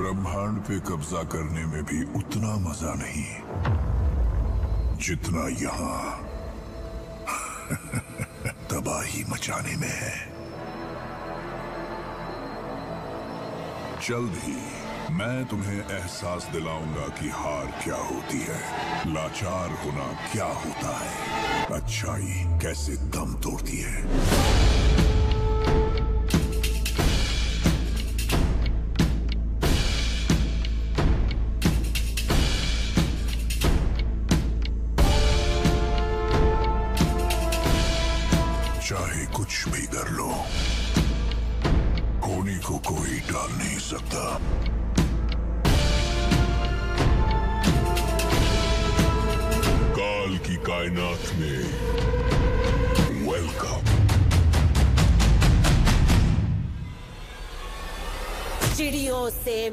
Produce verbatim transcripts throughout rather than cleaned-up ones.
ब्रह्मांड पे कब्जा करने में भी उतना मजा नहीं जितना यहाँ तबाही मचाने में है। जल्द ही मैं तुम्हें एहसास दिलाऊंगा कि हार क्या होती है, लाचार होना क्या होता है, अच्छाई कैसे दम तोड़ती है।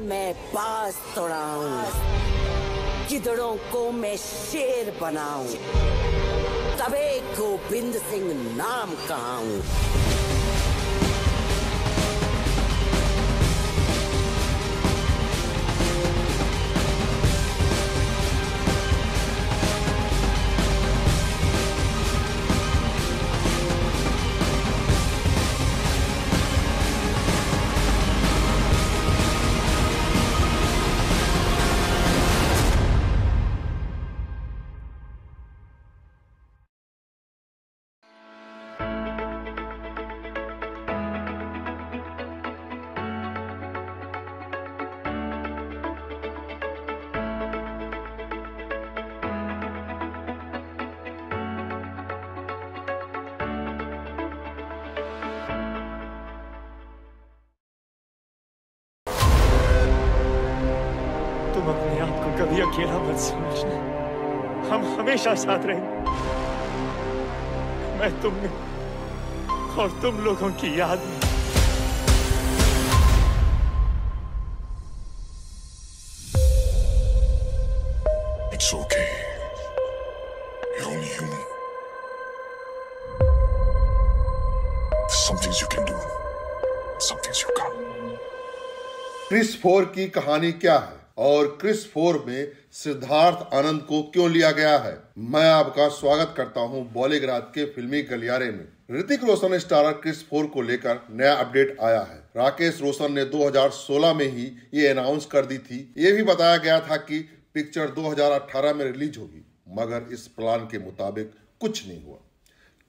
मैं बाज तोड़ाऊं, गिदड़ों को मैं शेर बनाऊं, तबे गोविंद सिंह नाम कहाऊं। साथ रहे मैं तुम में और तुम लोगों की याद में। It's okay. You're only human. There's some things you can do, some things you can't. Krrish four की कहानी क्या है और क्रिस फोर में सिद्धार्थ आनंद को क्यों लिया गया है? मैं आपका स्वागत करता हूं बॉलीग्राज के फिल्मी गलियारे में। ऋतिक रोशन स्टारर क्रिस फोर को लेकर नया अपडेट आया है। राकेश रोशन ने दो हज़ार सोलह में ही ये अनाउंस कर दी थी। ये भी बताया गया था कि पिक्चर दो हज़ार अठारह में रिलीज होगी, मगर इस प्लान के मुताबिक कुछ नहीं हुआ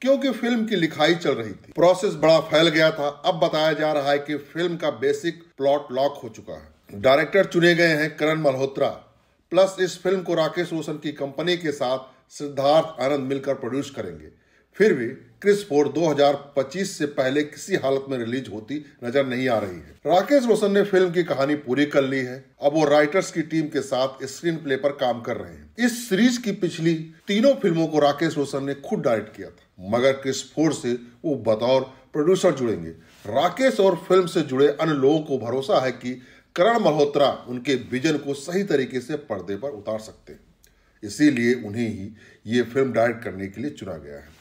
क्योंकि फिल्म की लिखाई चल रही थी। प्रोसेस बड़ा फैल गया था। अब बताया जा रहा है कि फिल्म का बेसिक प्लॉट लॉक हो चुका है। डायरेक्टर चुने गए हैं करण मल्होत्रा। प्लस इस फिल्म को राकेश रोशन की कंपनी के साथ सिद्धार्थ आनंद मिलकर प्रोड्यूस करेंगे। फिर भी क्रिस फोर दो हज़ार पच्चीस से पहले किसी हालत में रिलीज होती नजर नहीं आ रही है। राकेश रोशन ने फिल्म की कहानी पूरी कर ली है। अब वो राइटर्स की टीम के साथ स्क्रीन प्ले पर काम कर रहे हैं। इस सीरीज की पिछली तीनों फिल्मों को राकेश रोशन ने खुद डायरेक्ट किया था, मगर क्रिस फोर से वो बतौर प्रोड्यूसर जुड़ेंगे। राकेश और फिल्म से जुड़े अन्य लोगों को भरोसा है कि करण मल्होत्रा उनके विजन को सही तरीके से पर्दे पर उतार सकते हैं, इसीलिए उन्हें ही ये फिल्म डायरेक्ट करने के लिए चुना गया है।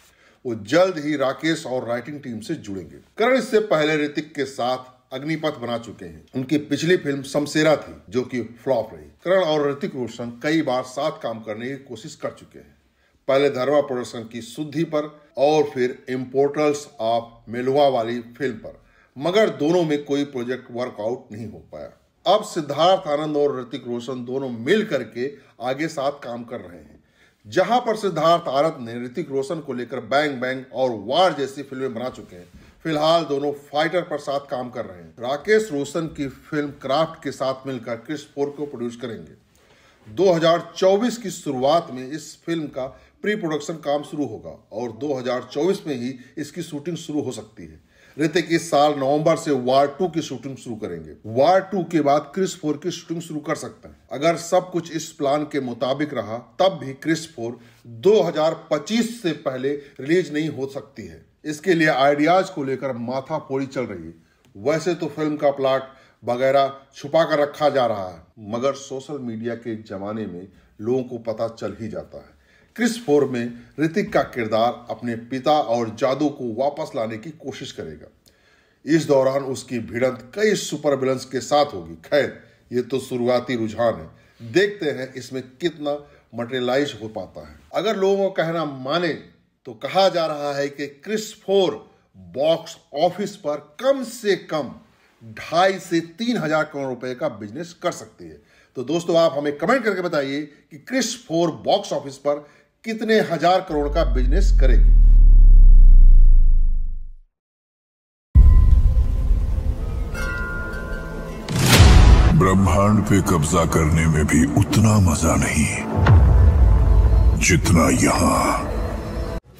वो जल्द ही राकेश और राइटिंग टीम से जुड़ेंगे। करण इससे पहले ऋतिक के साथ अग्निपथ बना चुके हैं। उनकी पिछली फिल्म शमशेरा थी जो कि फ्लॉप रही। करण और ऋतिक रोशन कई बार साथ काम करने की कोशिश कर चुके हैं, पहले धर्मा प्रोडक्शन की शुद्धि पर और फिर इम्पोर्टल्स ऑफ मेलुआ वाली फिल्म पर, मगर दोनों में कोई प्रोजेक्ट वर्कआउट नहीं हो पाया। अब सिद्धार्थ आनंद और ऋतिक रोशन दोनों मिल करके आगे साथ काम कर रहे हैं। जहां पर सिद्धार्थ आनंद ने ऋतिक रोशन को लेकर बैंग बैंग और वार जैसी फिल्में बना चुके हैं, फिलहाल दोनों फाइटर पर साथ काम कर रहे हैं। राकेश रोशन की फिल्म क्राफ्ट के साथ मिलकर क्रिस फोर को प्रोड्यूस करेंगे। दो हज़ार चौबीस की शुरुआत में इस फिल्म का प्री प्रोडक्शन काम शुरू होगा और दो हज़ार चौबीस में ही इसकी शूटिंग शुरू हो सकती है। ऋतिक इस साल नवंबर से वार टू की शूटिंग शुरू करेंगे। वार टू के बाद क्रिस फोर की शूटिंग शुरू कर सकते हैं। अगर सब कुछ इस प्लान के मुताबिक रहा तब भी क्रिस फोर दो हज़ार पच्चीस से पहले रिलीज नहीं हो सकती है। इसके लिए आइडियाज को लेकर माथापोड़ी चल रही है। वैसे तो फिल्म का प्लॉट वगैरह छुपा कर रखा जा रहा है, मगर सोशल मीडिया के जमाने में लोगों को पता चल ही जाता है। क्रिस फोर में ऋतिक का किरदार अपने पिता और जादू को वापस लाने की कोशिश करेगा। इस दौरान उसकी भिड़ंत कई सुपर विलन्स के साथ होगी। खैर, ये तो शुरुआती रुझान है, देखते हैं इसमें कितना मटेरियलाइज हो पाता है। अगर लोगों का कहना माने तो कहा जा रहा है कि क्रिस फोर बॉक्स ऑफिस पर कम से कम ढाई से तीन हजार करोड़ रुपए का बिजनेस कर सकती है। तो दोस्तों आप हमें कमेंट करके बताइए कि क्रिस फोर बॉक्स ऑफिस पर कितने हजार करोड़ का बिजनेस करेगी। ब्रह्मांड पे कब्जा करने में भी उतना मजा नहीं जितना यहां।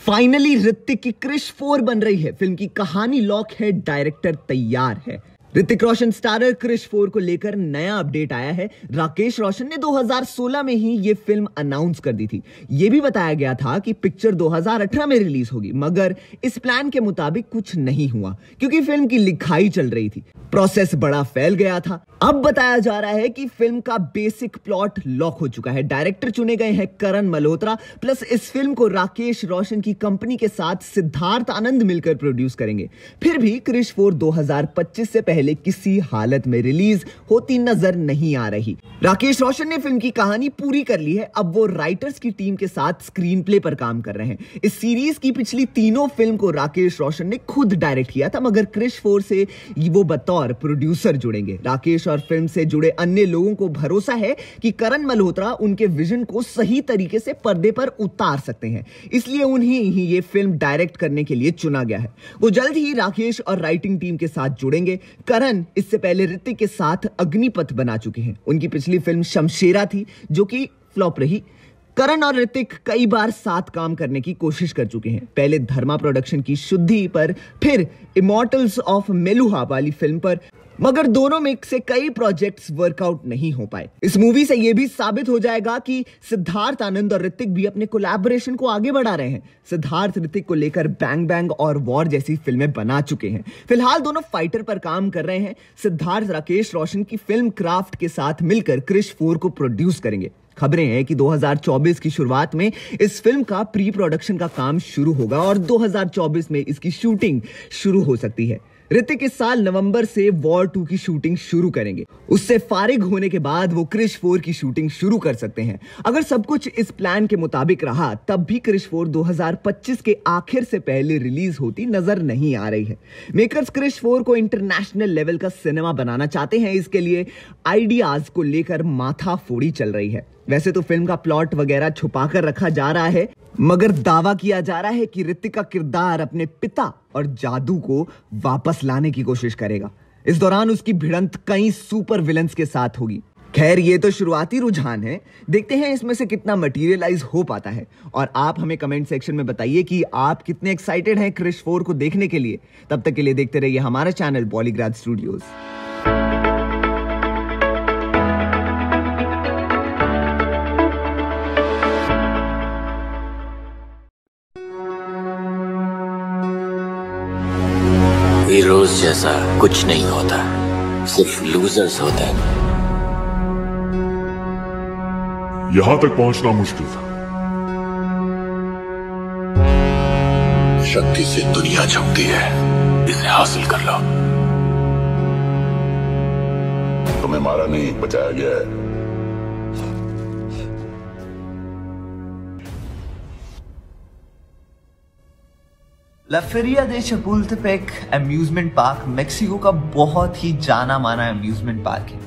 फाइनली ऋतिक की क्रिश फोर बन रही है, फिल्म की कहानी लॉक है, डायरेक्टर तैयार है। ऋतिक रोशन स्टारर क्रिश फोर को लेकर नया अपडेट आया है। राकेश रोशन ने दो हज़ार सोलह में ही ये फिल्म अनाउंस कर दी थी। ये भी बताया गया था कि पिक्चर दो हज़ार अठारह में रिलीज होगी, मगर इस प्लान के मुताबिक कुछ नहीं हुआ क्योंकि फिल्म की लिखाई चल रही थी, प्रोसेस बड़ा फैल गया था। अब बताया जा रहा है कि फिल्म का बेसिक प्लॉट लॉक हो चुका है। डायरेक्टर चुने गए हैं करण मल्होत्रा, प्लस इस फिल्म को राकेश रोशन की कंपनी के साथ सिद्धार्थ आनंद मिलकर प्रोड्यूस करेंगे। फिर भी क्रिश फोर दो हज़ार पच्चीस से पहले किसी हालत में रिलीज होती नजर नहीं आ रही। राकेश रोशन ने फिल्म की कहानी पूरी कर ली है, अब वो राइटर्स की टीम के साथ स्क्रीन प्ले पर काम कर रहे हैं। इस सीरीज की पिछली तीनों फिल्म को राकेश रोशन ने खुद डायरेक्ट किया था, मगर क्रिश फोर से वो बतौर प्रोड्यूसर जुड़ेंगे। राकेश और फिल्म से जुड़े अन्य लोगों को भरोसा है कि करण मल्होत्रा उनके विजन को सही तरीके से पर्दे पर उतार सकते हैं, इसलिए उन्हें ही ये फिल्म डायरेक्ट करने के लिए चुना गया है। वो जल्द ही राकेश और राइटिंग टीम के साथ जुड़ेंगे। करण इससे पहले ऋतिक के साथ अग्निपथ बना चुके हैं। उनकी पिछली फिल्म शमशेरा थी जो कि फ्लॉप रही। करण और ऋतिक कई बार साथ काम करने की कोशिश कर चुके हैं, पहले धर्मा प्रोडक्शन की शुद्धि पर, फिर इमॉर्टल्स ऑफ मेलुहा वाली फिल्म पर, मगर दोनों में से कई प्रोजेक्ट्स वर्कआउट नहीं हो पाए। इस मूवी से यह भी साबित हो जाएगा कि सिद्धार्थ आनंद और ऋतिक भी अपने कोलैबोरेशन को आगे बढ़ा रहे हैं। सिद्धार्थ ऋतिक को लेकर बैंग बैंग और वॉर जैसी फिल्में बना चुके हैं। फिलहाल दोनों फाइटर पर काम कर रहे हैं। सिद्धार्थ राकेश रोशन की फिल्म क्राफ्ट के साथ मिलकर क्रिश फोर को प्रोड्यूस करेंगे। खबरें हैं कि दो हज़ार चौबीस की शुरुआत में इस फिल्म का प्री प्रोडक्शन का काम शुरू होगा और दो हज़ार चौबीस में इसकी शूटिंग शुरू हो सकती है। ऋतिक इस साल नवंबर से वॉर टू की शूटिंग शुरू करेंगे। उससे फारिग होने के बाद वो क्रिश फोर की शूटिंग शुरू कर सकते हैं। अगर सब कुछ इस प्लान के मुताबिक रहा तब भी क्रिश फोर दो हज़ार पच्चीस के आखिर से पहले रिलीज होती नजर नहीं आ रही है। मेकर्स क्रिश फोर को इंटरनेशनल लेवल का सिनेमा बनाना चाहते हैं, इसके लिए आइडियाज को लेकर माथाफोड़ी चल रही है। वैसे तो फिल्म का प्लॉट वगैरह छुपा कर रखा जा रहा है, मगर दावा किया जा रहा है कि ऋतिक का किरदार अपने पिता और जादू को वापस लाने की कोशिश करेगा। इस दौरान उसकी भिड़ंत कई सुपर विलन्स के साथ होगी। खैर ये तो शुरुआती रुझान है, देखते हैं इसमें से कितना मटेरियलाइज हो पाता है। और आप हमें कमेंट सेक्शन में बताइए कि आप कितने एक्साइटेड हैं क्रिश फोर को देखने के लिए। तब तक के लिए देखते रहिए हमारा चैनल बॉलीग्राज स्टूडियोज। हीरोज जैसा कुछ नहीं होता, सिर्फ लूजर्स होते हैं। यहां तक पहुंचना मुश्किल था। शक्ति से दुनिया झपती है, इसे हासिल कर लो। तुम्हें मारा नहीं, बचाया गया है। La Feria de Chapultepec amusement park Mexico का बहुत ही जाना माना अम्यूजमेंट पार्क है।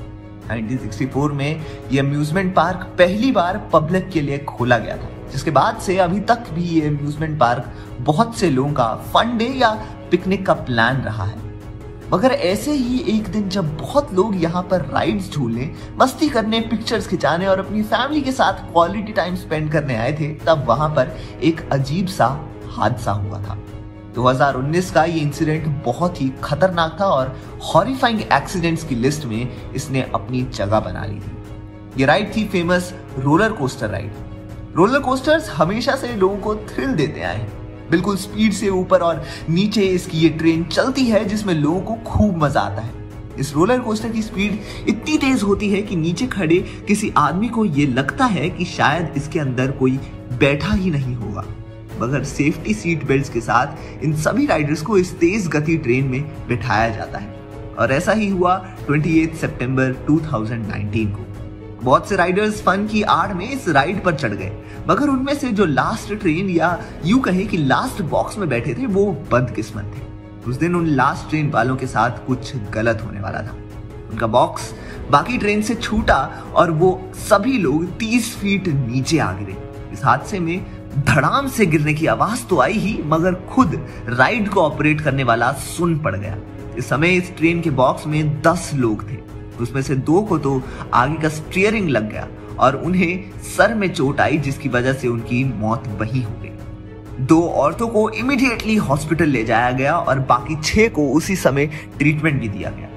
उन्नीस सौ चौंसठ में ये अम्यूजमेंट पार्क पहली बार पब्लिक के लिए खोला गया था, जिसके बाद से अभी तक भी ये अम्यूजमेंट पार्क बहुत से लोगों का फन डे या पिकनिक का प्लान रहा है। मगर ऐसे ही एक दिन जब बहुत लोग यहाँ पर राइड्स झूलने, मस्ती करने, पिक्चर्स खिंचाने और अपनी फैमिली के साथ क्वालिटी टाइम स्पेंड करने आए थे, तब वहाँ पर एक अजीब सा हादसा हुआ था। दो हज़ार उन्नीस का ये इंसिडेंट बहुत ही खतरनाक था और हॉरिफाइंग एक्सीडेंट्स की लिस्ट में इसने अपनी जगह बना ली थी। ये राइड थी famous roller coaster ride. Roller coasters हमेशा से लोगों को थ्रिल देते आए हैं। बिल्कुल स्पीड से ऊपर और नीचे इसकी ये ट्रेन चलती है जिसमें लोगों को खूब मजा आता है। इस रोलर कोस्टर की स्पीड इतनी तेज होती है कि नीचे खड़े किसी आदमी को ये लगता है कि शायद इसके अंदर कोई बैठा ही नहीं होगा। मगर सेफ्टी सीट बेल्ट्स के साथ इन सभी राइडर्स को इस तेज गति ट्रेन में बिठाया जाता है। और ऐसा ही हुआ अट्ठाईस सितंबर दो हज़ार उन्नीस को। बहुत से राइडर्स फन की आड़ में इस राइड पर चढ़ गए, मगर उनमें से जो लास्ट ट्रेन या यूं कहें कि लास्ट बॉक्स में बैठे थे वो बदकिस्मत थे। उस दिन उन लास्ट ट्रेन वालों के साथ कुछ गलत होने वाला था। उनका बॉक्स बाकी ट्रेन से छूटा और वो सभी लोग तीस फीट नीचे आ गिरे। इस हादसे में धड़ाम से गिरने की आवाज तो आई ही, मगर खुद राइड को ऑपरेट करने वाला सुन पड़ गया। इस समय इस ट्रेन के बॉक्स में दस लोग थे, उसमें से दो को तो आगे का स्टीयरिंग लग गया और उन्हें सर में चोट आई, जिसकी वजह से उनकी मौत वहीं हो गई। दो औरतों को इमीडिएटली हॉस्पिटल ले जाया गया और बाकी छह को उसी समय ट्रीटमेंट भी दिया गया।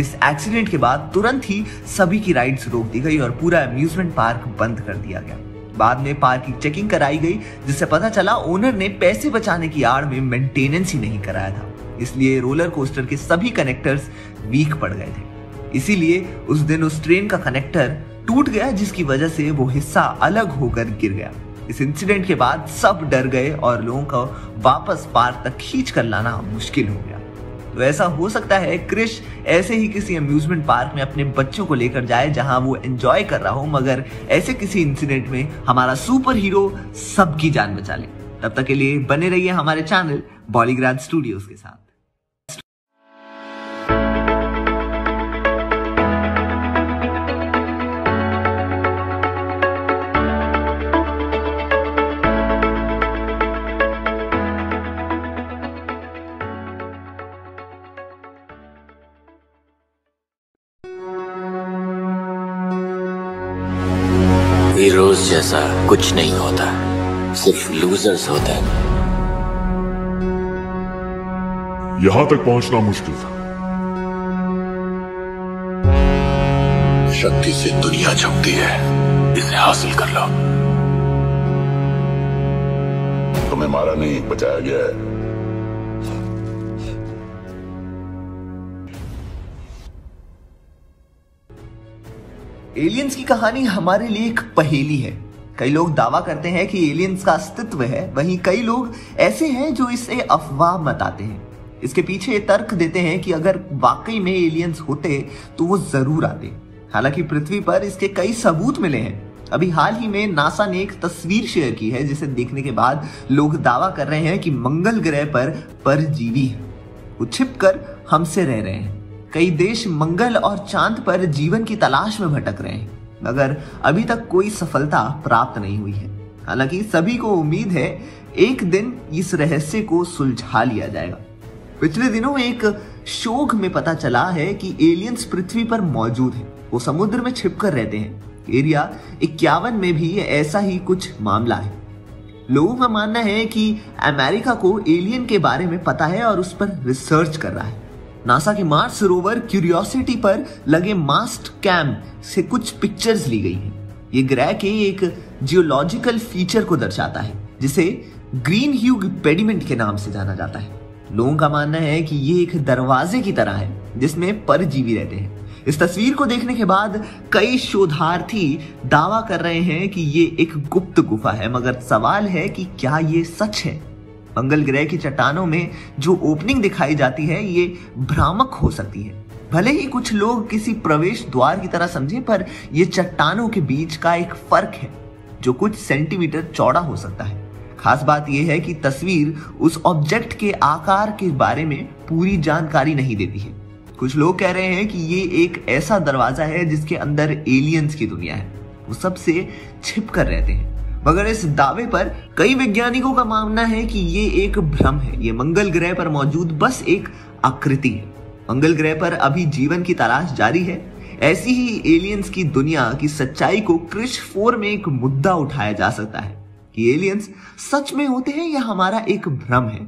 इस एक्सीडेंट के बाद तुरंत ही सभी की राइड्स रोक दी गई और पूरा अम्यूजमेंट पार्क बंद कर दिया गया। बाद में पार्क की चेकिंग कराई गई, जिससे पता चला ओनर ने पैसे बचाने की आड़ में मेंटेनेंस ही नहीं कराया था, इसलिए रोलर कोस्टर के सभी कनेक्टर्स वीक पड़ गए थे। इसीलिए उस दिन उस ट्रेन का कनेक्टर टूट गया, जिसकी वजह से वो हिस्सा अलग होकर गिर गया। इस इंसिडेंट के बाद सब डर गए और लोगों को वापस पार्क तक खींच कर लाना मुश्किल हो गया। तो ऐसा हो सकता है क्रिश ऐसे ही किसी अम्यूजमेंट पार्क में अपने बच्चों को लेकर जाए जहां वो एंजॉय कर रहा हो, मगर ऐसे किसी इंसिडेंट में हमारा सुपर हीरो सबकी जान बचा ले। तब तक के लिए बने रहिए हमारे चैनल बॉलीग्राज स्टूडियोज के साथ। हीरोज जैसा कुछ नहीं होता, सिर्फ लूजर्स होते हैं। यहां तक पहुंचना मुश्किल था। शक्ति से दुनिया चमकती है, इसे हासिल कर लो। तुम्हें मारा नहीं, बचाया गया है। एलियंस की कहानी हमारे लिए एक पहेली है। कई लोग दावा करते हैं कि एलियंस का अस्तित्व है, वहीं कई लोग ऐसे हैं जो इसे अफवाह बताते हैं। इसके पीछे तर्क देते हैं कि अगर वाकई में एलियंस होते तो वो जरूर आते। हालांकि पृथ्वी पर इसके कई सबूत मिले हैं। अभी हाल ही में नासा ने एक तस्वीर शेयर की है, जिसे देखने के बाद लोग दावा कर रहे हैं कि मंगल ग्रह पर परजीवी है, वो छिप कर हमसे रह रहे हैं। कई देश मंगल और चांद पर जीवन की तलाश में भटक रहे हैं, मगर अभी तक कोई सफलता प्राप्त नहीं हुई है। हालांकि सभी को उम्मीद है एक दिन इस रहस्य को सुलझा लिया जाएगा। पिछले दिनों एक शोध में पता चला है कि एलियंस पृथ्वी पर मौजूद हैं, वो समुद्र में छिपकर रहते हैं। एरिया इक्यावन में भी ऐसा ही कुछ मामला है। लोगों का मानना है कि अमेरिका को एलियन के बारे में पता है और उस पर रिसर्च कर रहा है। नासा की मार्स रोवर क्यूरियोसिटी पर लगे मास्ट कैम से कुछ पिक्चर्स ली गई हैं। ये ग्रह के एक जियोलॉजिकल फीचर को दर्शाता है, जिसे ग्रीन ह्यूग पेडिमेंट के नाम से जाना जाता है। लोगों का मानना है कि ये एक दरवाजे की तरह है जिसमें परजीवी रहते हैं। इस तस्वीर को देखने के बाद कई शोधार्थी दावा कर रहे हैं कि ये एक गुप्त गुफा है, मगर सवाल है कि क्या ये सच है। मंगल ग्रह की चट्टानों में जो ओपनिंग दिखाई जाती है ये भ्रामक हो सकती है। भले ही कुछ लोग किसी प्रवेश द्वार की तरह समझें, पर ये चट्टानों के बीच का एक फर्क है जो कुछ सेंटीमीटर चौड़ा हो सकता है। खास बात यह है कि तस्वीर उस ऑब्जेक्ट के आकार के बारे में पूरी जानकारी नहीं देती है। कुछ लोग कह रहे हैं कि ये एक ऐसा दरवाजा है जिसके अंदर एलियंस की दुनिया है, वो सबसे छिप कर रहते हैं। मगर इस दावे पर कई वैज्ञानिकों का मानना है कि ये एक भ्रम है। ये मंगल ग्रह पर मौजूद बस एक आकृति है। मंगल ग्रह पर अभी जीवन की तलाश जारी है। ऐसी ही एलियंस की दुनिया की सच्चाई को क्रिश फोर में एक मुद्दा उठाया जा सकता है कि एलियंस सच में होते हैं या हमारा एक भ्रम है।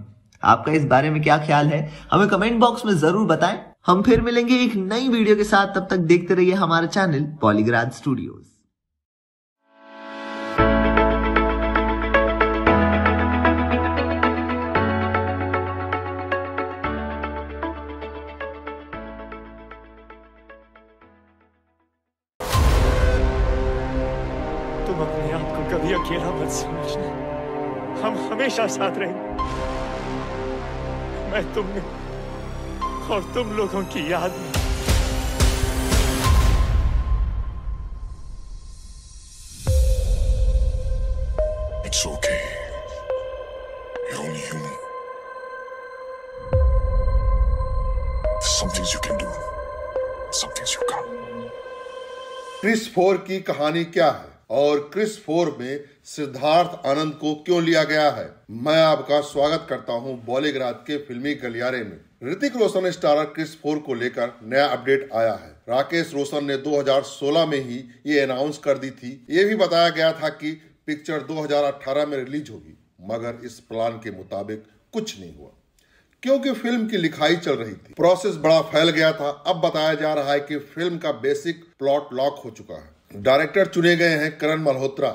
आपका इस बारे में क्या ख्याल है, हमें कमेंट बॉक्स में जरूर बताएं। हम फिर मिलेंगे एक नई वीडियो के साथ। तब तक देखते रहिए हमारा चैनल बॉलीग्राज स्टूडियोज। अपने आप को कभी अकेला मत समझना, हम हमेशा साथ रहेंगे। मैं तुमने और तुम लोगों की याद में। It's okay. You're only human. There's some things you can do, some things you can't. Krrish four की कहानी क्या है और क्रिस फोर में सिद्धार्थ आनंद को क्यों लिया गया है? मैं आपका स्वागत करता हूं बॉलीग्राज के फिल्मी गलियारे में। ऋतिक रोशन स्टारर क्रिस फोर को लेकर नया अपडेट आया है। राकेश रोशन ने दो हज़ार सोलह में ही ये अनाउंस कर दी थी। ये भी बताया गया था कि पिक्चर दो हज़ार अठारह में रिलीज होगी, मगर इस प्लान के मुताबिक कुछ नहीं हुआ क्योंकि फिल्म की लिखाई चल रही थी। प्रोसेस बड़ा फैल गया था। अब बताया जा रहा है कि फिल्म का बेसिक प्लॉट लॉक हो चुका है। डायरेक्टर चुने गए हैं करण मल्होत्रा।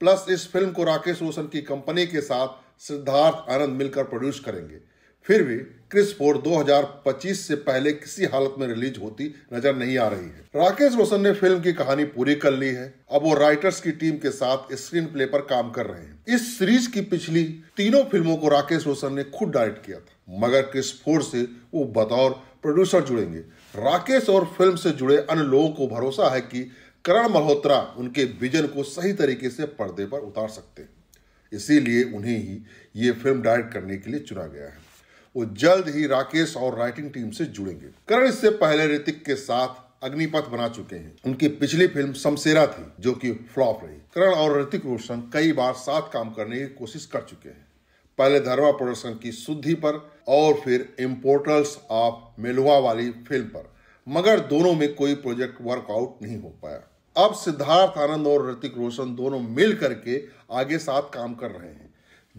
प्लस इस फिल्म को राकेश रोशन की कंपनी के साथ सिद्धार्थ आनंद मिलकर प्रोड्यूस करेंगे। फिर भी क्रिस फोर दो हज़ार पच्चीस से पहले किसी हालत में रिलीज होती नजर नहीं आ रही है। राकेश रोशन ने फिल्म की कहानी पूरी कर ली है। अब वो राइटर्स की टीम के साथ स्क्रीन प्ले पर काम कर रहे हैं। इस सीरीज की पिछली तीनों फिल्मों को राकेश रोशन ने खुद डायरेक्ट किया था, मगर क्रिस फोर से वो बतौर प्रोड्यूसर जुड़ेंगे। राकेश और फिल्म से जुड़े अन्य लोगों को भरोसा है कि करण मल्होत्रा उनके विजन को सही तरीके से पर्दे पर उतार सकते हैं, इसीलिए उन्हें ही ये फिल्म डायरेक्ट करने के लिए चुना गया है। वो जल्द ही राकेश और राइटिंग टीम से जुड़ेंगे। करण इससे पहले ऋतिक के साथ अग्निपथ बना चुके हैं। उनकी पिछली फिल्म शमशेरा थी जो कि फ्लॉप रही। करण और ऋतिक रोशन कई बार साथ काम करने की कोशिश कर चुके हैं, पहले धर्मा प्रोडक्शन की शुद्धि पर और फिर इम्पोर्टल्स ऑफ मेलुआ वाली फिल्म पर, मगर दोनों में कोई प्रोजेक्ट वर्कआउट नहीं हो पाया। अब सिद्धार्थ आनंद और ऋतिक रोशन दोनों मिल करके आगे साथ काम कर रहे हैं,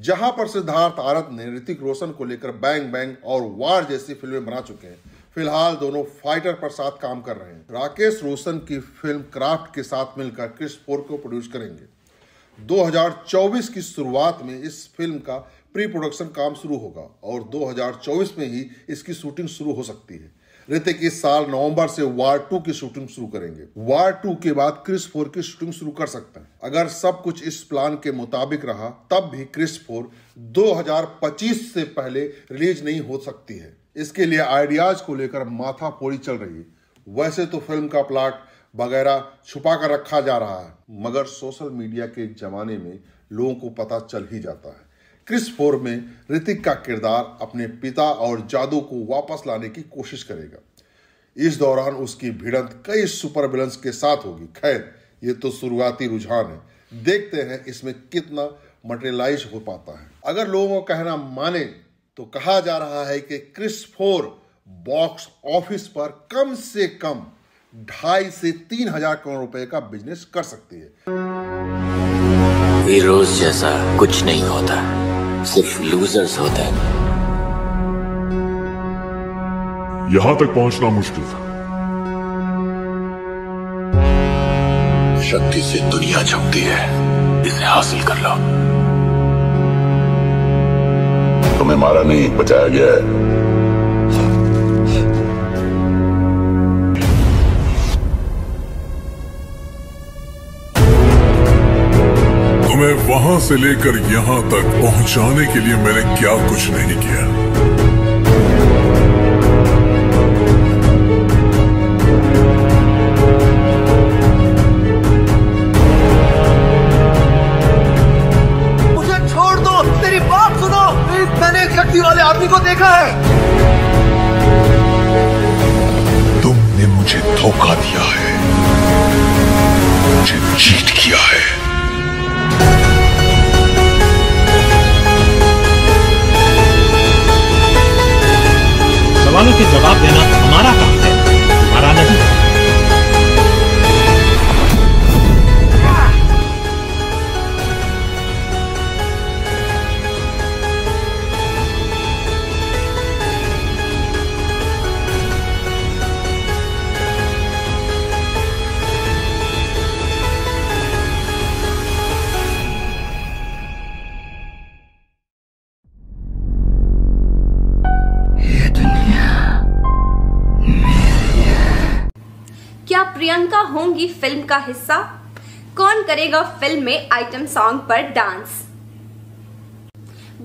जहां पर सिद्धार्थ आनंद ने ऋतिक रोशन को लेकर बैंग बैंग और वार जैसी फिल्में बना चुके हैं। फिलहाल दोनों फाइटर पर साथ काम कर रहे हैं। राकेश रोशन की फिल्म क्राफ्ट के साथ मिलकर क्रिस फोर को प्रोड्यूस करेंगे। दो हज़ार चौबीस की शुरुआत में इस फिल्म का प्री प्रोडक्शन काम शुरू होगा और दो हज़ार चौबीस में ही इसकी शूटिंग शुरू हो सकती है। ऋतिक इस साल नवंबर से वार टू की शूटिंग शुरू करेंगे। वार टू के बाद क्रिस फोर की शूटिंग शुरू कर सकते हैं। अगर सब कुछ इस प्लान के मुताबिक रहा तब भी क्रिस फोर दो हज़ार पच्चीस से पहले रिलीज नहीं हो सकती है। इसके लिए आइडियाज को लेकर माथापोड़ी चल रही है। वैसे तो फिल्म का प्लॉट वगैरह छुपा कर रखा जा रहा है, मगर सोशल मीडिया के जमाने में लोगों को पता चल ही जाता है। क्रिस फोर में ऋतिक का किरदार अपने पिता और जादू को वापस लाने की कोशिश करेगा। इस दौरान उसकी भिड़ंत कई सुपर विलन्स के साथ होगी। खैर, ये तो शुरुआती रुझान है, देखते हैं इसमें कितना मटेरियलाइज हो पाता है। अगर लोगों का कहना माने तो कहा जा रहा है कि क्रिस फोर बॉक्स ऑफिस पर कम से कम ढाई से तीन हजार करोड़ रुपए का बिजनेस कर सकती है। हीरोज जैसा कुछ नहीं होता, सिर्फ लूजर्स होते हैं। यहां तक पहुंचना मुश्किल था। शक्ति से दुनिया झपती है, इसे हासिल कर लो। तुम्हें मारा नहीं, बचाया गया है। वहां से लेकर यहां तक पहुंचाने के लिए मैंने क्या कुछ नहीं किया। मुझे छोड़ दो, तेरी बात सुनो। मैंने एक शक्ति वाले आदमी को देखा है। तुमने मुझे धोखा दिया है, मुझे चीट किया है। सवालों के जवाब देना हमारा काम है, हमारा नहीं। प्रियंका होंगी फिल्म का हिस्सा? कौन करेगा फिल्म में आइटम सॉन्ग पर डांस?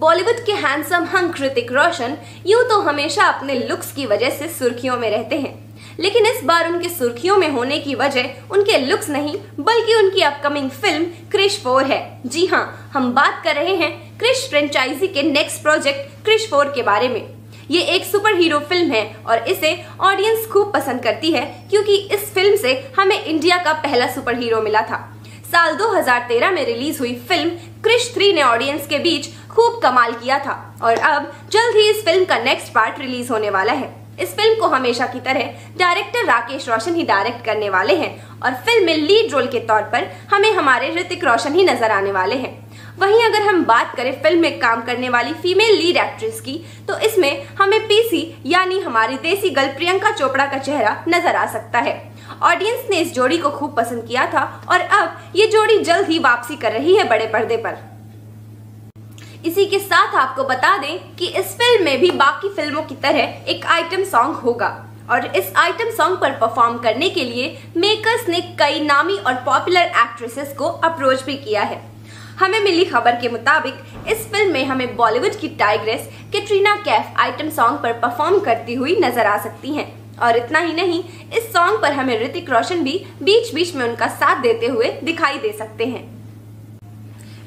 बॉलीवुड के हैंडसम हंक ऋतिक रोशन यूं तो हमेशा अपने लुक्स की वजह से सुर्खियों में रहते हैं, लेकिन इस बार उनके सुर्खियों में होने की वजह उनके लुक्स नहीं बल्कि उनकी अपकमिंग फिल्म क्रिश फोर है। जी हाँ, हम बात कर रहे हैं क्रिश फ्रेंचाइजी के नेक्स्ट प्रोजेक्ट क्रिश फोर के बारे में। ये एक सुपर हीरो फिल्म है और इसे ऑडियंस खूब पसंद करती है क्योंकि इस फिल्म से हमें इंडिया का पहला सुपर हीरो मिला था। साल दो हज़ार तेरह में रिलीज हुई फिल्म क्रिश थ्री ने ऑडियंस के बीच खूब कमाल किया था और अब जल्द ही इस फिल्म का नेक्स्ट पार्ट रिलीज होने वाला है। इस फिल्म को हमेशा की तरह डायरेक्टर राकेश रोशन ही डायरेक्ट करने वाले हैं और फिल्म में लीड रोल के तौर पर हमें हमारे ऋतिक रोशन ही नजर आने वाले हैं। वहीं अगर हम बात करें फिल्म में काम करने वाली फीमेल लीड एक्ट्रेस की, तो इसमें हमें पीसी यानी हमारी देसी गर्ल प्रियंका चोपड़ा का चेहरा नजर आ सकता है। ऑडियंस ने इस जोड़ी को खूब पसंद किया था और अब ये जोड़ी जल्द ही वापसी कर रही है बड़े पर्दे पर। इसी के साथ आपको बता दें कि इस फिल्म में भी बाकी फिल्मों की तरह एक आइटम सॉन्ग होगा और इस आइटम सॉन्ग पर परफॉर्म करने के लिए मेकर्स ने कई नामी और पॉपुलर एक्ट्रेसेस को अप्रोच भी किया है। हमें मिली खबर के मुताबिक इस फिल्म में हमें बॉलीवुड की tigress Katrina Kaif item song पर परफॉर्म करती हुई नजर आ सकती हैं और इतना ही नहीं, इस सॉन्ग पर हमें ऋतिक रोशन भी बीच बीच में उनका साथ देते हुए दिखाई दे सकते हैं।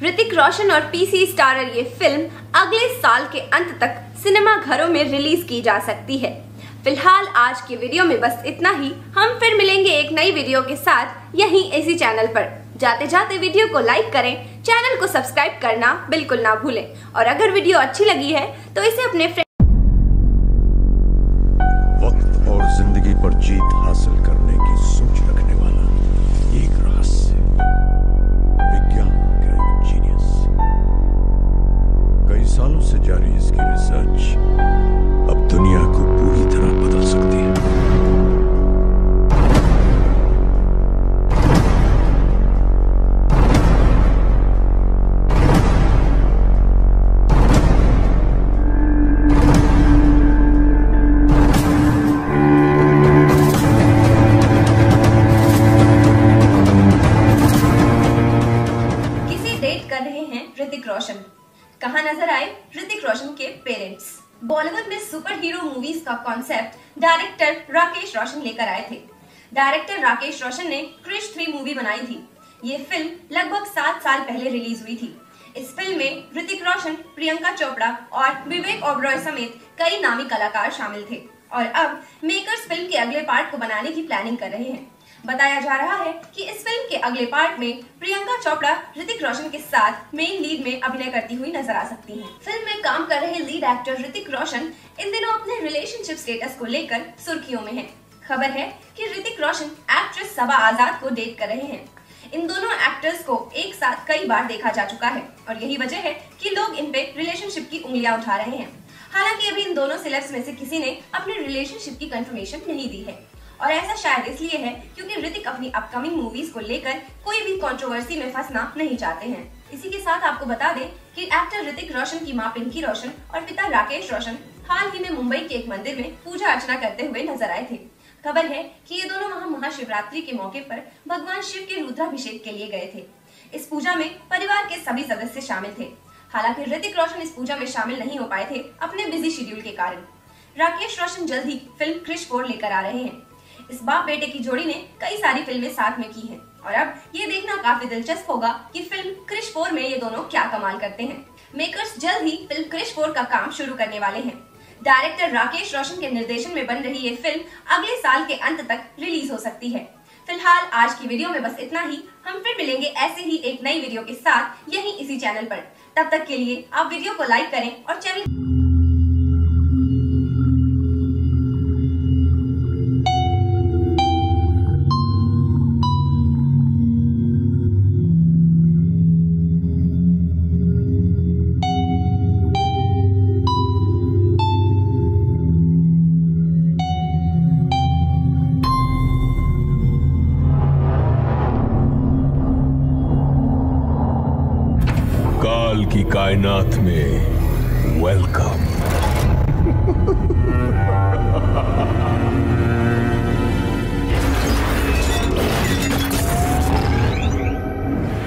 ऋतिक रोशन और पीसी स्टारर ये फिल्म अगले साल के अंत तक सिनेमा घरों में रिलीज की जा सकती है। फिलहाल आज के वीडियो में बस इतना ही। हम फिर मिलेंगे एक नई वीडियो के साथ यहीं इसी चैनल पर। जाते जाते वीडियो को लाइक करें, चैनल को सब्सक्राइब करना बिल्कुल ना भूलें और अगर वीडियो अच्छी लगी है तो इसे अपने फ्रेंड। वक्त और जिंदगी पर जीत हासिल करने की सोच रखने वाला एक रहस्य विज्ञान का एक जीनियस। कई सालों से जारी इसकी रिसर्च अब दुनिया को पूरी तरह बदल सकती है। कहाँ नजर आए ऋतिक रोशन के पेरेंट्स। बॉलीवुड में सुपर हीरो मूवीज का कॉन्सेप्ट डायरेक्टर राकेश रोशन लेकर आए थे। डायरेक्टर राकेश रोशन ने क्रिश थ्री मूवी बनाई थी। ये फिल्म लगभग सात साल पहले रिलीज हुई थी। इस फिल्म में ऋतिक रोशन, प्रियंका चोपड़ा और विवेक ओबरॉय समेत कई नामी कलाकार शामिल थे और अब मेकर्स फिल्म के अगले पार्ट को बनाने की प्लानिंग कर रहे हैं। बताया जा रहा है कि इस फिल्म के अगले पार्ट में प्रियंका चोपड़ा ऋतिक रोशन के साथ मेन लीड में अभिनय करती हुई नजर आ सकती हैं। फिल्म में काम कर रहे लीड एक्टर ऋतिक रोशन इन दिनों अपने रिलेशनशिप स्टेटस को लेकर सुर्खियों में हैं। खबर है कि ऋतिक रोशन एक्ट्रेस सबा आजाद को डेट कर रहे हैं। इन दोनों एक्टर्स को एक साथ कई बार देखा जा चुका है और यही वजह है कि लोग इन पे रिलेशनशिप की उंगलियां उठा रहे हैं। हालांकि अभी इन दोनों सेलेब्स में से किसी ने अपने रिलेशनशिप की कंफर्मेशन नहीं दी है और ऐसा शायद इसलिए है क्योंकि ऋतिक अपनी अपकमिंग मूवीज को लेकर कोई भी कंट्रोवर्सी में फंसना नहीं चाहते हैं। इसी के साथ आपको बता दें कि एक्टर ऋतिक रोशन की मां पिंकी रोशन और पिता राकेश रोशन हाल ही में मुंबई के एक मंदिर में पूजा अर्चना करते हुए नजर आए थे। खबर है कि ये दोनों वहां महाशिवरात्रि के मौके पर भगवान शिव के रुद्राभिषेक के लिए गए थे। इस पूजा में परिवार के सभी सदस्य शामिल थे। हालांकि ऋतिक रोशन इस पूजा में शामिल नहीं हो पाए थे अपने बिजी शेड्यूल के कारण। राकेश रोशन जल्द ही फिल्म क्रिश फोर लेकर आ रहे हैं। इस बाप बेटे की जोड़ी ने कई सारी फिल्में साथ में की हैं और अब ये देखना काफी दिलचस्प होगा कि फिल्म क्रिश फोर में ये दोनों क्या कमाल करते हैं। मेकर्स जल्द ही फिल्म क्रिश फोर का काम शुरू करने वाले हैं। डायरेक्टर राकेश रोशन के निर्देशन में बन रही ये फिल्म अगले साल के अंत तक रिलीज हो सकती है। फिलहाल आज की वीडियो में बस इतना ही। हम फिर मिलेंगे ऐसे ही एक नई वीडियो के साथ यहीं इसी चैनल पर। तब तक के लिए आप वीडियो को लाइक करें और चैनल की कायनात में वेलकम।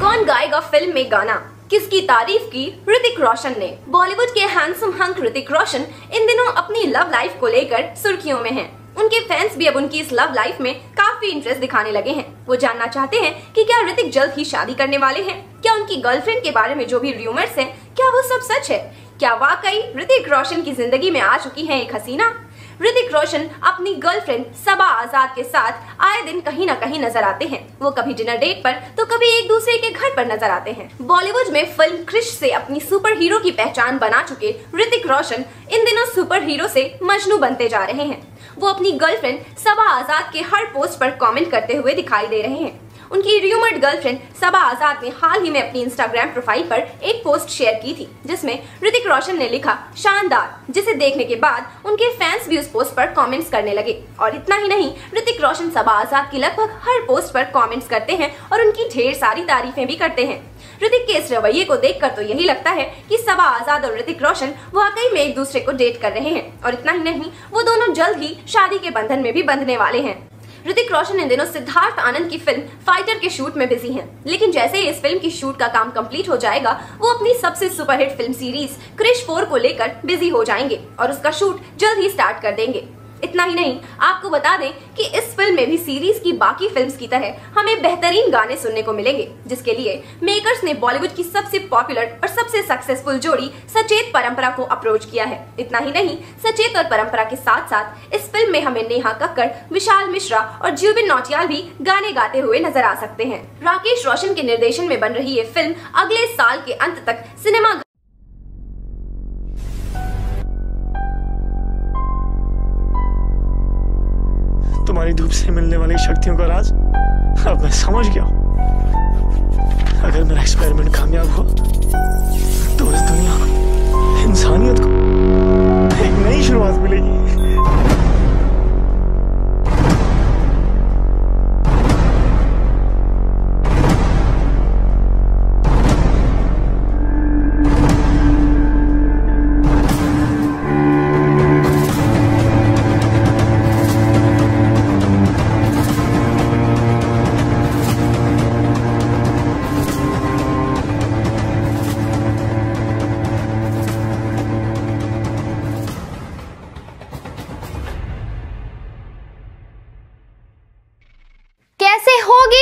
कौन गाएगा फिल्म में गाना। किसकी तारीफ की ऋतिक रोशन ने। बॉलीवुड के हैंडसम हंक ऋतिक रोशन इन दिनों अपनी लव लाइफ को लेकर सुर्खियों में हैं। उनके फैंस भी अब उनकी इस लव लाइफ में काफी इंटरेस्ट दिखाने लगे हैं। वो जानना चाहते हैं कि क्या ऋतिक जल्द ही शादी करने वाले हैं, क्या उनकी गर्लफ्रेंड के बारे में जो भी रूमर्स हैं क्या वो सब सच है, क्या वाकई ऋतिक रोशन की जिंदगी में आ चुकी है एक हसीना। ऋतिक रोशन अपनी गर्लफ्रेंड सबा आजाद के साथ आए दिन कहीं न कहीं नजर आते हैं। वो कभी डिनर डेट पर तो कभी एक दूसरे के घर पर नजर आते हैं। बॉलीवुड में फिल्म क्रिश से अपनी सुपर हीरो की पहचान बना चुके ऋतिक रोशन इन दिनों सुपर हीरो से मजनू बनते जा रहे हैं। वो अपनी गर्लफ्रेंड सबा आजाद के हर पोस्ट पर कॉमेंट करते हुए दिखाई दे रहे हैं। उनकी रूमर्ड गर्लफ्रेंड सबा आजाद ने हाल ही में अपनी इंस्टाग्राम प्रोफाइल पर एक पोस्ट शेयर की थी, जिसमें ऋतिक रोशन ने लिखा शानदार, जिसे देखने के बाद उनके फैंस भी उस पोस्ट पर कमेंट्स करने लगे। और इतना ही नहीं, ऋतिक रोशन सबा आजाद की लगभग हर पोस्ट पर कमेंट्स करते हैं और उनकी ढेर सारी तारीफें भी करते हैं। ऋतिक के इस रवैये को देखकर तो यही लगता है कि सबा आजाद और ऋतिक रोशन वाकई में एक दूसरे को डेट कर रहे हैं और इतना ही नहीं, वो दोनों जल्द ही शादी के बंधन में भी बंधने वाले हैं। ऋतिक रोशन इन दिनों सिद्धार्थ आनंद की फिल्म फाइटर के शूट में बिजी हैं, लेकिन जैसे ही इस फिल्म की शूट का काम कंप्लीट हो जाएगा वो अपनी सबसे superhit film series Krrish four को लेकर बिजी हो जाएंगे और उसका शूट जल्द ही स्टार्ट कर देंगे। इतना ही नहीं, आपको बता दें कि इस फिल्म में भी सीरीज की बाकी फिल्म्स की तरह हमें बेहतरीन गाने सुनने को मिलेंगे, जिसके लिए मेकर्स ने बॉलीवुड की सबसे पॉपुलर और सबसे सक्सेसफुल जोड़ी सचेत परंपरा को अप्रोच किया है। इतना ही नहीं, सचेत और परंपरा के साथ साथ इस फिल्म में हमें नेहा कक्कड़, विशाल मिश्रा और जुबिन नौटियाल भी गाने गाते हुए नजर आ सकते हैं। राकेश रोशन के निर्देशन में बन रही ये फिल्म अगले साल के अंत तक सिनेमा तुम्हारी धूप से मिलने वाली शक्तियों का राज अब मैं समझ गया हूं। अगर मेरा एक्सपेरिमेंट कामयाब हो तो इस दुनिया को, इंसानियत को एक नई शुरुआत मिलेगी।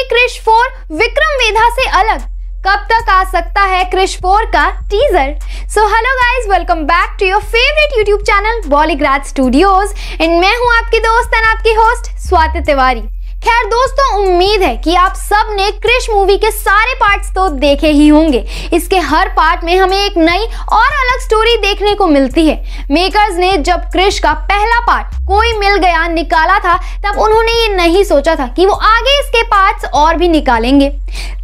क्रिश फोर विक्रम वेधा से अलग, कब तक आ सकता है क्रिश फोर का teaser? So hello guys, welcome back to your favourite YouTube channel बॉलीग्राज studios and मैं हूं आपकी दोस्त एंड आपकी होस्ट स्वाति तिवारी। खैर दोस्तों, उम्मीद है कि आप सब ने क्रिश मूवी के सारे पार्ट्स तो देखे ही होंगे। इसके हर पार्ट में हमें एक नई और अलग स्टोरी देखने को मिलती है। मेकर्स ने जब क्रिश का पहला पार्ट कोई मिल गया निकाला था, तब उन्होंने ये नहीं सोचा था कि वो आगे इसके पार्ट्स और भी निकालेंगे,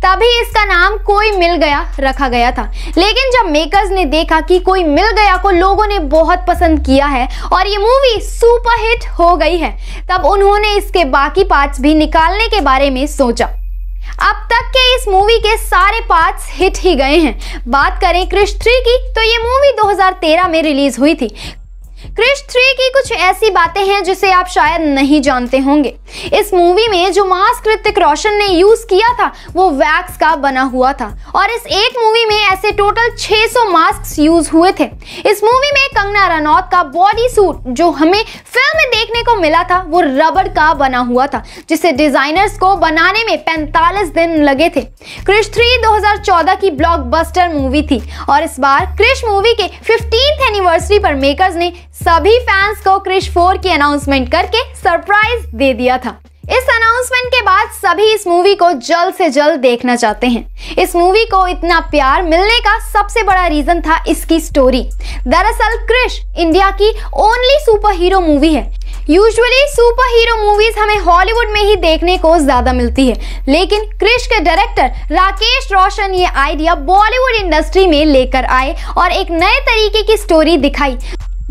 तभी इसका नाम कोई मिल गया रखा गया था। लेकिन जब मेकर्स ने देखा कि कोई मिल गया को लोगों ने बहुत पसंद किया है और ये मूवी सुपर हिट हो गई है, तब उन्होंने इसके बाकी पार्ट्स निकालने के बारे में सोचा। अब तक के इस मूवी के सारे पार्ट्स हिट ही गए हैं। बात करें क्रिश थ्री की, तो ये मूवी दो हज़ार तेरह में रिलीज हुई थी। क्रिश थ्री की कुछ ऐसी बातें हैं जिसे आप शायद नहीं जानते होंगे। इस मूवी में जो मास्क ऋतिक रोशन ने यूज किया था वो वैक्स का बना हुआ था और इस एक मूवी में ऐसे टोटल छह सौ मास्क यूज हुए थे। इस मूवी में कंगना रनौत का बॉडी सूट जो हमें फिल्म में देखने को मिला था वो रबड़ का बना हुआ था, जिसे डिजाइनर्स को बनाने में पैंतालीस दिन लगे थे। क्रिश थ्री दो हज़ार चौदह की ब्लॉकबस्टर मूवी थी और इस बार क्रिश मूवी के फिफ्टीन्थ एनिवर्सरी पर मेकर्स ने सभी फैंस को क्रिश फोर की अनाउंसमेंट करके सरप्राइज दे दिया था। इस अनाउंसमेंट के बाद सभी इस मूवी को जल्द से जल्द देखना चाहते हैं। इस मूवी को इतना प्यार मिलने का सबसे बड़ा रीजन था इसकी स्टोरी। दरअसल क्रिश इंडिया की ओनली सुपर हीरो मूवी है। यूजुअली सुपर हीरो मूवीज हमें हॉलीवुड में ही देखने को ज्यादा मिलती है, लेकिन क्रिश के डायरेक्टर राकेश रोशन ये आइडिया बॉलीवुड इंडस्ट्री में लेकर आए और एक नए तरीके की स्टोरी दिखाई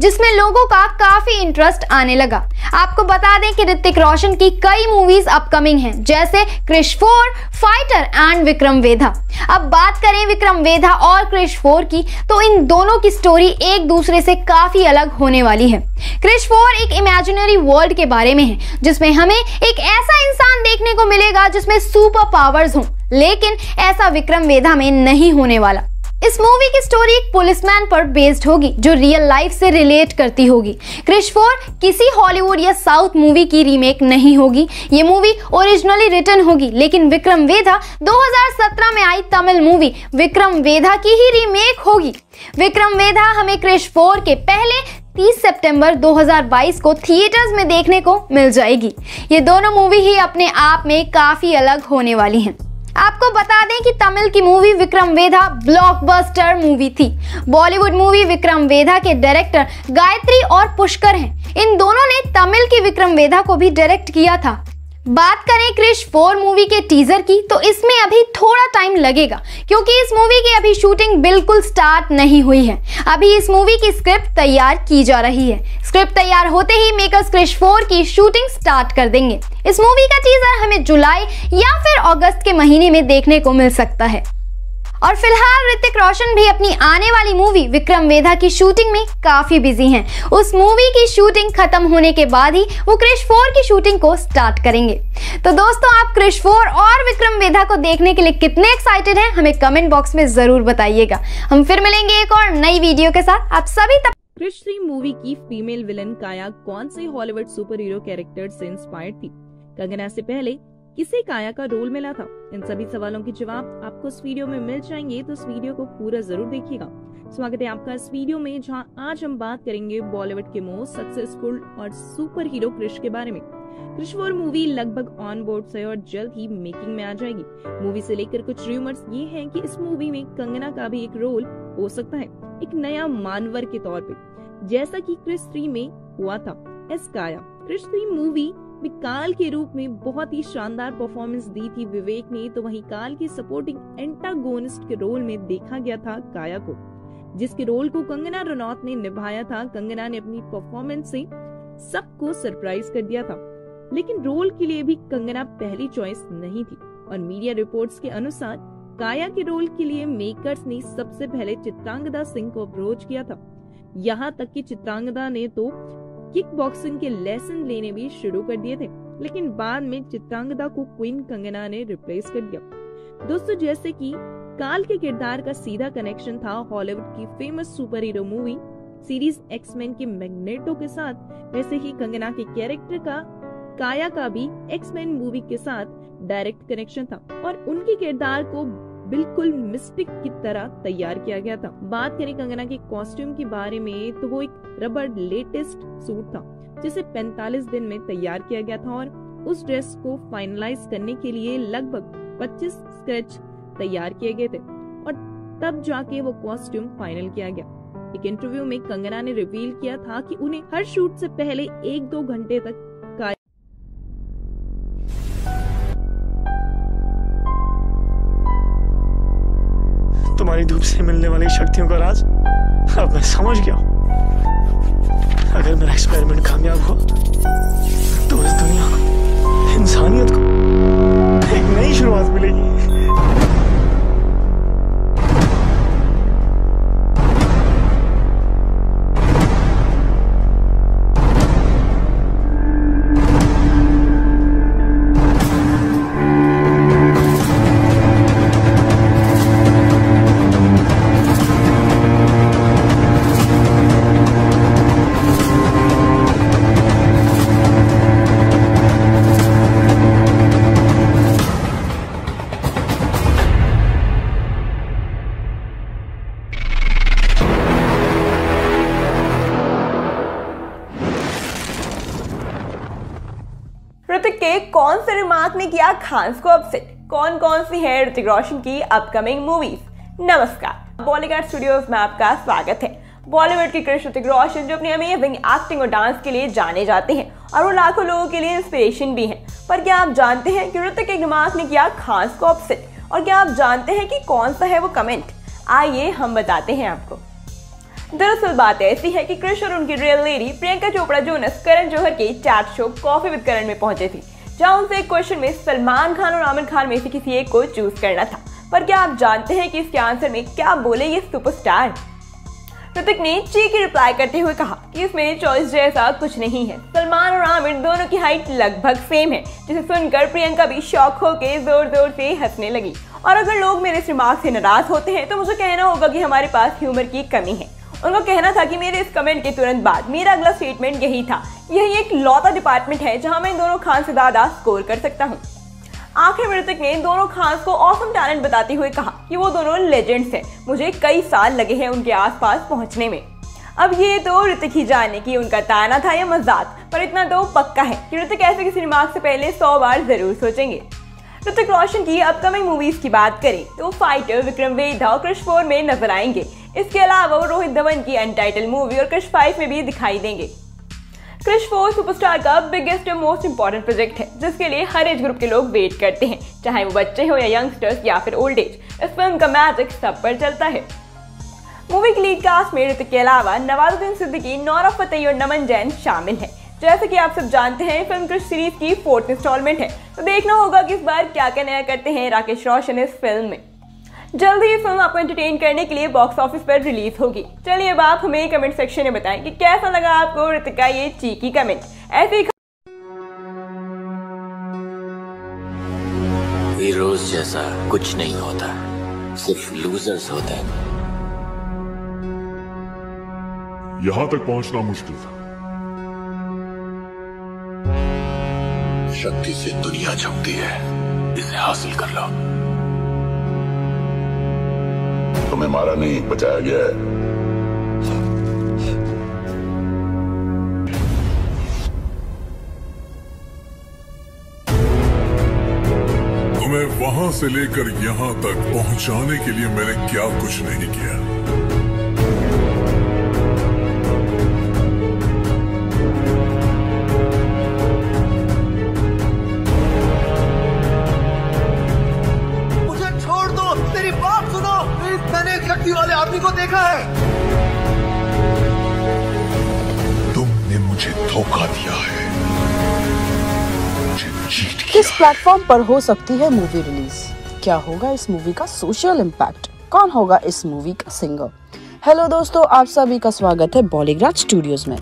जिसमें लोगों का काफी इंटरेस्ट आने लगा। आपको बता दें कि ऋतिक रोशन की कई मूवीज अपकमिंग हैं, जैसे Krrish four, fighter and Vikram Vedha. अब बात करें विक्रम वेधा और क्रिश फोर की, तो इन दोनों की स्टोरी एक दूसरे से काफी अलग होने वाली है। क्रिश फोर एक इमेजिनरी वर्ल्ड के बारे में है जिसमें हमें एक ऐसा इंसान देखने को मिलेगा जिसमें सुपर पावर्स हों, लेकिन ऐसा विक्रम वेधा में नहीं होने वाला। इस मूवी की स्टोरी एक पुलिसमैन पर बेस्ड होगी जो रियल लाइफ से रिलेट करती होगी। क्रिश फोर किसी हॉलीवुड या साउथ मूवी की रीमेक नहीं होगी। ये मूवी ओरिजिनली रिटन होगी, लेकिन विक्रम वेधा दो हज़ार सत्रह में आई तमिल मूवी विक्रम वेधा की ही रीमेक होगी। विक्रम वेधा हमें क्रिश फोर के पहले तीस सितंबर दो हज़ार बाईस को थिएटर्स में देखने को मिल जाएगी। ये दोनों मूवी ही अपने आप में काफी अलग होने वाली हैं। आपको बता दें कि तमिल की movie Vikram Vedha blockbuster movie थी। बॉलीवुड मूवी विक्रम वेधा के डायरेक्टर गायत्री और पुष्कर हैं। इन दोनों ने तमिल की विक्रम वेधा को भी डायरेक्ट किया था। बात करें क्रिश फोर मूवी के टीजर की, तो इसमें अभी थोड़ा टाइम लगेगा क्योंकि इस मूवी की अभी शूटिंग बिल्कुल स्टार्ट नहीं हुई है। अभी इस मूवी की स्क्रिप्ट तैयार की जा रही है। स्क्रिप्ट तैयार होते ही मेकर्स क्रिश फोर की शूटिंग स्टार्ट कर देंगे। इस मूवी का टीजर हमें जुलाई या फिर अगस्त के महीने में देखने को मिल सकता है। और फिलहाल ऋतिक रोशन भी अपनी आने वाली मूवी विक्रम वेधा की शूटिंग में काफी बिजी हैं। उस मूवी की शूटिंग खत्म होने के बाद ही वो क्रिश फोर की शूटिंग को स्टार्ट करेंगे। तो दोस्तों, आप क्रिश फोर और विक्रम वेधा को देखने के लिए कितने एक्साइटेड हैं, हमें कमेंट बॉक्स में जरूर बताइएगा। हम फिर मिलेंगे एक और नई वीडियो के साथ। आप सभी तब क्रिश थ्री मूवी की फीमेल विलन काया कौन से हॉलीवुड सुपर हीरो कैरेक्टर से इंस्पायर्ड थी? कंगना से पहले किसे काया का रोल मिला था? इन सभी सवालों के जवाब आपको इस वीडियो में मिल जाएंगे, तो इस वीडियो को पूरा जरूर देखिएगा। स्वागत है आपका इस वीडियो में, जहां आज हम बात करेंगे बॉलीवुड के मोस्ट सक्सेसफुल और सुपर हीरो क्रिश के बारे में। क्रिश फोर मूवी लगभग ऑन बोर्ड है और जल्द ही मेकिंग में आ जाएगी। मूवी से लेकर कुछ रूमर्स ये है कि इस मूवी में कंगना का भी एक रोल हो सकता है, एक नया मानवर के तौर पर, जैसा की क्रिश थ्री में हुआ था। एस काया क्रिश थ्री मूवी काल के रूप में बहुत ही शानदार परफॉर्मेंस दी थी विवेक ने, तो वहीं काल के सपोर्टिंग एंटागोनिस्ट के रोल में देखा गया था काया को, जिसके रोल को कंगना रनौत ने निभाया था। कंगना ने अपनी परफॉर्मेंस से सबको सरप्राइज कर दिया था, लेकिन रोल के लिए भी कंगना पहली चॉइस नहीं थी। और मीडिया रिपोर्ट्स के अनुसार काया के रोल के लिए मेकर्स ने सबसे पहले चित्रांगदा सिंह को अप्रोच किया था। यहाँ तक कि चित्रांगदा ने तो किक बॉक्सिंग के लेसन लेने भी शुरू कर दिए थे, लेकिन बाद में चित्रांगदा को क्वीन कंगना ने रिप्लेस कर दिया। दोस्तों, जैसे कि काल के किरदार का सीधा कनेक्शन था हॉलीवुड की famous super hero movie series X Men के मैग्नेटो के साथ, वैसे ही कंगना के कैरेक्टर का काया का भी एक्समैन मूवी के साथ डायरेक्ट कनेक्शन था और उनके किरदार को बिल्कुल मिस्टिक की तरह तैयार किया गया था। बात करें कंगना के कॉस्ट्यूम के बारे में, तो वो एक रबर लेटेस्ट सूट था जिसे पैंतालीस दिन में तैयार किया गया था और उस ड्रेस को फाइनलाइज करने के लिए लगभग पच्चीस स्केच तैयार किए गए थे और तब जाके वो कॉस्ट्यूम फाइनल किया गया। एक इंटरव्यू में कंगना ने रिवील किया था कि उन्हें हर शूट से पहले एक दो घंटे तक तुम्हारी धूप से मिलने वाली शक्तियों का राज अब मैं समझ गया। अगर मेरा एक्सपेरिमेंट कामयाब हो तो इस दुनिया को, इंसानियत को एक नई शुरुआत मिलेगी। के कौन से रिमार्क ने किया खान्स को अपसेट? कौन कौन सी है ऋतिक रोशन की अपकमिंग मूवीज? नमस्कार, बॉलीवुड स्टूडियोज में आपका स्वागत है। बॉलीवुड के क्रिश ऋतिक रोशन जो अपनी अमेजिंग एक्टिंग और डांस के लिए जाने जाते हैं और वो लाखों लोगों के लिए इंस्पिरेशन भी हैं। पर क्या आप जानते हैं कि ऋतिक के रिमार्क ने किया खान्स को अपसेट? और क्या आप जानते हैं कि कौन सा है वो कमेंट? आइए हम बताते हैं आपको। दरअसल बात ऐसी है कि क्रिश और उनकी real lady Priyanka Chopra Jonas Karan Johar के chat show coffee with Karan में पहुंचे थे, जहां उनसे एक क्वेश्चन में सलमान खान और आमिर खान में से किसी एक को चूज करना था। पर क्या आप जानते हैं कि इसके आंसर में क्या बोले ये सुपरस्टार? ऋतिक ने चीकी रिप्लाई करते हुए कहा कि इसमें चॉइस जैसा कुछ नहीं है। सलमान और आमिर दोनों की हाइट लगभग सेम है, जिसे सुनकर प्रियंका भी शॉक होकर जोर जोर से हंसने लगी और अगर लोग मेरे इस रिमार्क से नाराज़ होते हैं तो मुझे कहना होगा कि हमारे पास ह्यूमर की कमी है। उनको कहना था कि मेरे इस कमेंट के तुरंत बाद मेरा अगला स्टेटमेंट यही था, यही एक लौता डिपार्टमेंट है जहां मैं इन दोनों खान से ज़्यादा स्कोर कर सकता हूं। आखिर मृतक ने दोनों खान्स को ऑसम टैलेंट बताते हुए कहा कि वो दोनों लेजेंड्स हैं, मुझे कई साल लगे हैं उनके आसपास पहुंचने में। अब ये तो ऋतिक ही जाने कि उनका ताना था या मजाक, पर इतना तो पक्का है कि ऋतिक ऐसे किसी रिमार्क से पहले सौ बार जरूर सोचेंगे। ऋतिक रोशन की अपकमिंग मूवीज की बात करें तो फाइटर, विक्रम वेधा और क्रिश फोर में नजर आएंगे। इसके अलावा वो रोहित धवन की अनटाइटल्ड मूवी और क्रिश फाइव में भी दिखाई देंगे। क्रिश फोर सुपरस्टार का biggest and most important project है जिसके लिए हर एज ग्रुप के लोग वेट करते हैं, चाहे वो बच्चे हो या यंगस्टर्स या फिर ओल्ड एज। इस फिल्म का मैजिक सब पर चलता है। मूवी की लीड कास्ट में ऋतिक के अलावा नवाजुद्दीन सिद्दीकी, नौरा फतेही और नमन जैन शामिल हैं। जैसे कि आप सब जानते हैं फिल्म क्रिश सीरीज की फोर्थ इंस्टॉलमेंट है, तो देखना होगा कि इस बार क्या क्या नया करते हैं राकेश रोशन इस फिल्म में। जल्द ही फिल्म आपको एंटरटेन करने के लिए बॉक्स ऑफिस पर रिलीज होगी। चलिए अब आप हमें कमेंट सेक्शन में बताएं कि कैसा लगा आपको ऋतिक का ये चीकी कमेंट। ऐसे ही हीरोज जैसा कुछ नहीं होता, सिर्फ लूजर्स होते हैं। यहाँ तक पहुँचना मुश्किल था। शक्ति से दुनिया चमकती है, इसे हासिल कर लो। तुम्हें मारा नहीं, बचाया गया है। तुम्हें वहां से लेकर यहां तक पहुंचाने के लिए मैंने क्या कुछ नहीं किया। वाले आदमी को देखा है, तुमने मुझे धोखा दिया है, मुझे चीट किया। किस प्लेटफॉर्म पर हो सकती है मूवी रिलीज? क्या होगा इस मूवी का सोशल इम्पैक्ट? कौन होगा इस मूवी का सिंगर? हेलो दोस्तों, आप सभी का स्वागत है बॉलीग्राज स्टूडियोज में।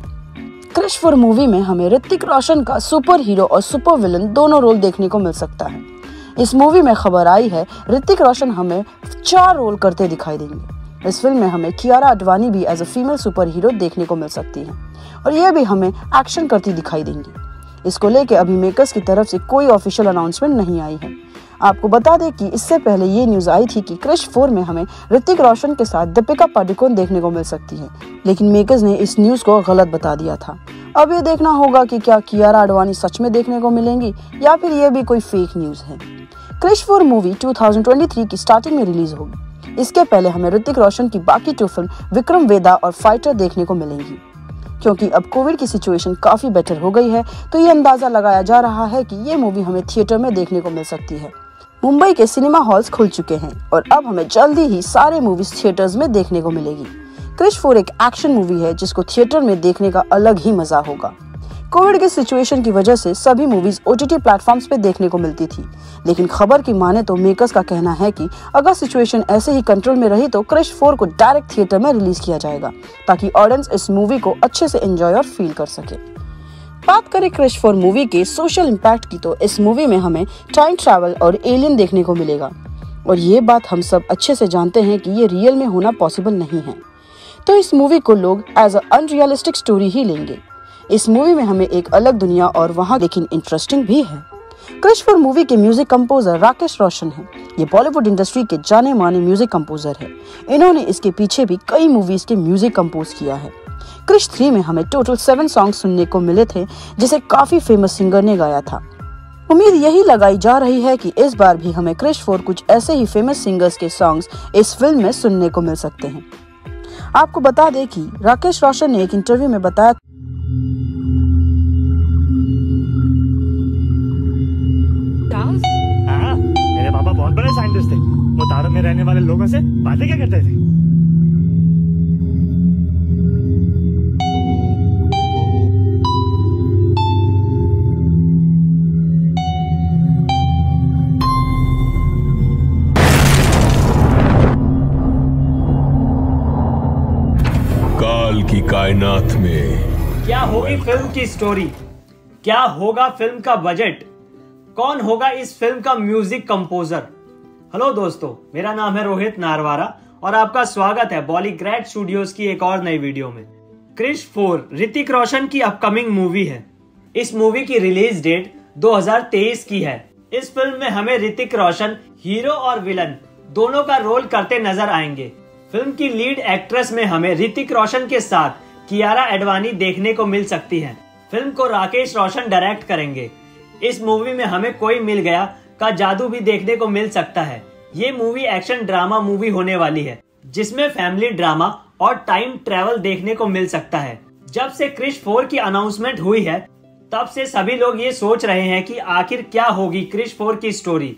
क्रिश फोर मूवी में हमें ऋतिक रोशन का सुपर हीरो और सुपर विलन दोनों रोल देखने को मिल सकता है। इस मूवी में खबर आई है ऋतिक रोशन हमें चार रोल करते दिखाई देंगे। इस फिल्म में हमें कियारा आडवाणी भी as a female super hero देखने को मिल सकती है और यह भी हमें एक्शन करती दिखाई देंगी। इसको लेके अभी मेकर्स की तरफ से कोई ऑफिशियल अनाउंसमेंट नहीं आई है। आपको बता दें कि इससे पहले ये न्यूज़ आई थी कि क्रिश फोर में हमें ऋतिक रोशन के साथ दीपिका पादुकोण देखने को मिल सकती है, लेकिन मेकर्स ने इस न्यूज़ को गलत बता दिया था। अब ये देखना होगा कि क्या कियारा आडवाणी सच में देखने को मिलेंगी या फिर ये भी कोई फेक न्यूज़ है। क्रिश फोर मूवी दो हज़ार तेईस की स्टार्टिंग में रिलीज होगी। इसके पहले हमें ऋतिक रोशन की बाकी टू फिल्म विक्रम वेदा और फाइटर देखने को मिलेंगी। क्योंकि अब कोविड की सिचुएशन काफ़ी बेटर हो गई है, तो ये अंदाज़ा लगाया जा रहा है कि ये मूवी हमें थिएटर में देखने को मिल सकती है। मुंबई के सिनेमा हॉल्स खुल चुके हैं और अब हमें जल्दी ही सारे मूवीज थिएटर्स में देखने को मिलेगी। क्रिश फोर एक एक्शन मूवी है जिसको थिएटर में देखने का अलग ही मजा होगा। कोविड के सिचुएशन की वजह से सभी मूवीज ओटीटी प्लेटफॉर्म्स पे देखने को मिलती थी, लेकिन खबर की माने तो मेकर्स का कहना है कि अगर सिचुएशन ऐसे ही कंट्रोल में रही तो क्रिश फोर को डायरेक्ट थिएटर में रिलीज किया जाएगा ताकि ऑडियंस इस मूवी को अच्छे से एंजॉय और फील कर सके। बात करें क्रिश फोर मूवी के सोशल इम्पैक्ट की, तो इस मूवी में हमें टाइम ट्रैवल और एलियन देखने को मिलेगा और ये बात हम सब अच्छे से जानते हैं कि ये रियल में होना पॉसिबल नहीं है, तो इस मूवी को लोग एज अ अनरियलिस्टिक स्टोरी ही लेंगे। इस मूवी में हमें एक अलग दुनिया और वहाँ लेकिन इंटरेस्टिंग भी है। क्रिश फोर मूवी के म्यूजिक कंपोजर राकेश रोशन हैं। ये बॉलीवुड इंडस्ट्री के जाने माने म्यूजिक कंपोजर हैं। इन्होंने इसके पीछे भी कई मूवीज के म्यूजिक कंपोज किया है। क्रिश थ्री में हमें टोटल सेवन सॉन्ग सुनने को मिले थे जिसे काफी फेमस सिंगर ने गाया था। उम्मीद यही लगाई जा रही है कि इस बार भी हमें क्रिश फोर कुछ ऐसे ही फेमस सिंगर्स के सॉन्ग्स इस फिल्म में सुनने को मिल सकते हैं। आपको बता दें कि राकेश रोशन ने एक इंटरव्यू में बताया आ, मेरे पापा बहुत बड़े साइंटिस्ट थे, वो तारों में रहने वाले लोगों से बातें क्या करते थे। काल की कायनात में क्या होगी फिल्म की स्टोरी, क्या होगा फिल्म का बजट, कौन होगा इस फिल्म का म्यूजिक कंपोजर, हेलो दोस्तों, मेरा नाम है रोहित नारवारा और आपका स्वागत है बॉलीग्रैड स्टूडियोज की एक और नई वीडियो में। क्रिश फोर ऋतिक रोशन की अपकमिंग मूवी है। इस मूवी की रिलीज डेट दो हज़ार तेईस की है। इस फिल्म में हमें ऋतिक रोशन हीरो और विलन दोनों का रोल करते नजर आएंगे। फिल्म की लीड एक्ट्रेस में हमें ऋतिक रोशन के साथ कियारा आडवाणी देखने को मिल सकती है। फिल्म को राकेश रोशन डायरेक्ट करेंगे। इस मूवी में हमें कोई मिल गया का जादू भी देखने को मिल सकता है। ये मूवी एक्शन ड्रामा मूवी होने वाली है, जिसमें फैमिली ड्रामा और टाइम ट्रेवल देखने को मिल सकता है। जब से क्रिश फोर की अनाउंसमेंट हुई है, तब से सभी लोग ये सोच रहे हैं कि आखिर क्या होगी क्रिश फोर की स्टोरी।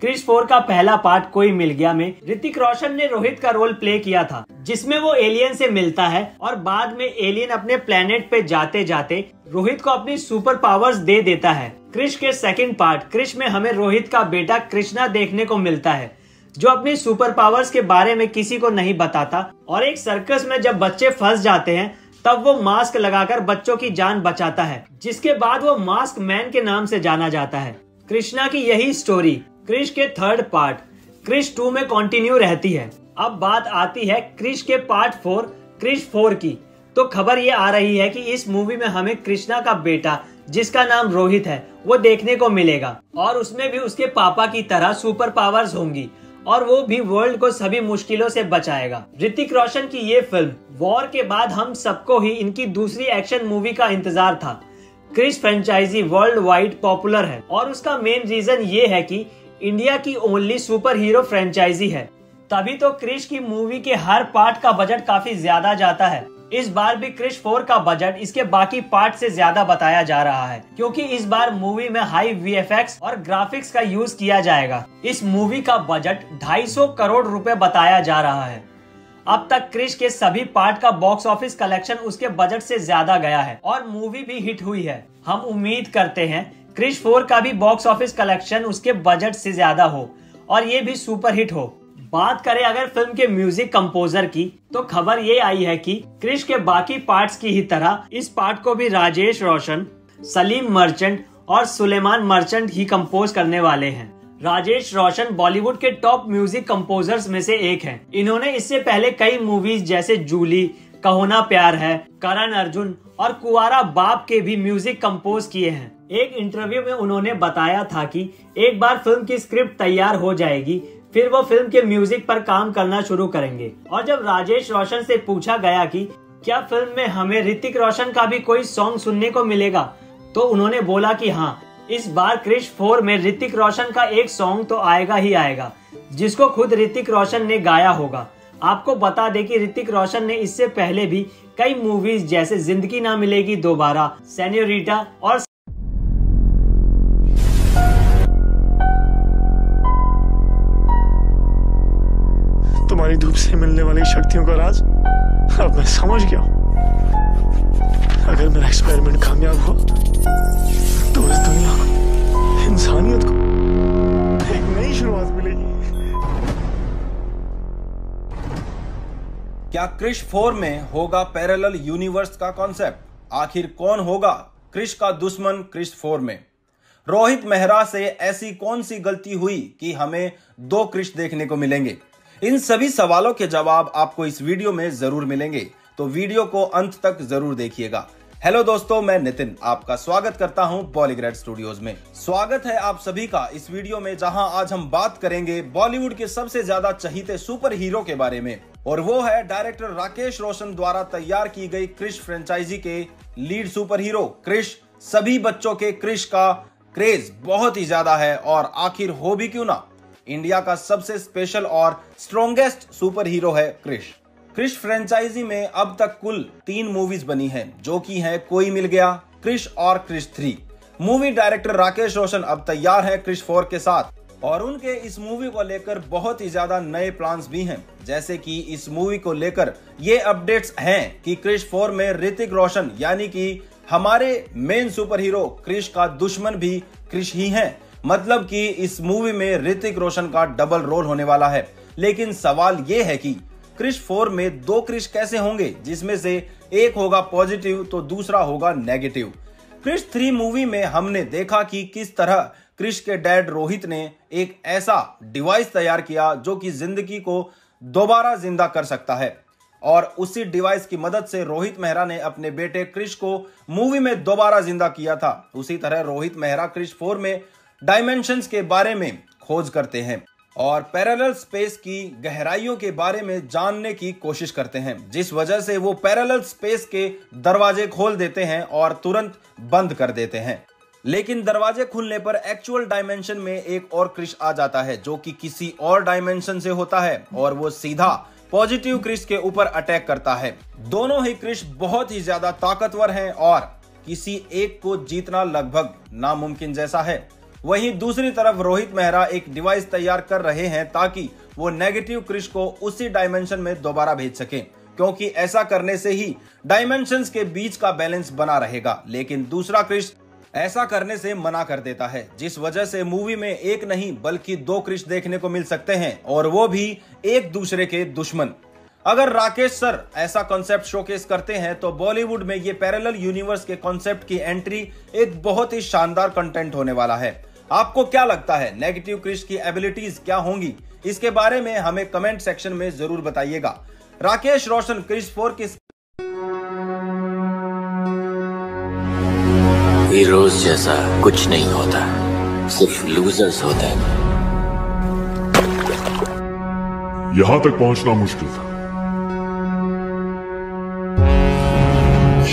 क्रिश फोर का पहला पार्ट कोई मिल गया में ऋतिक रोशन ने रोहित का रोल प्ले किया था, जिसमें वो एलियन से मिलता है और बाद में एलियन अपने प्लेनेट पे जाते जाते रोहित को अपनी सुपर पावर्स दे देता है। क्रिश के सेकंड पार्ट क्रिश में हमें रोहित का बेटा कृष्णा देखने को मिलता है, जो अपनी सुपर पावर्स के बारे में किसी को नहीं बताता और एक सर्कस में जब बच्चे फंस जाते हैं तब वो मास्क लगाकर बच्चों की जान बचाता है, जिसके बाद वो मास्क मैन के नाम से जाना जाता है। कृष्णा की यही स्टोरी क्रिश के थर्ड पार्ट क्रिश टू में कंटिन्यू रहती है। अब बात आती है क्रिश के पार्ट फोर क्रिश फोर की, तो खबर ये आ रही है कि इस मूवी में हमें कृष्णा का बेटा, जिसका नाम रोहित है, वो देखने को मिलेगा और उसमें भी उसके पापा की तरह सुपर पावर्स होंगी और वो भी वर्ल्ड को सभी मुश्किलों से बचाएगा। ऋतिक रोशन की ये फिल्म वॉर के बाद हम सबको ही इनकी दूसरी एक्शन मूवी का इंतजार था। Krrish franchise world wide popular है और उसका मेन रीजन ये है कि इंडिया की ओनली सुपर हीरो फ्रेंचाइजी है। तभी तो क्रिश की मूवी के हर पार्ट का बजट काफी ज्यादा जाता है। इस बार भी क्रिश फोर का बजट इसके बाकी पार्ट से ज्यादा बताया जा रहा है, क्योंकि इस बार मूवी में हाई वीएफएक्स और ग्राफिक्स का यूज किया जाएगा। इस मूवी का बजट दो सौ पचास करोड़ रुपए बताया जा रहा है। अब तक क्रिश के सभी पार्ट का बॉक्स ऑफिस कलेक्शन उसके बजट से ज्यादा गया है और मूवी भी हिट हुई है। हम उम्मीद करते हैं क्रिश फोर का भी बॉक्स ऑफिस कलेक्शन उसके बजट से ज्यादा हो और ये भी सुपर हिट हो। बात करें अगर फिल्म के म्यूजिक कंपोजर की, तो खबर ये आई है कि क्रिश के बाकी पार्ट्स की ही तरह इस पार्ट को भी राजेश रोशन, सलीम मर्चेंट और सुलेमान मर्चेंट ही कंपोज करने वाले हैं। राजेश रोशन बॉलीवुड के टॉप म्यूजिक कंपोजर्स में से एक हैं। इन्होंने इससे पहले कई मूवीज जैसे जूली, कहो ना प्यार है, करण अर्जुन और कुंवारा बाप के भी म्यूजिक कंपोज किए हैं। एक इंटरव्यू में उन्होंने बताया था कि एक बार फिल्म की स्क्रिप्ट तैयार हो जाएगी, फिर वो फिल्म के म्यूजिक पर काम करना शुरू करेंगे। और जब राजेश रोशन से पूछा गया कि क्या फिल्म में हमें ऋतिक रोशन का भी कोई सॉन्ग सुनने को मिलेगा, तो उन्होंने बोला कि हाँ, इस बार क्रिश फोर में ऋतिक रोशन का एक सॉन्ग तो आएगा ही आएगा, जिसको खुद ऋतिक रोशन ने गाया होगा। आपको बता दें कि ऋतिक रोशन ने इससे पहले भी कई मूवीज जैसे जिंदगी ना मिलेगी दोबारा, सेन्योरिटा और तुम्हारी धूप से मिलने वाली शक्तियों का राज अब मैं समझ गया हूं। अगर मेरा एक्सपेरिमेंट कामयाब हुआ तो इस दुनिया को, इंसानियत को एक नई शुरुआत मिलेगी। क्या क्रिश फोर में होगा पैरेलल यूनिवर्स का कॉन्सेप्ट? आखिर कौन होगा क्रिश का दुश्मन क्रिश फोर में? रोहित मेहरा से ऐसी कौन सी गलती हुई कि हमें दो क्रिश देखने को मिलेंगे? इन सभी सवालों के जवाब आपको इस वीडियो में जरूर मिलेंगे, तो वीडियो को अंत तक जरूर देखिएगा। हेलो दोस्तों, मैं नितिन आपका स्वागत करता हूं बॉलीग्रैड स्टूडियोज में। स्वागत है आप सभी का इस वीडियो में, जहां आज हम बात करेंगे बॉलीवुड के सबसे ज्यादा चहीते सुपर हीरो के बारे में, और वो है डायरेक्टर राकेश रोशन द्वारा तैयार की गई क्रिश फ्रेंचाइजी के लीड सुपर हीरो क्रिश। सभी बच्चों के क्रिश का क्रेज बहुत ही ज्यादा है और आखिर हो भी क्यों ना, इंडिया का सबसे स्पेशल और स्ट्रॉन्गेस्ट सुपर हीरो है क्रिश। क्रिश फ्रेंचाइजी में अब तक कुल तीन मूवीज बनी हैं, जो कि है कोई मिल गया, क्रिश और Krrish three. Movie director Rakesh Roshan अब तैयार है क्रिश फोर के साथ और उनके इस मूवी को लेकर बहुत ही ज्यादा नए प्लान्स भी हैं। जैसे कि इस मूवी को लेकर ये अपडेट्स हैं कि क्रिश फोर में ऋतिक रोशन यानी कि हमारे मेन सुपर हीरो क्रिश का दुश्मन भी क्रिश ही है, मतलब कि इस मूवी में ऋतिक रोशन का डबल रोल होने वाला है। लेकिन सवाल यह है कि क्रिश फोर में दो क्रिश कैसे होंगे, जिसमें से एक होगा पॉजिटिव तो दूसरा होगा नेगेटिव। क्रिश थ्री मूवी में हमने देखा कि किस तरह क्रिश के डैड रोहित ने एक ऐसा डिवाइस तैयार किया जो कि जिंदगी को दोबारा जिंदा कर सकता है, और उसी डिवाइस की मदद से रोहित मेहरा ने अपने बेटे क्रिश को मूवी में दोबारा जिंदा किया था। उसी तरह रोहित मेहरा क्रिश फोर में डायमेंशंस के बारे में खोज करते हैं और पैरेलल स्पेस की गहराइयों के बारे में जानने की कोशिश करते हैं, जिस वजह से वो पैरेलल स्पेस के दरवाजे खोल देते हैं और तुरंत बंद कर देते हैं। लेकिन दरवाजे खुलने पर एक्चुअल डायमेंशन में एक और क्रिश आ जाता है जो कि किसी और डायमेंशन से होता है, और वो सीधा पॉजिटिव क्रिश के ऊपर अटैक करता है। दोनों ही क्रिश बहुत ही ज्यादा ताकतवर हैं और किसी एक को जीतना लगभग नामुमकिन जैसा है। वहीं दूसरी तरफ रोहित मेहरा एक डिवाइस तैयार कर रहे हैं ताकि वो नेगेटिव क्रिश को उसी डायमेंशन में दोबारा भेज सके, क्योंकि ऐसा करने से ही डायमेंशंस के बीच का बैलेंस बना रहेगा। लेकिन दूसरा क्रिश ऐसा करने से मना कर देता है, जिस वजह से मूवी में एक नहीं बल्कि दो क्रिश देखने को मिल सकते हैं, और वो भी एक दूसरे के दुश्मन। अगर राकेश सर ऐसा कॉन्सेप्ट शोकेस करते हैं तो बॉलीवुड में ये पैरेलल यूनिवर्स के कॉन्सेप्ट की एंट्री एक बहुत ही शानदार कंटेंट होने वाला है। आपको क्या लगता है नेगेटिव क्रिश की एबिलिटीज क्या होंगी? इसके बारे में हमें कमेंट सेक्शन में जरूर बताइएगा। राकेश रोशन क्रिश फोर की हीरोज जैसा कुछ नहीं होता, सिर्फ लूजर्स होते हैं। यहाँ तक पहुँचना मुश्किल था।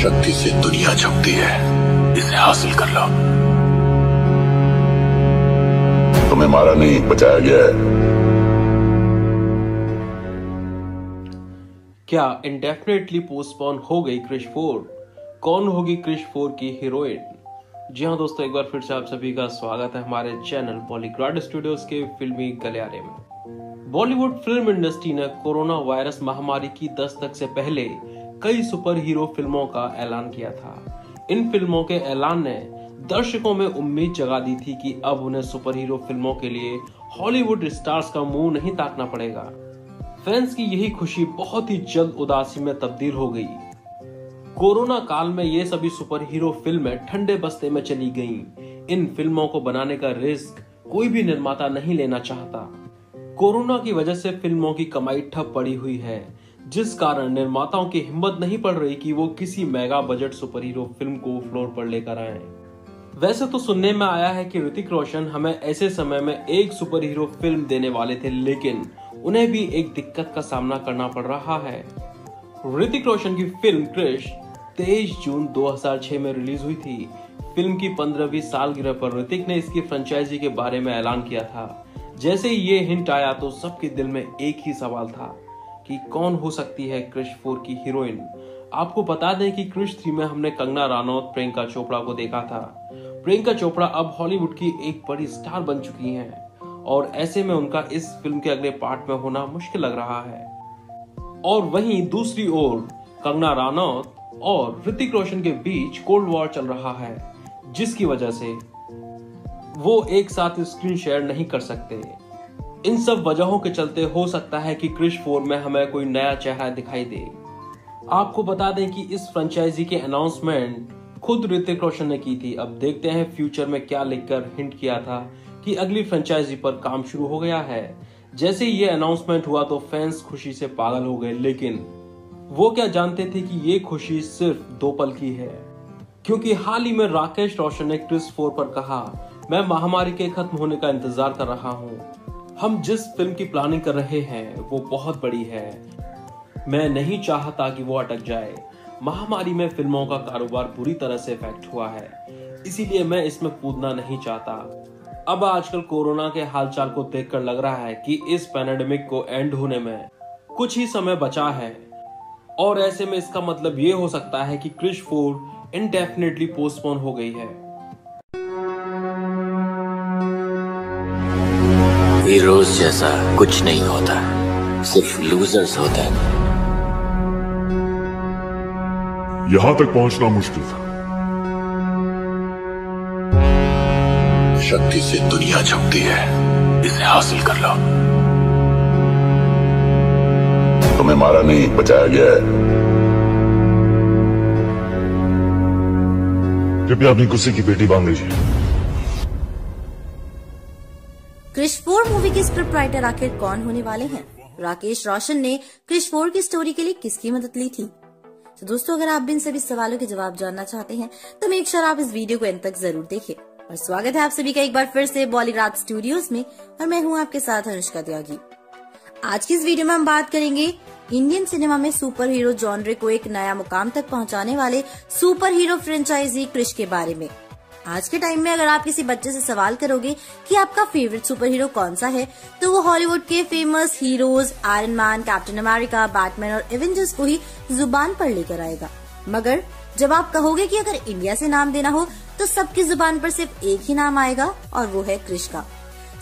शक्ति से दुनिया झपती है, इसे हासिल कर लो। तुम्हें मारा नहीं, बचाया गया है। क्या इंडेफिनेटली पोस्टपोन हो गई क्रिश फोर? कौन होगी क्रिश फोर की हीरोइन? जी हाँ दोस्तों, एक बार फिर से आप सभी का स्वागत है हमारे चैनल पॉलीग्राड स्टूडियोज के फिल्मी गलियारे में। बॉलीवुड फिल्म इंडस्ट्री ने कोरोना वायरस महामारी की दस्तक से पहले कई सुपर हीरो फिल्मों का ऐलान किया था। इन फिल्मों के ऐलान ने दर्शकों में उम्मीद जगा दी थी कि अब उन्हें सुपर हीरो फिल्मों के लिए हॉलीवुड स्टार्स का मुंह नहीं ताकना पड़ेगा। फैंस की यही खुशी बहुत ही जल्द उदासी में तब्दील हो गई। कोरोना काल में ये सभी सुपर हीरो फिल्में ठंडे बस्ते में चली गईं। इन फिल्मों को बनाने का रिस्क कोई भी निर्माता नहीं लेना चाहता। कोरोना की वजह से फिल्मों की कमाई ठप पड़ी हुई है, जिस कारण निर्माताओं की हिम्मत नहीं पड़ रही कि वो किसी mega budget super hero film को फ्लोर पर लेकर आए। वैसे तो सुनने में आया है कि ऋतिक रोशन हमें ऐसे समय में एक सुपर हीरो फिल्म देने वाले थे, लेकिन उन्हें भी एक दिक्कत का सामना करना पड़ रहा है। ऋतिक रोशन की फिल्म क्रिश तेईस जून दो हज़ार छह में रिलीज हुई थी। फिल्म की पंद्रहवीं सालगिरह पर ऋतिक ने इसकी फ्रेंचाइजी के बारे में ऐलान किया था। जैसे ही ये हिंट आया तो सबके दिल में एक ही सवाल था कि कौन हो सकती है क्रिश फोर की हीरोइन। आपको बता दें कि क्रिश थ्री में हमने कंगना रनौत, प्रियंका चोपड़ा को देखा था। प्रियंका चोपड़ा अब हॉलीवुड की एक बड़ी स्टार बन चुकी हैं, और ऐसे में उनका इस फिल्म के अगले पार्ट में होना मुश्किल लग रहा है। और वहीं दूसरी ओर कंगना रनौत और ऋतिक रोशन के बीच कोल्ड वॉर चल रहा है, जिसकी वजह से वो एक साथ स्क्रीन शेयर नहीं कर सकते। इन सब वजहों के चलते हो सकता है कि क्रिश फोर में हमें कोई नया चेहरा दिखाई दे। आपको बता दें कि इस फ्रेंचाइजी के अनाउंसमेंट खुद ऋतिक रोशन ने की थी। अब देखते हैं फ्यूचर में क्या लिखकर हिंट किया था कि अगली फ्रेंचाइजी पर काम शुरू हो गया है। जैसे ये अनाउंसमेंट हुआ तो फैंस खुशी से पागल हो गए, लेकिन वो क्या जानते थे कि ये खुशी सिर्फ दो पल की है, क्योंकि हाल ही में राकेश रोशन ने क्रिश फोर पर कहा, मैं महामारी के खत्म होने का इंतजार कर रहा हूँ। हम जिस फिल्म की प्लानिंग कर रहे हैं वो बहुत बड़ी है, मैं नहीं चाहता कि वो अटक जाए। महामारी में फिल्मों का कारोबार बुरी तरह से इफेक्ट हुआ है, इसीलिए मैं इसमें कूदना नहीं चाहता। अब आजकल कोरोना के हालचाल को देखकर लग रहा है कि इस पैनेडेमिक को एंड होने में कुछ ही समय बचा है, और ऐसे में इसका मतलब ये हो सकता है कि क्रिश फोर इनडेफिनेटली पोस्टपोन हो गई है। हीरोज जैसा कुछ नहीं होता, सिर्फ लूजर्स होते हैं। यहाँ तक पहुंचना मुश्किल था। शक्ति से दुनिया झपती है, इसे हासिल कर लो। तुम्हें मारा नहीं, बचाया गया है। कृपया अपनी कुर्सी की पेटी बांध लीजिए। क्रिश फोर मूवी के स्क्रिप्ट राइटर आखिर कौन होने वाले हैं? राकेश रोशन ने क्रिश फोर की स्टोरी के लिए किसकी मदद ली थी? तो दोस्तों, अगर आप इन सभी सवालों के जवाब जानना चाहते हैं तो मेक श्योर आप इस वीडियो को एंड तक जरूर देखें। और स्वागत है आप सभी का एक बार फिर से बॉलीग्राफ स्टूडियोज में, और मैं हूँ आपके साथ अनुष्का त्यागी। आज की इस वीडियो में हम बात करेंगे इंडियन सिनेमा में सुपर हीरो जॉनरे को एक नया मुकाम तक पहुंचाने वाले सुपर हीरो फ्रेंचाइजी क्रिश के बारे में। आज के टाइम में अगर आप किसी बच्चे से सवाल करोगे कि आपका फेवरेट सुपर हीरो कौन सा है, तो वो हॉलीवुड के famous heroes Iron Man, Captain America, Batman और एवेंजर्स को ही जुबान पर लेकर आएगा। मगर जब आप कहोगे कि अगर इंडिया से नाम देना हो तो सबकी जुबान पर सिर्फ एक ही नाम आएगा, और वो है क्रिश का।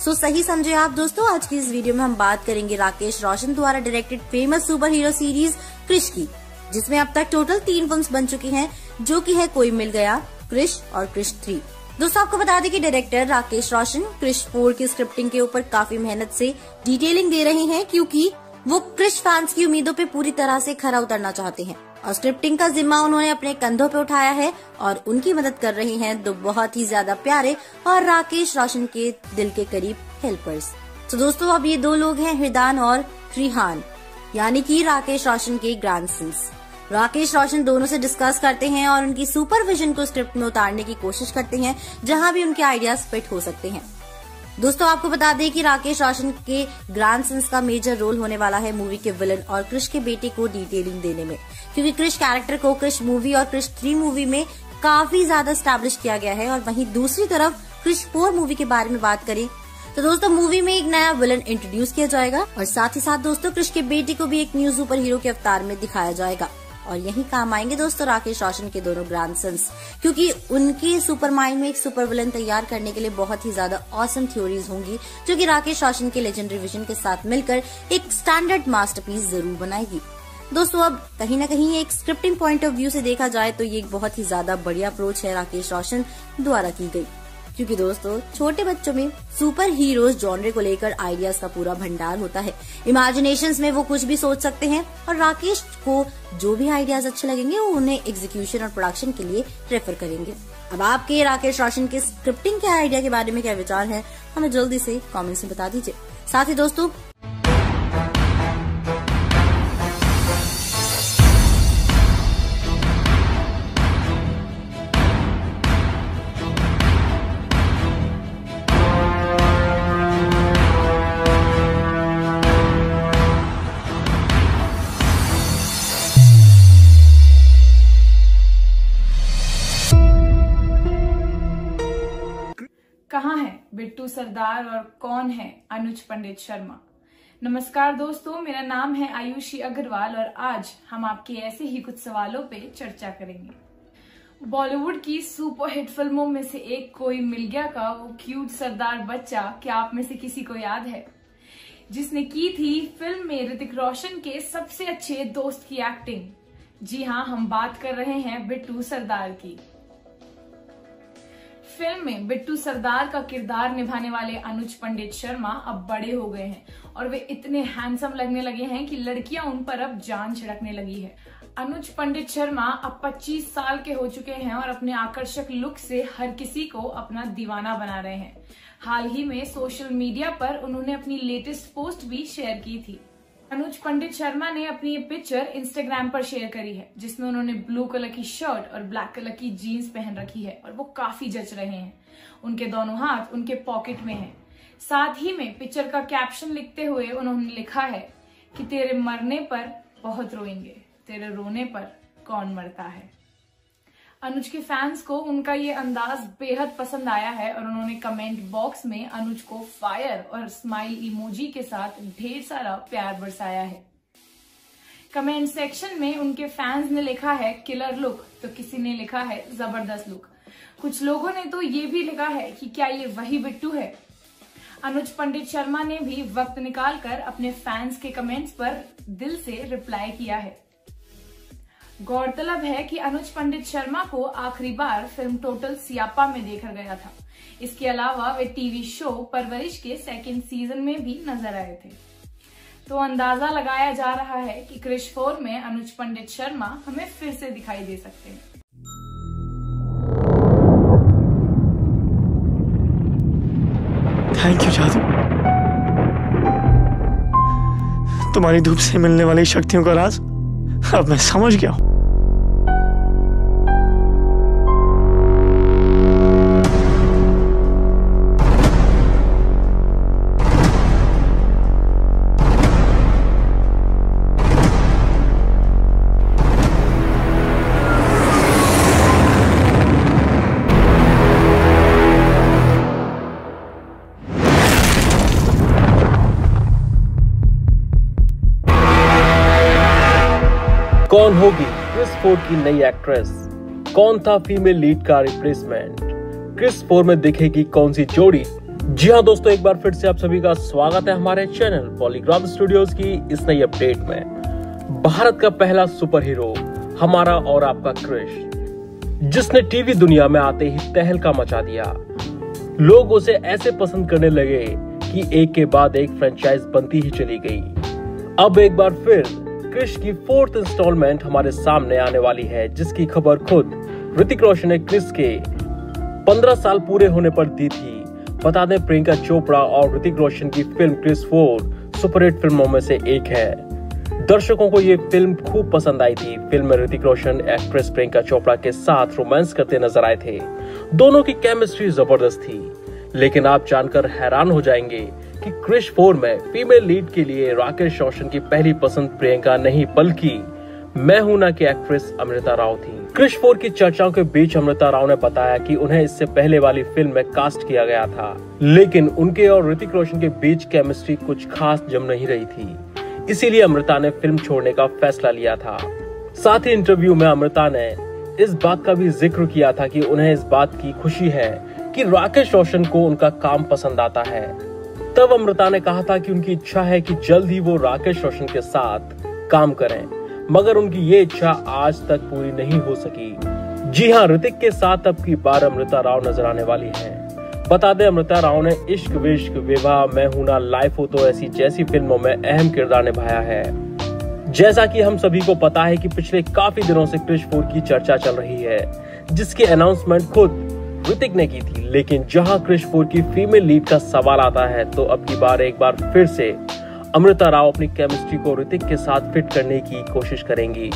सो सही समझे आप दोस्तों, आज की इस वीडियो में हम बात करेंगे राकेश रोशन द्वारा directed famous super hero series Krrish की, जिसमें अब तक टोटल तीन फिल्म्स बन चुकी हैं, जो कि है कोई मिल गया, क्रिश और क्रिश थ्री। दोस्तों, आपको बता दें कि डायरेक्टर राकेश रोशन क्रिश फोर की स्क्रिप्टिंग के ऊपर काफी मेहनत से डिटेलिंग दे रहे हैं, क्योंकि वो क्रिश फैंस की उम्मीदों पे पूरी तरह से खरा उतरना चाहते हैं, और स्क्रिप्टिंग का जिम्मा उन्होंने अपने कंधों पे उठाया है, और उनकी मदद कर रहे हैं दो बहुत ही ज्यादा प्यारे और राकेश रोशन के दिल के करीब हेल्पर्स। तो दोस्तों, अब ये दो लोग हैं हृदान और रिहान, यानी कि राकेश रोशन के ग्रैंडसन्स। राकेश रोशन दोनों से डिस्कस करते हैं और उनकी सुपरविजन को स्क्रिप्ट में उतारने की कोशिश करते हैं, जहां भी उनके आइडियाज फिट हो सकते हैं। दोस्तों, आपको बता दें कि राकेश रोशन के ग्रैंडसन्स का मेजर रोल होने वाला है मूवी के विलन और क्रिश के बेटे को डिटेलिंग देने में, क्योंकि क्रिश कैरेक्टर को क्रिश मूवी और क्रिश थ्री मूवी में काफी ज्यादा स्टैब्लिश किया गया है। और वहीं दूसरी तरफ क्रिश फोर मूवी के बारे में बात करें तो दोस्तों, मूवी में एक नया विलन इंट्रोड्यूस किया जाएगा, और साथ ही साथ दोस्तों क्रिश के बेटे को भी एक न्यू सुपर हीरो के अवतार में दिखाया जाएगा। और यही काम आएंगे दोस्तों राकेश रोशन के दोनों ग्रैंडसन्स, क्योंकि उनके सुपर माइंड में एक सुपर विलन तैयार करने के लिए बहुत ही ज्यादा ऑसम थ्योरीज होंगी, जो कि राकेश रोशन के लेजेंडरी विजन के साथ मिलकर एक स्टैंडर्ड मास्टरपीस जरूर बनाएगी। दोस्तों, अब कहीं ना कहीं एक स्क्रिप्टिंग पॉइंट ऑफ व्यू से देखा जाए तो ये एक बहुत ही ज्यादा बढ़िया अप्रोच है राकेश रोशन द्वारा की गई, क्योंकि दोस्तों छोटे बच्चों में सुपर हीरोज जॉनरे को लेकर आइडियाज का पूरा भंडार होता है। इमेजिनेशंस में वो कुछ भी सोच सकते हैं, और राकेश को जो भी आइडियाज अच्छे लगेंगे वो उन्हें एग्जीक्यूशन और प्रोडक्शन के लिए रेफर करेंगे। अब आपके राकेश रोशन के स्क्रिप्टिंग के आइडिया के बारे में क्या विचार है, हमें जल्दी से कॉमेंट्स में बता दीजिए। साथ ही दोस्तों, कहाँ है बिट्टू सरदार और कौन है अनुज पंडित शर्मा? नमस्कार दोस्तों, मेरा नाम है आयुषी अग्रवाल, और आज हम आपके ऐसे ही कुछ सवालों पे चर्चा करेंगे। बॉलीवुड की सुपरहिट फिल्मों में से एक कोई मिल गया का वो क्यूट सरदार बच्चा क्या आप में से किसी को याद है, जिसने की थी फिल्म में ऋतिक रोशन के सबसे अच्छे दोस्त की एक्टिंग? जी हाँ, हम बात कर रहे हैं बिट्टू सरदार की। फिल्म में बिट्टू सरदार का किरदार निभाने वाले अनुज पंडित शर्मा अब बड़े हो गए हैं, और वे इतने हैंडसम लगने लगे हैं कि लड़कियां उन पर अब जान छिड़कने लगी है। अनुज पंडित शर्मा अब पच्चीस साल के हो चुके हैं और अपने आकर्षक लुक से हर किसी को अपना दीवाना बना रहे हैं। हाल ही में सोशल मीडिया पर उन्होंने अपनी लेटेस्ट पोस्ट भी शेयर की थी। अनुज पंडित शर्मा ने अपनी ये पिक्चर इंस्टाग्राम पर शेयर करी है, जिसमें उन्होंने ब्लू कलर की शर्ट और ब्लैक कलर की जीन्स पहन रखी है, और वो काफी जच रहे हैं। उनके दोनों हाथ उनके पॉकेट में हैं। साथ ही में पिक्चर का कैप्शन लिखते हुए उन्होंने लिखा है कि तेरे मरने पर बहुत रोएंगे, तेरे रोने पर कौन मरता है। अनुज के फैंस को उनका ये अंदाज बेहद पसंद आया है, और उन्होंने कमेंट बॉक्स में अनुज को फायर और स्माइल इमोजी के साथ ढेर सारा प्यार बरसाया है। कमेंट सेक्शन में उनके फैंस ने लिखा है किलर लुक, तो किसी ने लिखा है जबरदस्त लुक, कुछ लोगों ने तो ये भी लिखा है कि क्या ये वही बिट्टू है। अनुज पंडित शर्मा ने भी वक्त निकालकर अपने फैंस के कमेंट्स पर दिल से रिप्लाई किया है। गौरतलब है कि अनुज पंडित शर्मा को आखिरी बार फिल्म टोटल सियापा में देखा गया था। इसके अलावा वे टीवी शो परवरिश के सेकंड सीजन में भी नजर आए थे। तो अंदाजा लगाया जा रहा है कि क्रिश फोर में अनुज पंडित शर्मा हमें फिर से दिखाई दे सकते हैं। थैंक यू जादू। तुम्हारी धूप से मिलने वाली शक्तियों का राज अब मैं समझ गया हूं। कौन होगी क्रिस फोर्ड की नई एक्ट्रेस? कौन था फीमेल लीड का रिप्लेसमेंट? क्रिस फोर्ड में दिखेगी कौन सी जोड़ी? जी हाँ दोस्तों, एक बार फिर से आप सभी का स्वागत है हमारे चैनल पॉलीग्राफ स्टूडियोज की इस नई अपडेट में। भारत का पहला सुपर हीरो, हमारा और आपका क्रिश, जिसने टीवी दुनिया में आते ही तहलका मचा दिया। लोग उसे ऐसे पसंद करने लगे कि एक के बाद एक फ्रेंचाइज बनती ही चली गई। अब एक बार फिर क्रिश की फोर्थ इंस्टॉलमेंट हमारे सामने आने वाली है, जिसकी खबर खुद ऋतिक रोशन ने क्रिश के पंद्रह साल पूरे होने पर दी थी। बता दें, प्रियंका चोपड़ा और ऋतिक रोशन की फिल्म क्रिश फोर सुपरहिट फिल्मों में से एक है। दर्शकों को ये फिल्म खूब पसंद आई थी। फिल्म में ऋतिक रोशन एक्ट्रेस प्रियंका चोपड़ा के साथ रोमांस करते नजर आए थे। दोनों की केमिस्ट्री जबरदस्त थी, लेकिन आप जानकर हैरान हो जाएंगे कि क्रिश फोर में फीमेल लीड के लिए राकेश रोशन की पहली पसंद प्रियंका नहीं बल्कि मैं हूं ना की एक्ट्रेस अमृता राव थी। क्रिश फोर की चर्चाओं के बीच अमृता राव ने बताया कि उन्हें इससे पहले वाली फिल्म में कास्ट किया गया था, लेकिन उनके और ऋतिक रोशन के बीच केमिस्ट्री कुछ खास जम नहीं रही थी, इसीलिए अमृता ने फिल्म छोड़ने का फैसला लिया था। साथ ही इंटरव्यू में अमृता ने इस बात का भी जिक्र किया था कि उन्हें इस बात की खुशी है कि राकेश रोशन को उनका काम पसंद आता है। तब अमृता ने कहा था कि उनकी इच्छा है कि जल्द ही वो राकेश रोशन के साथ काम करें, मगर उनकी ये इच्छा आज तक पूरी नहीं हो सकी। जी हाँ, ऋतिक के साथ अब की बार अमृता राव नजर आने वाली हैं। बता दें, अमृता राव ने इश्क विश्क, विवाह, मैं हूं ना, लाइफ हो तो ऐसी जैसी फिल्मों में अहम किरदार निभाया है। जैसा कि हम सभी को पता है कि पिछले काफी दिनों से क्रिश फोर की चर्चा चल रही है, जिसकी अनाउंसमेंट खुद ऋतिक ने की थी। लेकिन जहां क्रिश फोर की फीमेल लीड का सवाल आता है, तो अब की बार एक बार फिर से अमृता राव अपनी केमिस्ट्री को ऋतिक के साथ फिट करने की कोशिश करेंगी,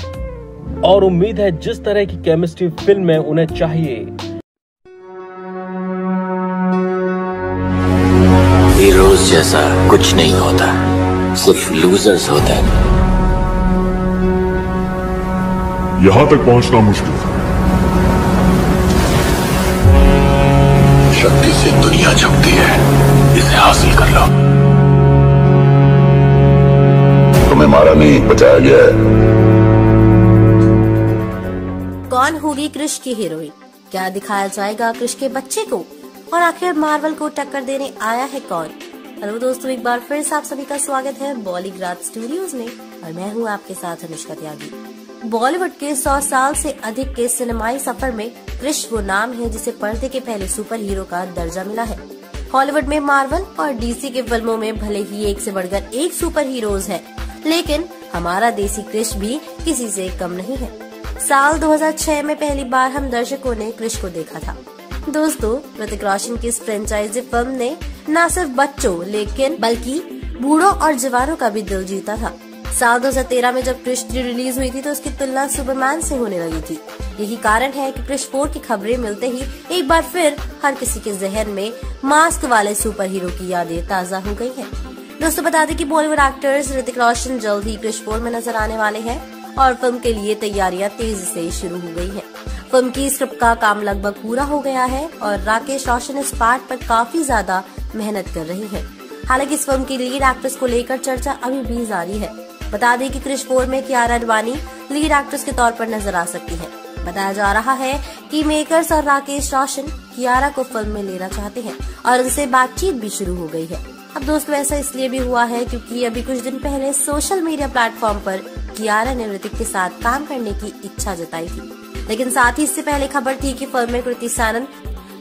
और उम्मीद है जिस तरह की केमिस्ट्री फिल्म में उन्हें चाहिए, हीरोज जैसा कुछ नहीं होता, सिर्फ लूजर्स होते हैं। यहाँ तक पहुँचना मुश्किल था। शक्ति से दुनिया झपती है, इसे हासिल कर लो। तुम्हें मारा नहीं, बचाया गया है। कौन होगी क्रिश की हीरोइन? क्या दिखाया जाएगा क्रिश के बच्चे को? और आखिर मार्वल को टक्कर देने आया है कौन? हेलो दोस्तों, एक बार फिर से आप सभी का स्वागत है बॉलीग्राफ स्टूडियोज में, और मैं हूँ आपके साथ अनुष्का त्यागी। बॉलीवुड के सौ साल से अधिक के सिनेमाई सफर में क्रिश वो नाम है जिसे पर्दे के पहले सुपर हीरो का दर्जा मिला है। हॉलीवुड में मार्वल और डीसी की फिल्मों में भले ही एक से बढ़कर एक सुपर हीरोज है, लेकिन हमारा देसी क्रिश भी किसी से कम नहीं है। साल दो हज़ार छह में पहली बार हम दर्शकों ने क्रिश को देखा था। दोस्तों, ऋतिक रोशन की इस फ्रेंचाइजी फिल्म ने न सिर्फ बच्चों लेकिन बल्कि बूढ़ों और जवानों का भी दिल जीता था। साल दो हज़ार तेरह में जब क्रिश थ्री रिलीज हुई थी तो उसकी तुलना सुपरमैन से होने लगी थी। यही कारण है कि क्रिश फोर की खबरें मिलते ही एक बार फिर हर किसी के जहन में मास्क वाले सुपर हीरो की यादें ताजा हो गई हैं। दोस्तों, बता दें कि बॉलीवुड एक्टर्स ऋतिक रोशन जल्द ही क्रिश फोर में नजर आने वाले हैं और फिल्म के लिए तैयारियां तेजी से शुरू हो गई है। फिल्म की स्क्रिप्ट का काम लगभग पूरा हो गया है और राकेश रोशन इस पार्ट पर काफी ज्यादा मेहनत कर रही है। हालांकि इस फिल्म की लीड एक्ट्रेस को लेकर चर्चा अभी भी जारी है। बता दें कि क्रिश फोर में कियारा आडवाणी लीड एक्ट्रेस के तौर पर नजर आ सकती है। बताया जा रहा है कि मेकर्स और राकेश रोशन कियारा को फिल्म में लेना चाहते हैं और उनसे बातचीत भी शुरू हो गई है। अब दोस्तों, ऐसा इसलिए भी हुआ है क्योंकि अभी कुछ दिन पहले सोशल मीडिया प्लेटफॉर्म पर कियारा ने ऋतिक के साथ काम करने की इच्छा जताई थी, लेकिन साथ ही इससे पहले खबर थी कि फिल्म में कृति सैनन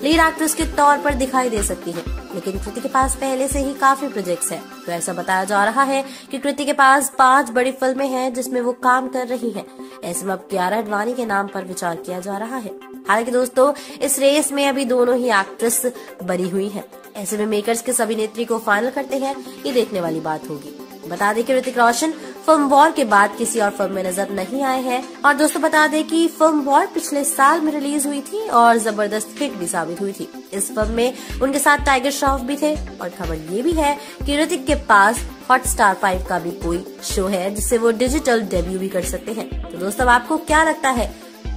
लीड एक्ट्रेस के तौर पर दिखाई दे सकती है। लेकिन कृति के पास पहले से ही काफी प्रोजेक्ट्स हैं, तो ऐसा बताया जा रहा है कि कृति के पास पांच बड़ी फिल्में हैं जिसमें वो काम कर रही हैं। ऐसे में अब कियारा आडवाणी के नाम पर विचार किया जा रहा है। हालांकि दोस्तों, इस रेस में अभी दोनों ही एक्ट्रेस बनी हुई हैं। ऐसे में मेकर्स के सभी नेत्री को फाइनल करते हैं, ये देखने वाली बात होगी। बता दें कि ऋतिक रोशन फिल्म वॉर के बाद किसी और फिल्म में नजर नहीं आए हैं। और दोस्तों बता दें कि फिल्म वॉर पिछले साल में रिलीज हुई थी और जबरदस्त हिट भी साबित हुई थी। इस फिल्म में उनके साथ टाइगर श्रॉफ भी थे और खबर ये भी है कि ऋतिक के पास हॉटस्टार फाइव का भी कोई शो है जिससे वो डिजिटल डेब्यू भी कर सकते हैं। तो दोस्तों आपको क्या लगता है,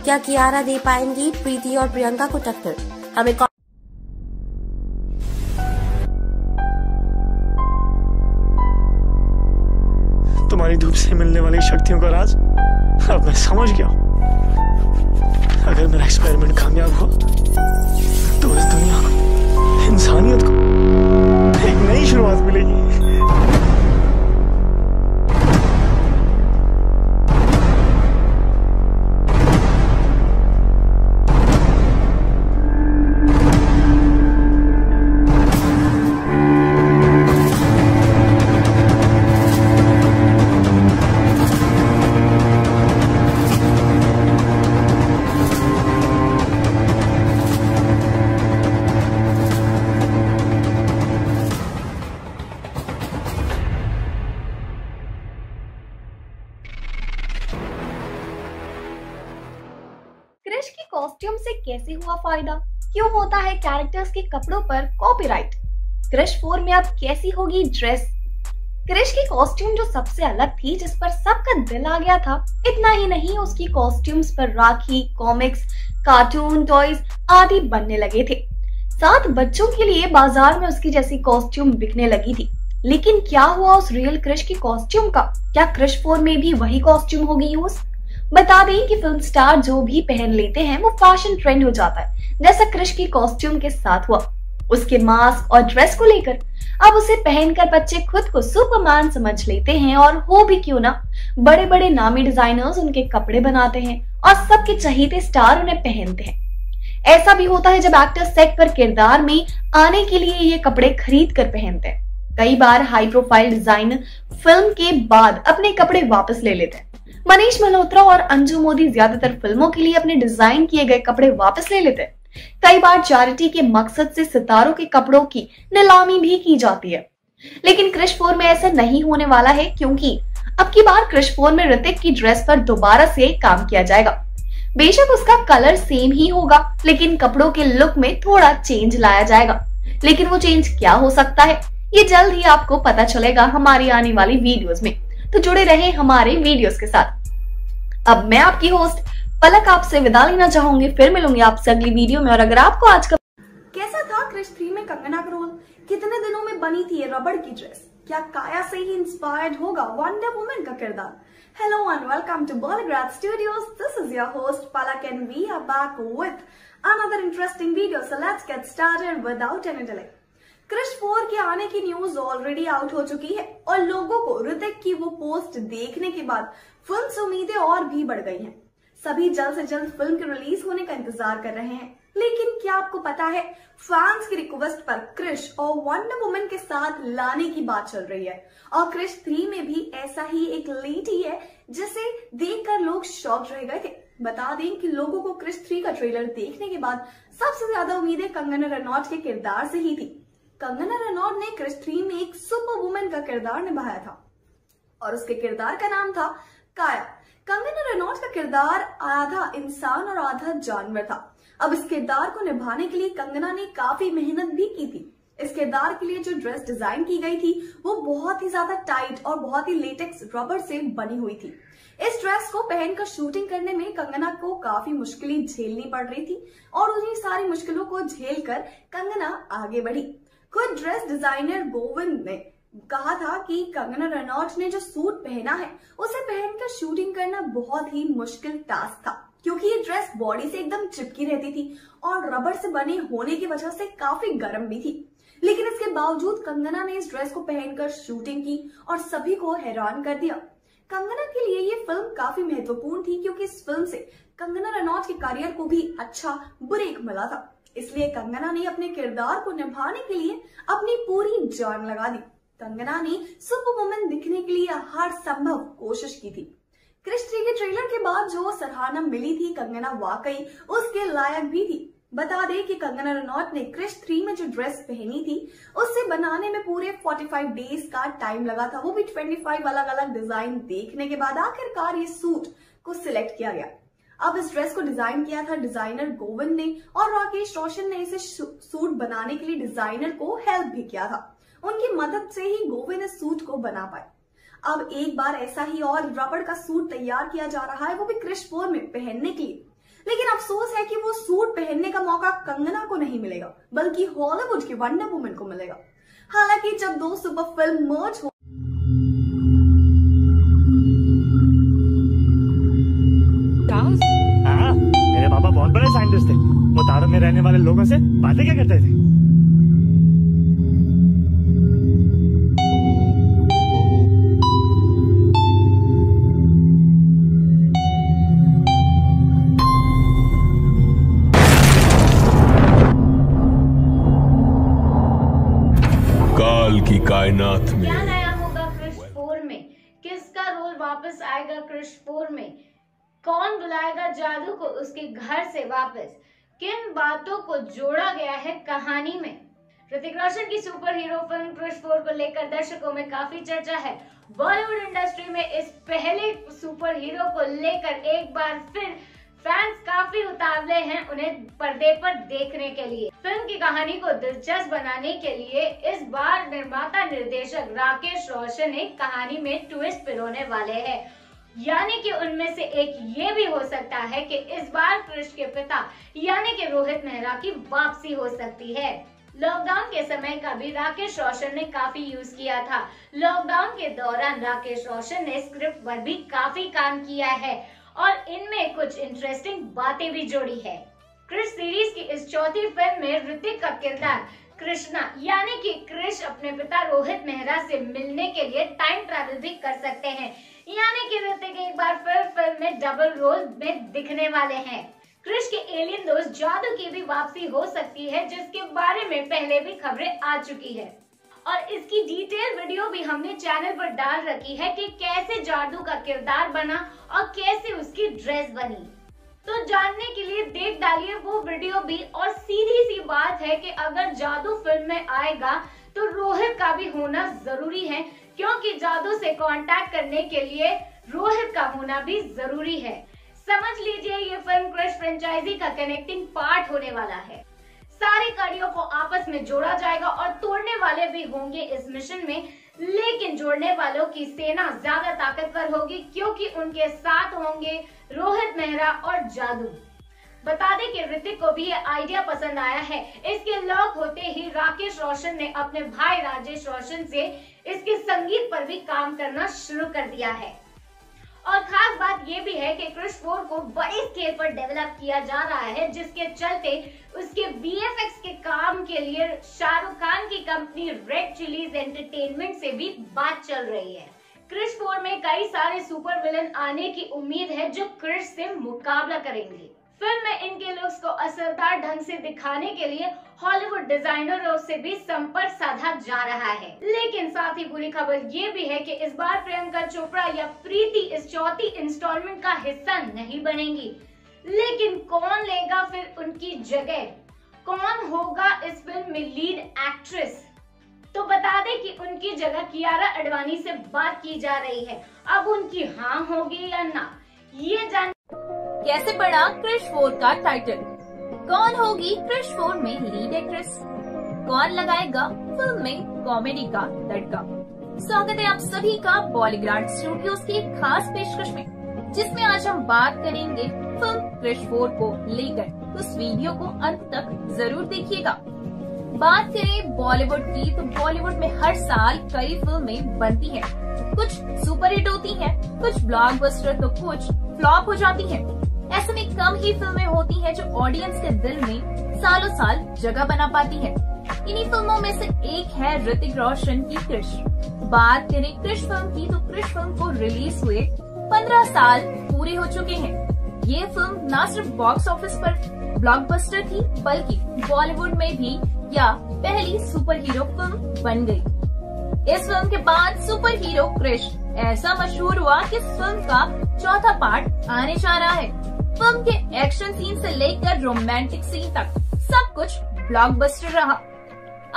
क्या कियारा दे पाएंगी प्रीति और प्रियंका को टक्कर? हमें तुम्हारी धूप से मिलने वाली शक्तियों का राज अब मैं समझ गया हूं। अगर मेरा एक्सपेरिमेंट कामयाब हो तो इस दुनिया को, इंसानियत को एक नई शुरुआत मिलेगी। की कॉस्ट्यूम से कैसे हुआ फायदा? क्यों होता है कैरेक्टर्स के कपड़ों पर कॉपीराइट? क्रश फोर में अब कैसी होगी ड्रेस? क्रश की कॉस्ट्यूम जो सबसे अलग थी, जिस पर सबका दिल आ गया था। इतना ही नहीं, उसकी कॉस्ट्यूम्स पर राखी, कॉमिक्स, कार्टून, टॉयज आदि बनने लगे थे। साथ बच्चों के लिए बाजार में उसकी जैसी कॉस्ट्यूम बिकने लगी थी। लेकिन क्या हुआ उस रियल क्रश की कॉस्ट्यूम का? क्या क्रश फोर में भी वही कॉस्ट्यूम होगी यूज? बता दें कि फिल्म स्टार जो भी पहन लेते हैं वो फैशन ट्रेंड हो जाता है, जैसा क्रिश की कॉस्ट्यूम के साथ हुआ। उसके मास्क और ड्रेस को लेकर अब उसे पहनकर बच्चे खुद को सुपरमैन समझ लेते हैं, और हो भी क्यों ना। बड़े बड़े नामी डिजाइनर्स उनके कपड़े बनाते हैं और सबके चहेते स्टार उन्हें पहनते हैं। ऐसा भी होता है जब एक्टर सेट पर किरदार में आने के लिए ये कपड़े खरीद कर पहनते हैं। कई बार हाई प्रोफाइल डिजाइनर फिल्म के बाद अपने कपड़े वापस ले लेते हैं। मनीष मल्होत्रा और अंजू मोदी ज्यादातर फिल्मों के लिए अपने डिजाइन किए गए कपड़े वापस ले लेते हैं। कई बार चैरिटी के मकसद से सितारों के कपड़ों की नीलामी भी की जाती है। लेकिन क्रिश फोर में ऐसा नहीं होने वाला है, क्योंकि अब की बार क्रिश फोर में ऋतिक की ड्रेस पर दोबारा से काम किया जाएगा। बेशक उसका कलर सेम ही होगा, लेकिन कपड़ों के लुक में थोड़ा चेंज लाया जाएगा। लेकिन वो चेंज क्या हो सकता है, ये जल्द ही आपको पता चलेगा हमारी आने वाली वीडियोज में। तो जुड़े रहे हमारे वीडियोस के साथ। अब मैं आपकी होस्ट पलक आपसे विदा लेना चाहूंगी। फिर मिलूंगी आपसे अगली वीडियो में। और अगर आपको आज का कैसा था क्रिश थ्री में कंगना का रोल, कितने दिनों में बनी थी ये रबड़ की ड्रेस, क्या काया से ही इंस्पायर्ड होगा वंडर वुमन का किरदार? Hello and welcome to Bollygraph studios, this is your host Palak and we are back with another interesting video. So let's get started without any delay. Krrish four के आने की न्यूज ऑलरेडी आउट हो चुकी है और लोगों को ऋतिक की वो पोस्ट देखने के बाद फिल्म से उम्मीदें और भी बढ़ गई हैं। सभी जल्द से जल्द फिल्म के रिलीज होने का इंतजार कर रहे हैं। लेकिन क्या आपको पता है, फैंस की रिक्वेस्ट पर क्रिश और वंडर वुमन के साथ लाने की बात चल रही है। और क्रिश थ्री में भी ऐसा ही एक लेडी है जिसे देखकर लोग शॉक्ड रह गए थे। बता दें कि लोगों को क्रिश थ्री का ट्रेलर देखने के बाद सबसे ज्यादा उम्मीदें कंगना रनौत के किरदार से ही थी। कंगना रनौत ने क्रिश थ्री में एक सुपर वुमन का किरदार निभाया था और उसके किरदार का नाम था काया। कंगना रनौत का किरदार आधा इंसान और आधा जानवर था। अब इस किरदार को निभाने के लिए कंगना ने काफी मेहनत भी की थी। इस किरदार के लिए जो ड्रेस डिजाइन की गई थी वो बहुत ही ज्यादा टाइट और बहुत ही लेटेक्स रबर से बनी हुई थी। इस ड्रेस को पहनकर शूटिंग करने में कंगना को काफी मुश्किलें झेलनी पड़ रही थी और उन्हीं सारी मुश्किलों को झेलकर कंगना आगे बढ़ी। खुद ड्रेस डिजाइनर गोविंद ने कहा था कि कंगना रनौत ने जो सूट पहना है उसे पहनकर शूटिंग करना बहुत ही मुश्किल टास्क था, क्योंकि ये ड्रेस बॉडी से एकदम चिपकी रहती थी और रबर से बने होने की वजह से काफी गर्म भी थी। लेकिन इसके बावजूद कंगना ने इस ड्रेस को पहनकर शूटिंग की और सभी को हैरान कर दिया। कंगना के लिए ये फिल्म काफी महत्वपूर्ण थी, क्योंकि इस फिल्म से कंगना रनौत के करियर को भी अच्छा ब्रेक मिला था। इसलिए कंगना ने अपने किरदार को निभाने के लिए अपनी पूरी जान लगा दी। कंगना ने सुपर वुमन दिखने के लिए हर संभव कोशिश की थी। क्रिश थ्री के ट्रेलर के बाद जो सराहना मिली थी, कंगना वाकई उसके लायक भी थी। बता दें कि कंगना रनौत ने क्रिश थ्री में जो ड्रेस पहनी थी उससे बनाने में पूरे पैंतालीस डेज का टाइम लगा था, वो भी पच्चीस अलग अलग डिजाइन देखने के बाद आखिरकार ये सूट को सिलेक्ट किया गया। अब इस ड्रेस को डिजाइन किया था डिजाइनर गोविंद ने और राकेश रोशन ने इसे सूट बनाने के लिए डिजाइनर को हेल्प भी किया था। उनकी मदद से ही गोविंद इस सूट को बना पाए। अब एक बार ऐसा ही और रबड़ का सूट तैयार किया जा रहा है, वो भी क्रिश फोर में पहनने के लिए, लेकिन अफसोस है कि वो सूट पहनने का मौका कंगना को नहीं मिलेगा बल्कि हॉलीवुड की वंडर वुमन को मिलेगा। हालांकि जब दो सुपर फिल्म मर्ज हो आ, मेरे पापा बहुत बड़े साइंटिस्ट थे, वो तारों में रहने वाले लोगों से बातें क्या करते थे। की कायनात में क्या नया होगा क्रिश फोर में? किसका रोल वापस आएगा क्रिश फोर में? कौन बुलाएगा जादू को उसके घर से वापस? किन बातों को जोड़ा गया है कहानी में? ऋतिक रोशन की super hero film Krrish four को लेकर दर्शकों में काफी चर्चा है। बॉलीवुड इंडस्ट्री में इस पहले सुपर हीरो को लेकर एक बार फिर फैंस काफी उतावले हैं उन्हें पर्दे पर देखने के लिए। फिल्म की कहानी को दिलचस्प बनाने के लिए इस बार निर्माता निर्देशक राकेश रोशन एक कहानी में ट्विस्ट पिरोने वाले हैं। यानी कि उनमें से एक ये भी हो सकता है कि इस बार क्रिश के पिता यानी कि रोहित मेहरा की वापसी हो सकती है। लॉकडाउन के समय का भी राकेश रोशन ने काफी यूज किया था। लॉकडाउन के दौरान राकेश रोशन ने स्क्रिप्ट पर भी काफी काम किया है और इनमें कुछ इंटरेस्टिंग बातें भी जोड़ी है। क्रिश सीरीज की इस चौथी फिल्म में ऋतिक का किरदार कृष्णा यानी कि क्रिश अपने पिता रोहित मेहरा से मिलने के लिए टाइम ट्रैवल भी कर सकते हैं। यानी कि ऋतिक एक बार फिर फिल्म में डबल रोल में दिखने वाले हैं। क्रिश के एलियन दोस्त जादू की भी वापसी हो सकती है, जिसके बारे में पहले भी खबरें आ चुकी है और इसकी डिटेल वीडियो भी हमने चैनल पर डाल रखी है कि कैसे जादू का किरदार बना और कैसे उसकी ड्रेस बनी। तो जानने के लिए देख डालिए वो वीडियो भी। और सीधी सी बात है कि अगर जादू फिल्म में आएगा तो रोहित का भी होना जरूरी है, क्योंकि जादू से कांटेक्ट करने के लिए रोहित का होना भी जरूरी है। समझ लीजिए ये फिल्म क्रिश फ्रेंचाइजी का कनेक्टिंग पार्ट होने वाला है। सारी कड़ियों को आपस में जोड़ा जाएगा और तोड़ने वाले भी होंगे इस मिशन में, लेकिन जोड़ने वालों की सेना ज्यादा ताकतवर होगी क्योंकि उनके साथ होंगे रोहित मेहरा और जादू। बता दें कि ऋतिक को भी ये आइडिया पसंद आया है। इसके लॉक होते ही राकेश रोशन ने अपने भाई राजेश रोशन से इसके संगीत पर भी काम करना शुरू कर दिया है। और खास बात ये भी है कि क्रिश फोर को बड़ी स्केल पर डेवलप किया जा रहा है, जिसके चलते उसके वी एफ एक्स के काम के लिए शाहरुख खान की कंपनी रेड चिलीज एंटरटेनमेंट से भी बात चल रही है। क्रिश फोर में कई सारे सुपर विलन आने की उम्मीद है जो क्रिश से मुकाबला करेंगे। फिल्म में इनके लुक्स को असरदार ढंग से दिखाने के लिए हॉलीवुड डिजाइनरों से भी संपर्क साधा जा रहा है। लेकिन साथ ही बुरी खबर ये भी है कि इस बार प्रियंका चोपड़ा या प्रीति इस चौथी इंस्टॉलमेंट का हिस्सा नहीं बनेंगी। लेकिन कौन लेगा फिर उनकी जगह? कौन होगा इस फिल्म में लीड एक्ट्रेस? तो बता दें कि उनकी जगह कियारा आडवाणी से बात की जा रही है। अब उनकी हाँ होगी या ना ये जान। कैसे पड़ा क्रिश फोर का टाइटल? कौन होगी क्रिश फोर में लीड एक्ट्रेस? कौन लगाएगा फिल्म में कॉमेडी का तड़का? स्वागत है आप सभी का बॉलीग्राड स्टूडियोज की एक खास पेशकश में, जिसमें आज हम बात करेंगे फिल्म क्रिश फोर को लेकर। उस वीडियो को अंत तक जरूर देखिएगा। बात करें बॉलीवुड की तो बॉलीवुड में हर साल कई फिल्में बनती हैं। कुछ सुपरहिट होती हैं, कुछ ब्लॉकबस्टर तो कुछ फ्लॉप हो जाती हैं। ऐसे में कम ही फिल्में होती हैं जो ऑडियंस के दिल में सालों साल जगह बना पाती हैं। इन्हीं फिल्मों में से एक है ऋतिक रोशन की क्रिश। बात करें क्रिश फिल्म की तो क्रिश फिल्म को रिलीज हुए पंद्रह साल पूरे हो चुके हैं। ये फिल्म न सिर्फ बॉक्स ऑफिस पर ब्लॉकबस्टर थी बल्कि बॉलीवुड में भी या पहली सुपर हीरो फिल्म बन गई। इस फिल्म के बाद सुपर हीरो क्रिश ऐसा मशहूर हुआ कि इस फिल्म का चौथा पार्ट आने जा रहा है। फिल्म के एक्शन सीन से लेकर रोमांटिक सीन तक सब कुछ ब्लॉकबस्टर रहा।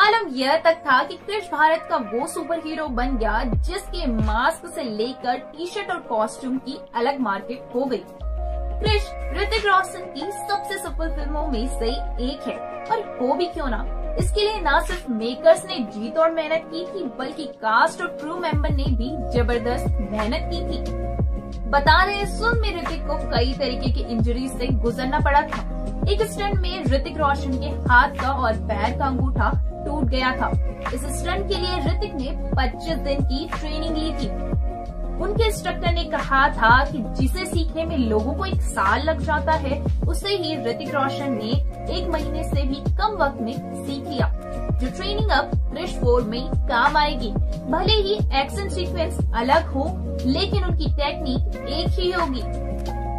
आलम यह तक था कि क्रिश भारत का वो सुपर हीरो बन गया जिसके मास्क से लेकर टी शर्ट और कॉस्ट्यूम की अलग मार्केट हो गई। क्रिश ऋतिक रोशन की सबसे सफल फिल्मों में से एक है और हो भी क्यों ना। इसके लिए ना सिर्फ मेकर्स ने जीत और मेहनत की थी बल्कि कास्ट और क्रू मेंबर ने भी जबरदस्त मेहनत की थी। बता रहे इस फिल्म में ऋतिक को कई तरीके की इंजरीज से गुजरना पड़ा था। एक स्टंट में ऋतिक रोशन के हाथ का और पैर का अंगूठा टूट गया था। इस स्टंट के लिए ऋतिक ने पच्चीस दिन की ट्रेनिंग ली थी। उनके इंस्ट्रक्टर ने कहा था कि जिसे सीखने में लोगों को एक साल लग जाता है उसे ही ऋतिक रोशन ने एक महीने से भी कम वक्त में सीख लिया, जो ट्रेनिंग अब क्रिश फोर में काम आएगी। भले ही एक्शन सीक्वेंस अलग हो लेकिन उनकी टेक्निक एक ही होगी।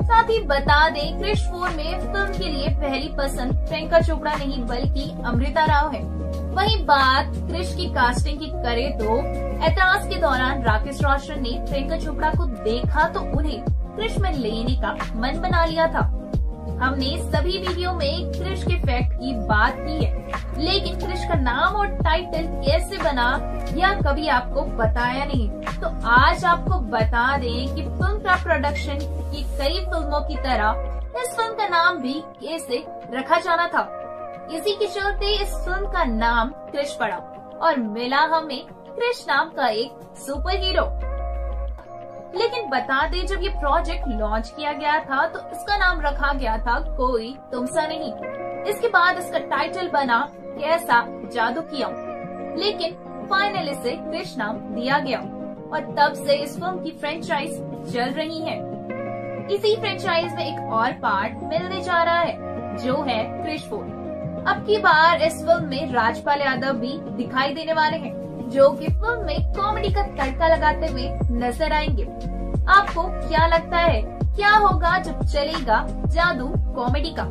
साथ ही बता दें क्रिश फोर में फिल्म के लिए पहली पसंद प्रियंका चोपड़ा नहीं बल्कि अमृता राव है। वही बात क्रिश की कास्टिंग की करे तो एतराज के दौरान राकेश रोशन ने प्रियंका चोपड़ा को देखा तो उन्हें क्रिश में लेने का मन बना लिया था। हमने सभी वीडियो में क्रिश के फैक्ट की बात की है लेकिन क्रिश का नाम और टाइटल कैसे बना यह कभी आपको बताया नहीं, तो आज आपको बता दें कि फिल्म का प्रोडक्शन की कई फिल्मों की तरह इस फिल्म का नाम भी कैसे रखा जाना था। इसी के चलते इस फिल्म का नाम क्रिश पड़ा और मिला हमें क्रिश नाम का एक सुपर हीरो। लेकिन बता दें जब ये प्रोजेक्ट लॉन्च किया गया था तो इसका नाम रखा गया था कोई तुमसा नहीं। इसके बाद इसका टाइटल बना कैसा जादू किया, लेकिन फाइनली इसे क्रिश नाम दिया गया और तब से इस फिल्म की फ्रेंचाइज चल रही है। इसी फ्रेंचाइज में एक और पार्ट मिलने जा रहा है जो है क्रिश फोर। अब की बार इस फिल्म में राजपाल यादव भी दिखाई देने वाले हैं जो कि फिल्म में कॉमेडी का तड़का लगाते हुए नजर आएंगे। आपको क्या लगता है क्या होगा जब चलेगा जादू कॉमेडी का?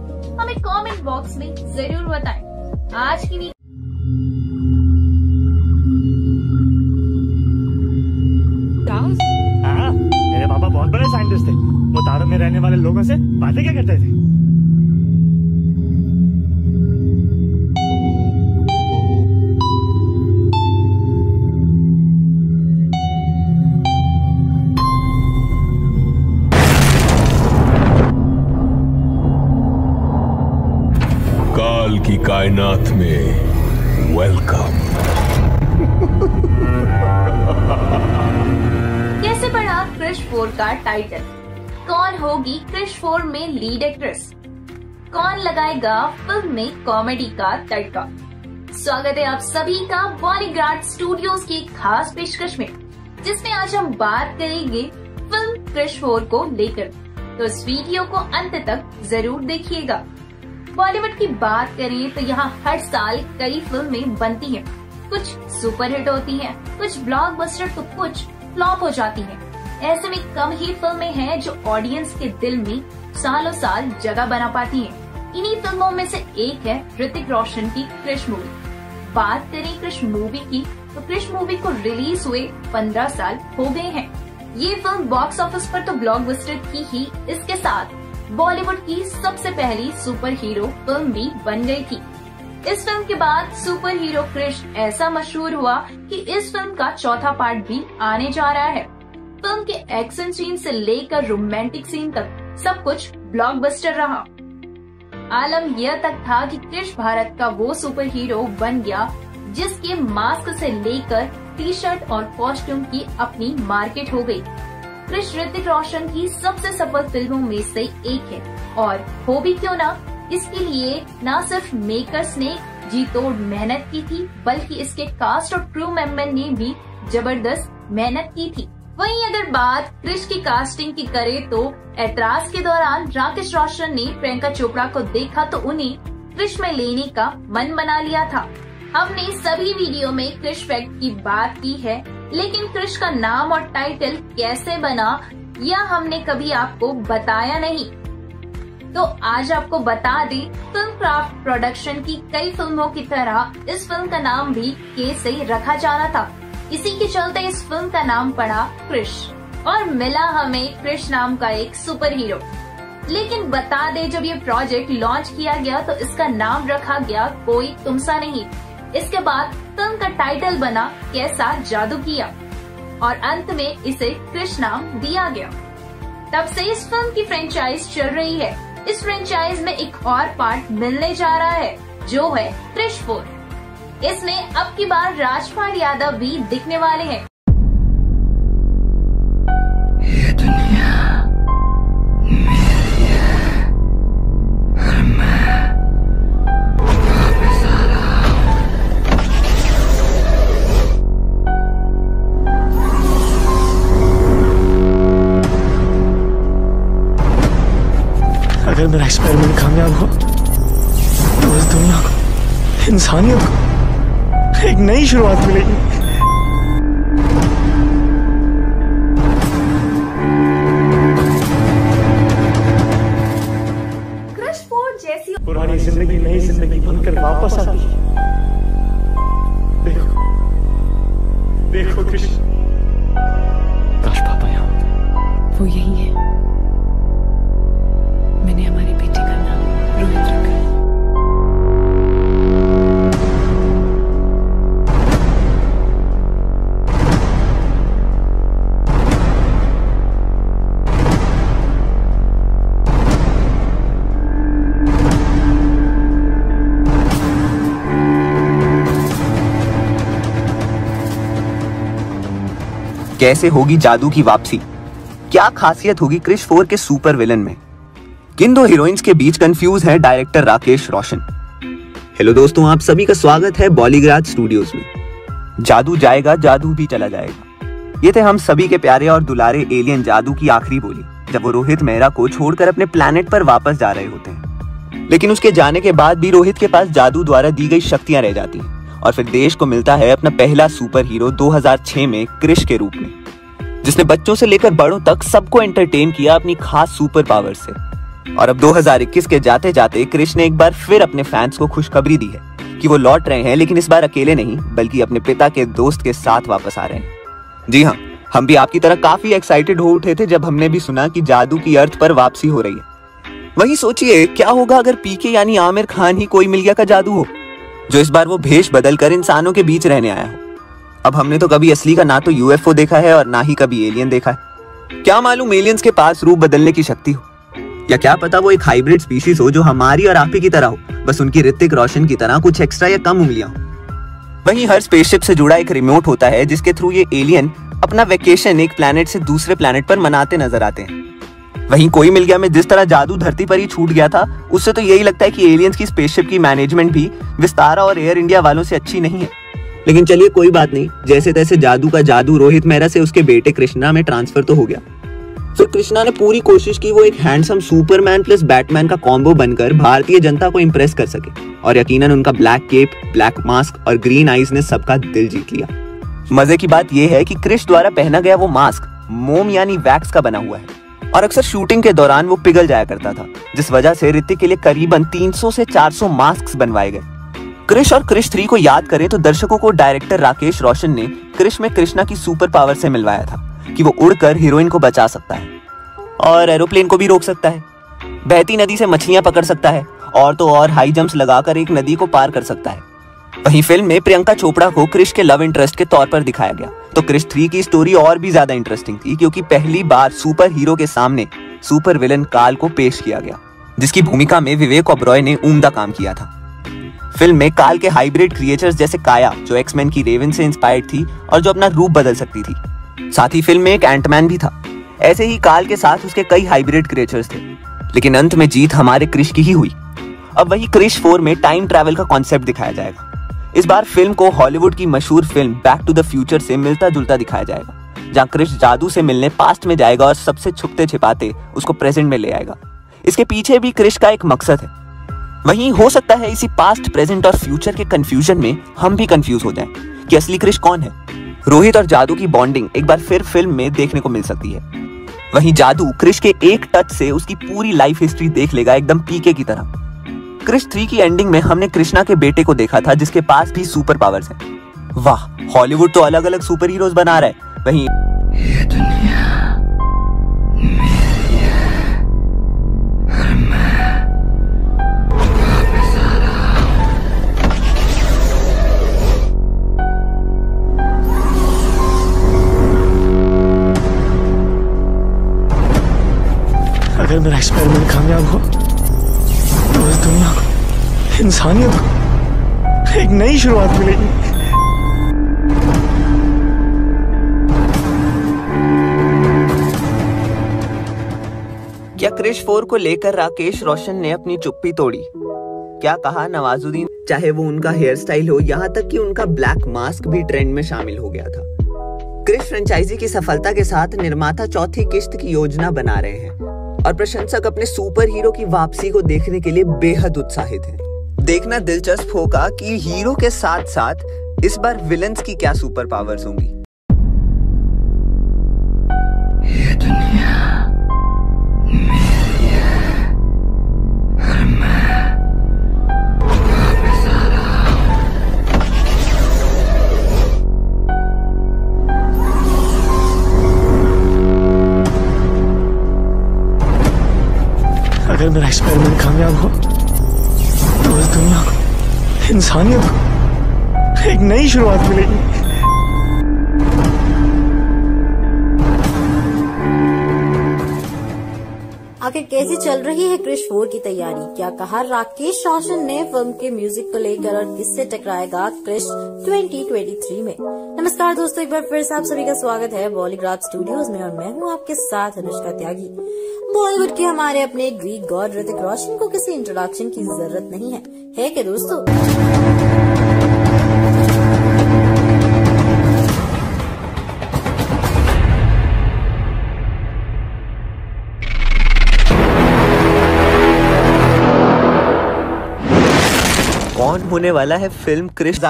हमें कमेंट बॉक्स में जरूर बताएं। आज की हाँ, मेरे पापा बहुत बड़े साइंटिस्ट थे। वो तारों में रहने वाले लोगों से बातें क्या करते थे? की कायनात में वेलकम। कैसे बना क्रिश फोर का टाइटल? कौन होगी क्रिश फोर में लीड एक्ट्रेस? कौन लगाएगा फिल्म में कॉमेडी का तड़का? स्वागत है आप सभी का बॉलीग्राड स्टूडियोज की खास पेशकश में, जिसमें आज हम बात करेंगे फिल्म क्रिश फोर को लेकर। तो इस वीडियो को अंत तक जरूर देखिएगा। बॉलीवुड की बात करें तो यहाँ हर साल कई फिल्में बनती हैं। कुछ सुपरहिट होती हैं, कुछ ब्लॉकबस्टर तो कुछ फ्लॉप हो जाती हैं। ऐसे में कम ही फिल्में हैं जो ऑडियंस के दिल में सालों साल जगह बना पाती हैं। इन्हीं फिल्मों में से एक है ऋतिक रोशन की क्रिश मूवी। बात करें क्रिश मूवी की तो क्रिश मूवी को रिलीज हुए पंद्रह साल हो गए हैं। ये फिल्म बॉक्स ऑफिस पर तो ब्लॉकबस्टर की ही, इसके साथ बॉलीवुड की सबसे पहली सुपर हीरो फिल्म भी बन गई थी। इस फिल्म के बाद सुपर हीरो क्रिश ऐसा मशहूर हुआ कि इस फिल्म का चौथा पार्ट भी आने जा रहा है। फिल्म के एक्शन सीन से लेकर रोमांटिक सीन तक सब कुछ ब्लॉकबस्टर रहा। आलम यह तक था कि क्रिश भारत का वो सुपर हीरो बन गया जिसके मास्क से लेकर टी शर्ट और कॉस्ट्यूम की अपनी मार्केट हो गयी। क्रिश ऋतिक रोशन की सबसे सफल फिल्मों में से एक है और हो भी क्यों ना। इसके लिए ना सिर्फ मेकर्स ने जी तोड़ मेहनत की थी बल्कि इसके कास्ट और क्रू मेंबर ने भी जबरदस्त मेहनत की थी। वहीं अगर बात क्रिश की कास्टिंग की करें तो एतराज के दौरान राकेश रोशन ने प्रियंका चोपड़ा को देखा तो उन्हें क्रिश में लेने का मन बना लिया था। हमने सभी वीडियो में क्रिश फैक्ट की बात की है लेकिन क्रिश का नाम और टाइटल कैसे बना यह हमने कभी आपको बताया नहीं, तो आज आपको बता दें फिल्म क्राफ्ट प्रोडक्शन की कई फिल्मों की तरह इस फिल्म का नाम भी कैसे रखा जाना था। इसी के चलते इस फिल्म का नाम पड़ा क्रिश और मिला हमें क्रिश नाम का एक सुपर हीरो। लेकिन बता दे जब ये प्रोजेक्ट लॉन्च किया गया तो इसका नाम रखा गया कोई तुमसा नहीं। इसके बाद फिल्म का टाइटल बना कैसा जादू किया और अंत में इसे कृष नाम दिया गया। तब से इस फिल्म की फ्रेंचाइज चल रही है। इस फ्रेंचाइज में एक और पार्ट मिलने जा रहा है जो है कृष फोर। इसमें अब की बार राजपाल यादव भी दिखने वाले हैं। ये दुनिया मेरी है और मैं वापस आ रहा हूं। अगर मेरा एक्सपेरिमेंट कामयाब हो तो इस दुनिया को, इंसानियत को एक नई शुरुआत मिलेगी। पुरानी जिंदगी नई जिंदगी बनकर वापस आती है। देखो देखो कृष, काश पापा यहाँ होते। वो यही है। मैंने हमारी बेटी का नाम रोहित रखा है। कैसे होगी जादू की वापसी? क्या खासियत होगी कृष फोर के सुपर विलन में? किन दो हीरोइंस के बीच कंफ्यूज है डायरेक्टर राकेश रोशन। हेलो दोस्तों, आप सभी का स्वागत है बॉलीग्राज स्टूडियोज में। जादू जाएगा, जादू भी चला जाएगा। ये थे हम सभी के प्यारे और दुलारे एलियन जादू की आखिरी बोली, जब वो रोहित मेहरा को छोड़कर अपने प्लेनेट पर वापस जा रहे होते हैं। लेकिन उसके जाने के बाद भी रोहित के पास जादू द्वारा दी गई शक्तियां रह जाती हैं और फिर देश को मिलता है अपना पहला सुपर हीरो दो हज़ार छह में कृष के रूप में, जिसने बच्चों से लेकर बड़ों तक सबको एंटरटेन किया अपनी खास सुपर पावर से। और अब दो हज़ार इक्कीस के जाते जाते कृष ने एक बार फिर अपने फैंस को खुशखबरी दी है कि वो लौट रहे हैं, लेकिन इस बार अकेले नहीं बल्कि अपने पिता के दोस्त के साथ वापस आ रहे हैं। जी हाँ, हम भी आपकी तरह काफी एक्साइटेड हो उठे थे जब हमने भी सुना कि जादू की अर्थ पर वापसी हो रही है। वही सोचिए क्या होगा अगर पीके यानी आमिर खान ही कोई मिल गया का जादू हो, जो इस बार वो भेष बदलकर इंसानों के बीच रहने आया हो। अब हमने तो कभी असली का ना तो यूएफओ देखा है और ना ही कभी एलियन देखा है। क्या मालूम एलियंस के पास रूप बदलने की शक्ति हो, या क्या पता वो एक हाइब्रिड स्पीशीज हो जो हमारी और आप ही की तरह हो, बस उनकी ऋतिक रोशन की तरह कुछ एक्स्ट्रा या कम उंगलियां हो। वहीं हर स्पेसशिप से जुड़ा एक रिमोट होता है जिसके थ्रू ये एलियन अपना वेकेशन एक प्लेनेट से दूसरे प्लेनेट पर मनाते नजर आते हैं। वहीं कोई मिल गया में जिस तरह जादू धरती पर ही छूट गया था, उससे तो यही लगता है कि एलियंस की स्पेसशिप की मैनेजमेंट भी विस्तारा और एयर इंडिया वालों से अच्छी नहीं है। लेकिन चलिए कोई बात नहीं, जैसे तैसे जादू का जादू रोहित मेहरा से उसके बेटे कृष्णा में ट्रांसफर तो हो गया। फिर कृष्णा ने पूरी कोशिश की वो एक हैंडसम सुपरमैन प्लस बैटमैन का कॉम्बो बनकर भारतीय जनता को इम्प्रेस कर सके, और यकीनन उनका ब्लैक केप, ब्लैक मास्क और ग्रीन आईज ने सबका दिल जीत लिया। मजे की बात यह है कि कृष द्वारा पहना गया वो मास्क मोम यानी वैक्स का बना हुआ है और अक्सर शूटिंग के दौरान वो पिघल जाया करता था, जिस वजह से ऋतिक के लिए करीबन तीन सौ से चार सौ मास्क बनवाए गए। कृष और कृष थ्री को याद करें तो दर्शकों को डायरेक्टर राकेश रोशन ने कृष में कृष्णा की सुपर पावर से मिलवाया था कि वो उड़कर हीरोइन को बचा सकता है और एरोप्लेन को भी रोक सकता है, बहती नदी से मछलियां पकड़ सकता है और तो और हाई जंप्स लगाकर एक नदी को पार कर सकता है। वहीं फिल्म में प्रियंका चोपड़ा को कृष के लव इंटरेस्ट के तौर पर दिखाया गया, तो कृष थ्री की स्टोरी और भी ज्यादा इंटरेस्टिंग थी क्योंकि पहली बार सुपर हीरो के सामने सुपर विलन काल को पेश किया गया, जिसकी भूमिका में विवेक ओबरॉय ने उम्दा काम किया था। फिल्म में काल के हाइब्रिड क्रिएचर्स जैसे काया, जो एक्समैन की रेवन से इंस्पायर्ड थी और जो अपना रूप बदल सकती थी, साथ ही फिल्म में एक एंटमैन भी था। ऐसे ही काल के साथ उसके कई हाइब्रिड क्रिएचर्स थे, लेकिन अंत में जीत हमारे कृष की ही हुई। अब वही कृष फोर में टाइम ट्रैवल का कॉन्सेप्ट दिखाया जाएगा। इस बार फिल्म को हॉलीवुड की मशहूर film Back to the Future से मिलता जुलता दिखाया जाएगा, जहां कृष जादू से मिलने पास्ट में जाएगा और सबसे छुपते छिपाते उसको प्रेजेंट में ले आएगा। इसके पीछे भी कृष का एक मकसद है। वहीं हो सकता है इसी पास्ट, प्रेजेंट और फ्यूचर के कंफ्यूजन में हम भी कंफ्यूज हो जाएं कि असली कृष कौन है। रोहित और जादू की बॉन्डिंग एक बार फिर फिल्म में देखने को मिल सकती है। वहीं जादू कृष के एक टच से उसकी पूरी लाइफ हिस्ट्री देख लेगा, एकदम पीके की तरह। कृष थ्री की एंडिंग में हमने कृष्णा के बेटे को देखा था जिसके पास भी सुपर पावर्स हैं। वाह, हॉलीवुड तो अलग अलग सुपर हीरोज बना रहा है। वहीं ये दुनिया मेरी है मेरा एक्सपेरिमेंट कामयाब हो तो इस दुनिया को, इंसानियत को एक नई शुरुआत मिलेगी। क्या क्रिश फोर को लेकर राकेश रोशन ने अपनी चुप्पी तोड़ी? क्या कहा नवाजुद्दीन? चाहे वो उनका हेयर स्टाइल हो, यहाँ तक कि उनका ब्लैक मास्क भी ट्रेंड में शामिल हो गया था। क्रिश फ्रेंचाइजी की सफलता के साथ निर्माता चौथी किश्त की योजना बना रहे हैं और प्रशंसक अपने सुपर हीरो की वापसी को देखने के लिए बेहद उत्साहित हैं। देखना दिलचस्प होगा कि हीरो के साथ साथ इस बार विलन्स की क्या सुपर पावर्स होंगी। अगर मेरा एक्सपेरिमेंट कामयाब हो तो इस दुनिया को, इंसानियत को एक नई शुरुआत मिलेगी। आखिर कैसी चल रही है क्रिश फोर की तैयारी? क्या कहा राकेश रोशन ने फिल्म के म्यूजिक को लेकर और किससे टकराएगा क्रिश ट्वेंटी ट्वेंटी थ्री में? नमस्कार दोस्तों, एक बार फिर से आप सभी का स्वागत है बॉलीग्राफ स्टूडियोज में और मैं हूँ आपके साथ अनुष्का त्यागी। बॉलीवुड के हमारे अपने ग्रीक गॉड ऋतिक रोशन को किसी इंट्रोडक्शन की जरूरत नहीं है, है क्या दोस्तों? कौन होने वाला है फिल्म क्रिश?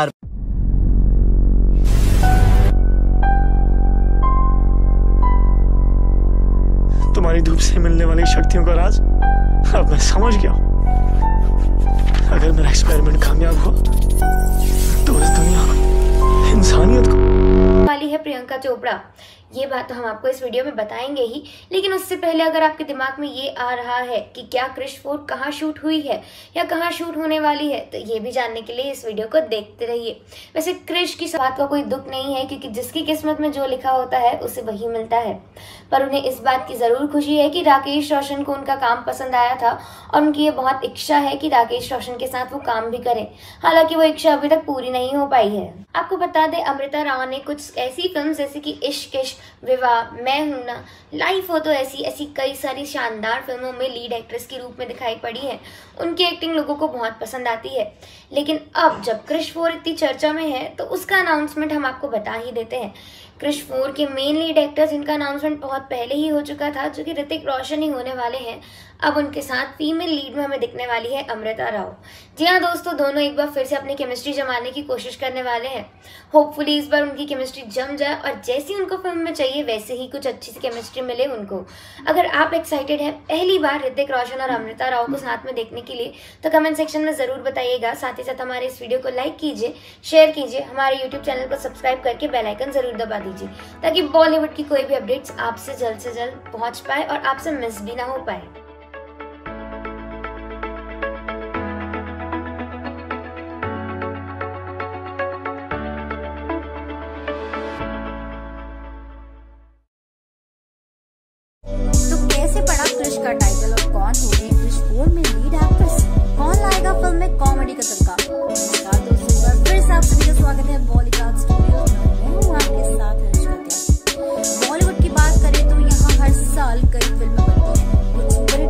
तुम्हारी धूप से मिलने वाली शक्तियों का राज अब मैं समझ गया हूं। अगर मेरा एक्सपेरिमेंट कामयाब हो तो इस दुनिया को, इंसानियत को वाली है प्रियंका चोपड़ा। ये बात तो हम आपको इस वीडियो में बताएंगे ही, लेकिन उससे पहले अगर आपके दिमाग में ये आ रहा है कि क्या क्रिश फोर कहाँ शूट हुई है या कहाँ शूट होने वाली है, तो ये भी जानने के लिए इस वीडियो को देखते रहिए। वैसे क्रिश की बात का कोई दुख नहीं है, क्योंकि जिसकी किस्मत में जो लिखा होता है उसे वही मिलता है, पर उन्हें इस बात की ज़रूर खुशी है कि राकेश रोशन को उनका काम पसंद आया था और उनकी ये बहुत इच्छा है कि राकेश रोशन के साथ वो काम भी करें। हालांकि वो इच्छा अभी तक पूरी नहीं हो पाई है। आपको बता दें, अमृता राव ने कुछ ऐसी फिल्म जैसे कि इश्क इश्क, विवाह, मैं हूं ना, लाइफ हो तो ऐसी ऐसी कई सारी शानदार फिल्मों में लीड एक्ट्रेस के रूप में दिखाई पड़ी हैं। उनकी एक्टिंग लोगों को बहुत पसंद आती है, लेकिन अब जब क्रिश फोर इतनी चर्चा में है तो उसका अनाउंसमेंट हम आपको बता ही देते हैं। क्रिश फोर के मेन लीड एक्टर्स, इनका अनाउंसमेंट बहुत पहले ही हो चुका था, जो कि ऋतिक रोशन ही होने वाले हैं। अब उनके साथ फीमेल लीड में हमें दिखने वाली है अमृता राव। जी हाँ दोस्तों, दोनों एक बार फिर से अपनी केमिस्ट्री जमाने की कोशिश करने वाले हैं। होपफुली इस बार उनकी केमिस्ट्री जम जाए और जैसी उनको फिल्म में चाहिए वैसे ही कुछ अच्छी सी केमिस्ट्री मिले उनको। अगर आप एक्साइटेड हैं पहली बार ऋतिक रोशन और अमृता राव को साथ में देखने के लिए, तो कमेंट सेक्शन में ज़रूर बताइएगा। साथ ही साथ हमारे इस वीडियो को लाइक कीजिए, शेयर कीजिए, हमारे यूट्यूब चैनल को सब्सक्राइब करके बेल आइकन ज़रूर दबा दीजिए, ताकि बॉलीवुड की कोई भी अपडेट्स आपसे जल्द से जल्द पहुंच पाए और आपसे मिस भी ना हो पाए। का टाइटल और कौन होगी क्रिश फोर में लीड एक्ट्रेस? कौन लाएगा फिल्म में कॉमेडी का तड़का? नमस्कार दोस्तों, फिर से आप सभी का स्वागत है बॉलीग्राफ स्टूडियोज में, मैं हूं आपके साथ अनुष्का। बॉलीवुड की बात करें तो यहाँ हर साल कई फिल्में बनती हैं, कुछ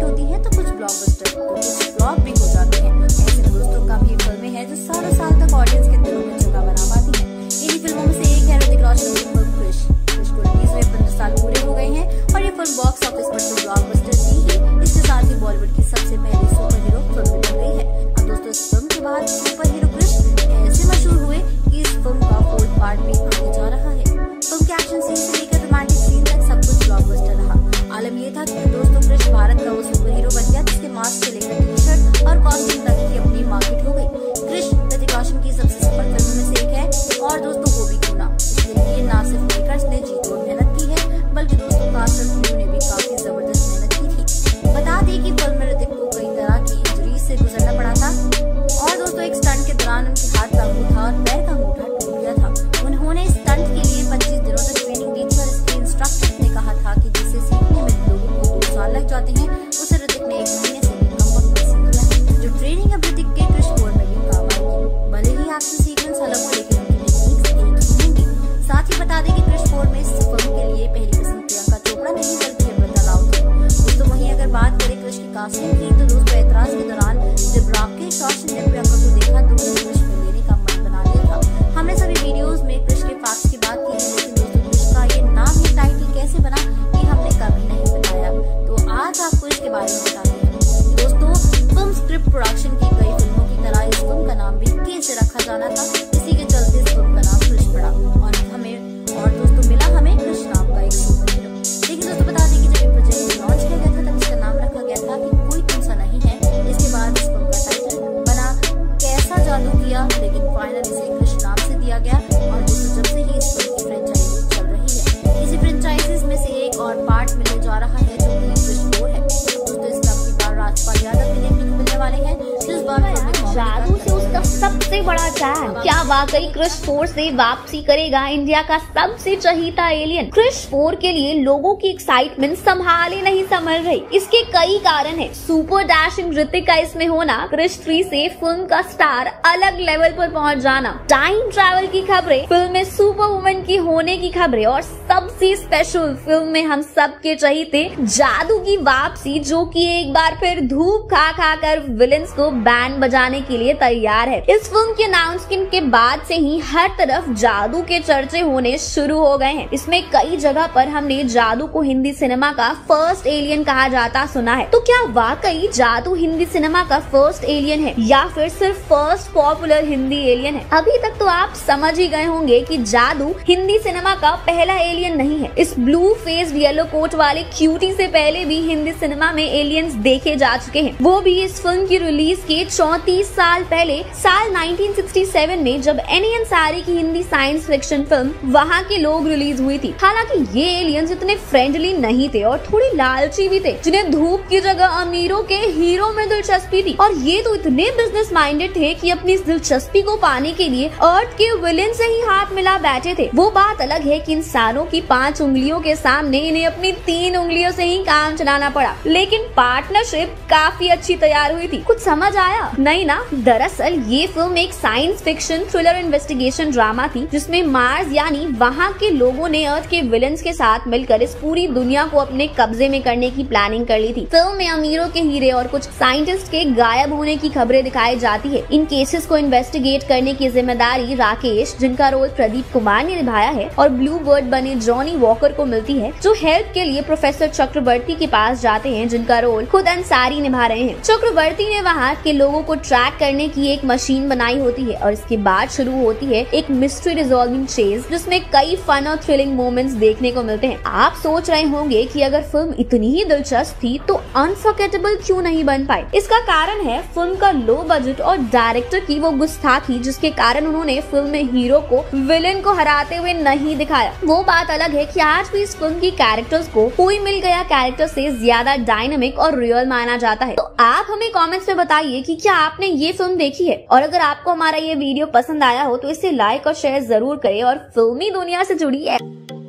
बड़ा टैग। क्या वाकई क्रिश फोर से वापसी करेगा इंडिया का सबसे चहीता एलियन? क्रिश फोर के लिए लोगों की एक्साइटमेंट संभाले नहीं संभल रही। इसके कई कारण है। सुपर डैशिंग ऋतिक का इसमें होना, क्रिश थ्री से फिल्म का स्टार अलग लेवल पर पहुंच जाना, टाइम ट्रैवल की खबरें, फिल्म में सुपर वुमन की होने की खबरें और सबसे स्पेशल फिल्म में हम सब के चहीते जादू की वापसी, जो कि एक बार फिर धूप खा खा कर विलेंस को बैंड बजाने के लिए तैयार है। इस फिल्म के अनाउंसमेंट के बाद से ही हर तरफ जादू के चर्चे होने शुरू हो गए हैं। इसमें कई जगह पर हमने जादू को हिंदी सिनेमा का फर्स्ट एलियन कहा जाता सुना है। तो क्या वाकई जादू हिंदी सिनेमा का फर्स्ट एलियन है या फिर सिर्फ फर्स्ट पॉपुलर हिंदी एलियन है? अभी तक तो आप समझ ही गए होंगे कि जादू हिंदी सिनेमा का पहला एलियन नहीं है। इस ब्लू फेस्ड येलो कोट वाले क्यूटी से पहले भी हिंदी सिनेमा में एलियंस देखे जा चुके हैं, वो भी इस फिल्म की रिलीज के चौंतीस साल पहले साल नाइनटीन सिक्सटी सेवन में, जब एनी अंसारी की हिंदी साइंस फिक्शन फिल्म वहाँ के लोग रिलीज हुई थी। हालांकि ये एलियंस इतने फ्रेंडली नहीं थे और थोड़ी लालची भी थे, जिन्हें धूप की जगह अमीरों के हीरो में दिलचस्पी थी। और ये तो इतने बिजनेस माइंडेड थे कि अपनी इस दिलचस्पी को पाने के लिए अर्थ के विलेन से ही हाथ मिला बैठे थे। वो बात अलग है कि इंसानों की पांच उंगलियों के सामने इन्हें अपनी तीन उंगलियों से ही काम चलाना पड़ा, लेकिन पार्टनरशिप काफी अच्छी तैयार हुई थी। कुछ समझ आया नहीं ना? दरअसल ये फिल्म एक science fiction thriller investigation drama थी, जिसमें मार्स यानी वहाँ के लोगों ने अर्थ के विलेंस के साथ मिलकर इस पूरी दुनिया को अपने कब्जे में करने की प्लानिंग कर ली थी। फिल्म में अमीरों के हीरे और कुछ साइंटिस्ट के गायब होने की खबरें दिखाई जाती है। इन केसेस को इन्वेस्टिगेट करने की जिम्मेदारी राकेश, जिनका रोल प्रदीप कुमार ने निभाया है, और ब्लू बर्ड बने जॉनी वॉकर को मिलती है, जो हेल्प के लिए प्रोफेसर चक्रवर्ती के पास जाते हैं, जिनका रोल खुद अंसारी निभा रहे हैं। चक्रवर्ती ने वहाँ के लोगों को ट्रैक करने की एक मशीन बनाई होती है और इसके बाद शुरू होती है एक मिस्ट्री रिजॉल्विंग चेज, जिसमें कई फन और थ्रिलिंग मोमेंट्स देखने को मिलते हैं। आप सोच रहे होंगे कि अगर फिल्म इतनी ही दिलचस्प थी तो अनफॉरगेटेबल क्यों नहीं बन पाई। इसका कारण है फिल्म का लो बजट और डायरेक्टर की वो गुस्ताखी, जिसके कारण उन्होंने फिल्म में हीरो को विलेन को हराते हुए नहीं दिखाया। वो बात अलग है कि आज भी इस फिल्म की कैरेक्टर्स को कोई मिल गया कैरेक्टर से ज्यादा डायनामिक और रियल माना जाता है। तो आप हमें कमेंट्स में बताइए कि क्या आपने ये फिल्म देखी है, और अगर आपको हमारा ये वीडियो पसंद आया हो तो इसे लाइक और शेयर जरूर करें। और फिल्मी दुनिया से जुड़ी है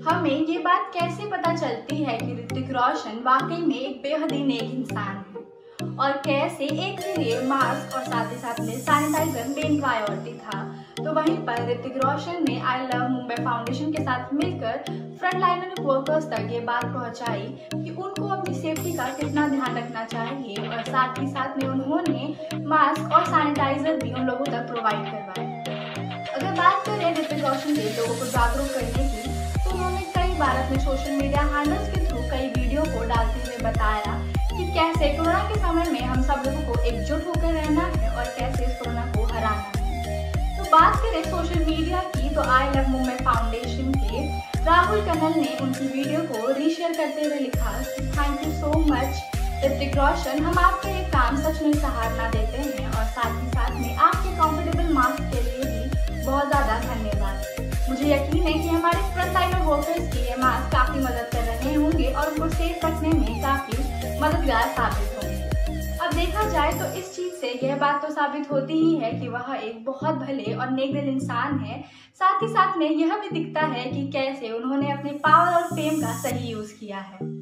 हमें ये बात कैसे पता चलती है कि ऋतिक रोशन वाकई में एक बेहद ही नेक इंसान है, और कैसे एक के लिए मास्क और साथ ही साथ में सैनिटाइजर मेन प्रायोरिटी था, तो वहीं पर ऋतिक रोशन ने आई लव मुंबई फाउंडेशन के साथ मिलकर फ्रंटलाइनर वर्कर्स तक ये बात पहुंचाई कि उनको अपनी सेफ्टी का कितना ध्यान रखना चाहिए, और साथ ही साथ में उन्होंने मास्क और सैनिटाइजर भी उन लोगों तक प्रोवाइड करवाए। अगर बात करें ऋतिक रोशन ने लोगों को जागरूक करने की, तो उन्होंने कई बार अपने सोशल मीडिया हैंडल्स के थ्रू कई वीडियो को डालते हुए बताया कि कैसे कोरोना के समय में हम सब लोगों को एकजुट होकर रहना है और कैसे कोरोना को हराना है। तो बात करें सोशल मीडिया की, तो आई लव मुंबई फाउंडेशन के राहुल कन्नल ने उनकी वीडियो को रीशेयर करते हुए लिखा, thank you so much Hrithik Roshan, हम आपका ये काम सच में सराहना देते हैं, और साथ ही साथ में आपके कंफर्टेबल मास्क के लिए भी बहुत ज़्यादा धन्यवाद। मुझे यकीन है कि हमारे फ्रंटलाइनर वर्कर्स की ये मास्क काफ़ी मदद कर रहे होंगे और उनको सेफ रखने में काफ़ी मददगार साबित होंगे। अब देखा जाए तो इस चीज से यह बात तो साबित होती ही है कि वह एक बहुत भले और नेक दिल इंसान है। साथ ही साथ में यह भी दिखता है कि कैसे उन्होंने अपने पावर और फेम का सही यूज किया है।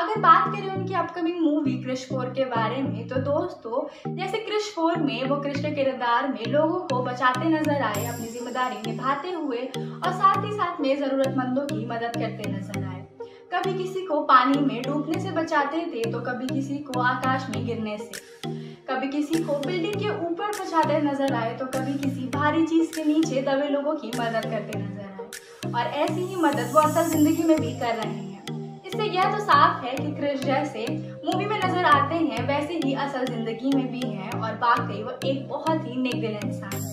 अगर बात करें उनकी अपकमिंग मूवी क्रिश फोर के बारे में, तो दोस्तों जैसे क्रिश फोर में वो क्रिश के किरदार में लोगों को बचाते नजर आए, अपनी जिम्मेदारी निभाते हुए और साथ ही साथ में जरूरतमंदों की मदद करते नजर आए। कभी किसी को पानी में डूबने से बचाते थे, तो कभी किसी को आकाश में गिरने से, कभी किसी को बिल्डिंग के ऊपर बचाते नजर आए, तो कभी किसी भारी चीज के नीचे दबे लोगों की मदद करते नजर आए, और ऐसी ही मदद वो असल जिंदगी में भी कर रहे हैं। इससे यह तो साफ है कि क्रिश जैसे मूवी में नजर आते हैं वैसे ही असल जिंदगी में भी हैं, और वाकई वो एक बहुत ही नेक दिल इंसान है।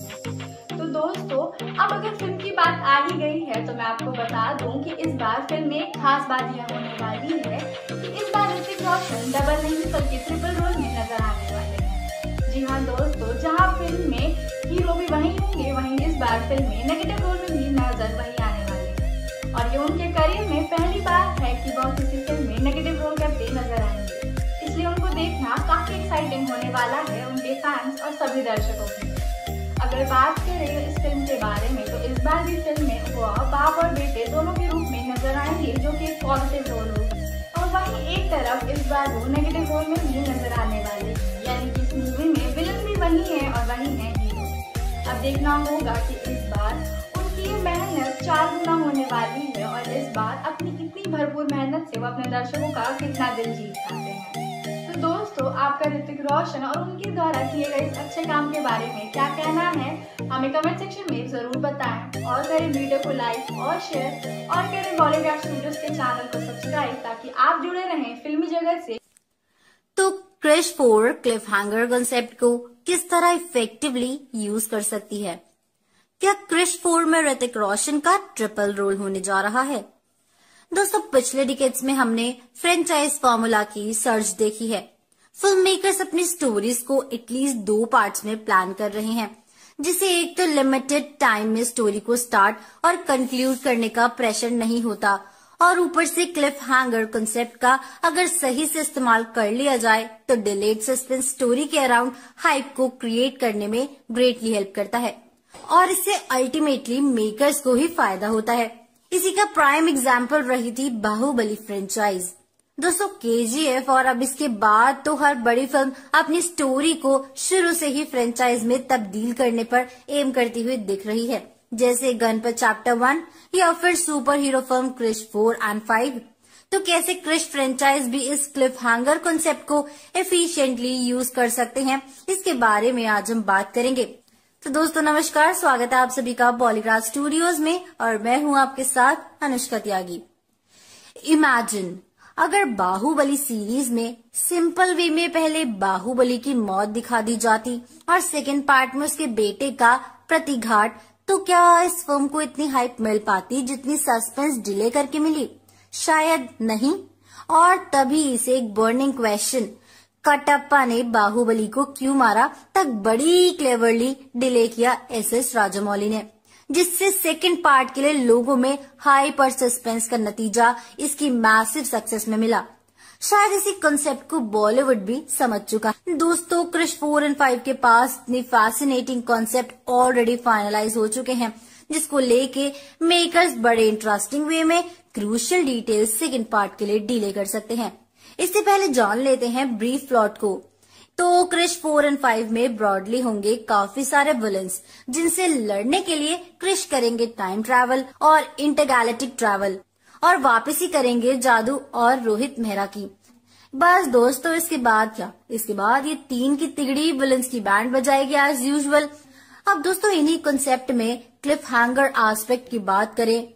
तो दोस्तों अब अगर फिल्म की बात आ ही गई है, तो मैं आपको बता दूं कि इस बार फिल्म में एक खास बात यह होने वाली है कि इस बार ऋतिक रोशन डबल नहीं बल्कि ट्रिपल रोल में नजर आने वाले हैं। जी हाँ दोस्तों, जहाँ फिल्म में हीरो भी वहीं होंगे, वहीं इस बार फिल्म में नेगेटिव रोल में भी नजर वहीं आने वाले हैं, और ये उनके करियर में पहली बार है कि वह किसी फिल्म में नेगेटिव रोल करते नजर आएंगे। इसलिए उनको देखना काफी एक्साइटिंग होने वाला है उनके फैंस और सभी दर्शकों के। अगर बात करें इस फिल्म के बारे में तो इस बार भी फिल्म में वह बाप और बेटे दोनों के रूप में नजर आएंगे, जो कि एक पॉजिटिव रोल हो और वहीं एक तरफ इस बार वो नेगेटिव रोल में भी नजर आने वाले, यानी कि इस मूवी में विलन भी वही है और वही है हीरो। अब देखना होगा कि इस बार उनकी मेहनत चार गुना होने वाली है और इस बार अपनी इतनी भरपूर मेहनत से वो अपने दर्शकों का कितना दिल जीत पाते हैं। दोस्तों, आपका ऋतिक रोशन और उनके द्वारा किए गए इस अच्छे काम के बारे में क्या कहना है हमें कमेंट सेक्शन में जरूर बताएं और करें वीडियो को लाइक और शेयर और करें बॉलीवुड स्टूडियोज के चैनल को सब्सक्राइब ताकि आप जुड़े रहें फिल्मी जगत से। तो Krrish four cliffhanger concept को किस तरह इफेक्टिवली यूज कर सकती है? क्या क्रैश फोर में ऋतिक रोशन का ट्रिपल रोल होने जा रहा है? दोस्तों, पिछले डिकेड्स में हमने फ्रेंचाइज फॉर्मूला की सर्च देखी है। फिल्म मेकर्स अपनी स्टोरीज को एटलीस्ट दो पार्ट्स में प्लान कर रहे हैं, जिसे एक तो लिमिटेड टाइम में स्टोरी को स्टार्ट और कंक्लूड करने का प्रेशर नहीं होता और ऊपर से क्लिफ हैंगर कंसेप्ट का अगर सही से इस्तेमाल कर लिया जाए तो डिलेड सस्पेंस स्टोरी के अराउंड हाइप को क्रिएट करने में ग्रेटली हेल्प करता है और इससे अल्टीमेटली मेकर्स को ही फायदा होता है। इसी का प्राइम एग्जाम्पल रही थी बाहुबली फ्रेंचाइज। दोस्तों, के जी एफ और अब इसके बाद तो हर बड़ी फिल्म अपनी स्टोरी को शुरू से ही फ्रेंचाइज में तब्दील करने पर एम करती हुई दिख रही है, जैसे गन पर चैप्टर वन या फिर super hero film Krrish four and five. तो कैसे क्रिश फ्रेंचाइज भी इस क्लिफ हैंगर कॉन्सेप्ट को एफिशिएंटली यूज कर सकते हैं, इसके बारे में आज हम बात करेंगे। तो दोस्तों नमस्कार, स्वागत है आप सभी का बॉलीग्राज स्टूडियोज में और मैं हूँ आपके साथ अनुष्का त्यागी। इमेजिन अगर बाहुबली सीरीज में सिंपल वे में पहले बाहुबली की मौत दिखा दी जाती और सेकंड पार्ट में उसके बेटे का प्रतिघात, तो क्या इस फिल्म को इतनी हाइप मिल पाती जितनी सस्पेंस डिले करके मिली? शायद नहीं। और तभी इसे एक बर्निंग क्वेश्चन कटप्पा ने बाहुबली को क्यों मारा तक बड़ी क्लेवरली डिले किया एस एस राजामौली ने, जिससे सेकंड पार्ट के लिए लोगों में हाइप और सस्पेंस का नतीजा इसकी मैसिव सक्सेस में मिला। शायद इसी कॉन्सेप्ट को बॉलीवुड भी समझ चुका है। दोस्तों, क्रिश फोर एंड फाइव के पास इतनी फैसिनेटिंग कॉन्सेप्ट ऑलरेडी फाइनलाइज हो चुके हैं, जिसको लेके मेकर्स बड़े इंटरेस्टिंग वे में क्रूशियल डिटेल्स सेकंड पार्ट के लिए डिले कर सकते हैं। इससे पहले जान लेते हैं ब्रीफ प्लॉट को। तो क्रिश फोर एंड फाइव में ब्रॉडली होंगे काफी सारे विलन्स, जिनसे लड़ने के लिए क्रिश करेंगे टाइम ट्रैवल और इंटरगैलेक्टिक ट्रैवल और वापसी करेंगे जादू और रोहित मेहरा की। बस दोस्तों, इसके बाद क्या? इसके बाद ये तीन की तिगड़ी विलन्स की बैंड बजाएगी एज यूजुअल। अब दोस्तों, इन्हीं कॉन्सेप्ट में क्लिफ हैंगर आस्पेक्ट की बात करें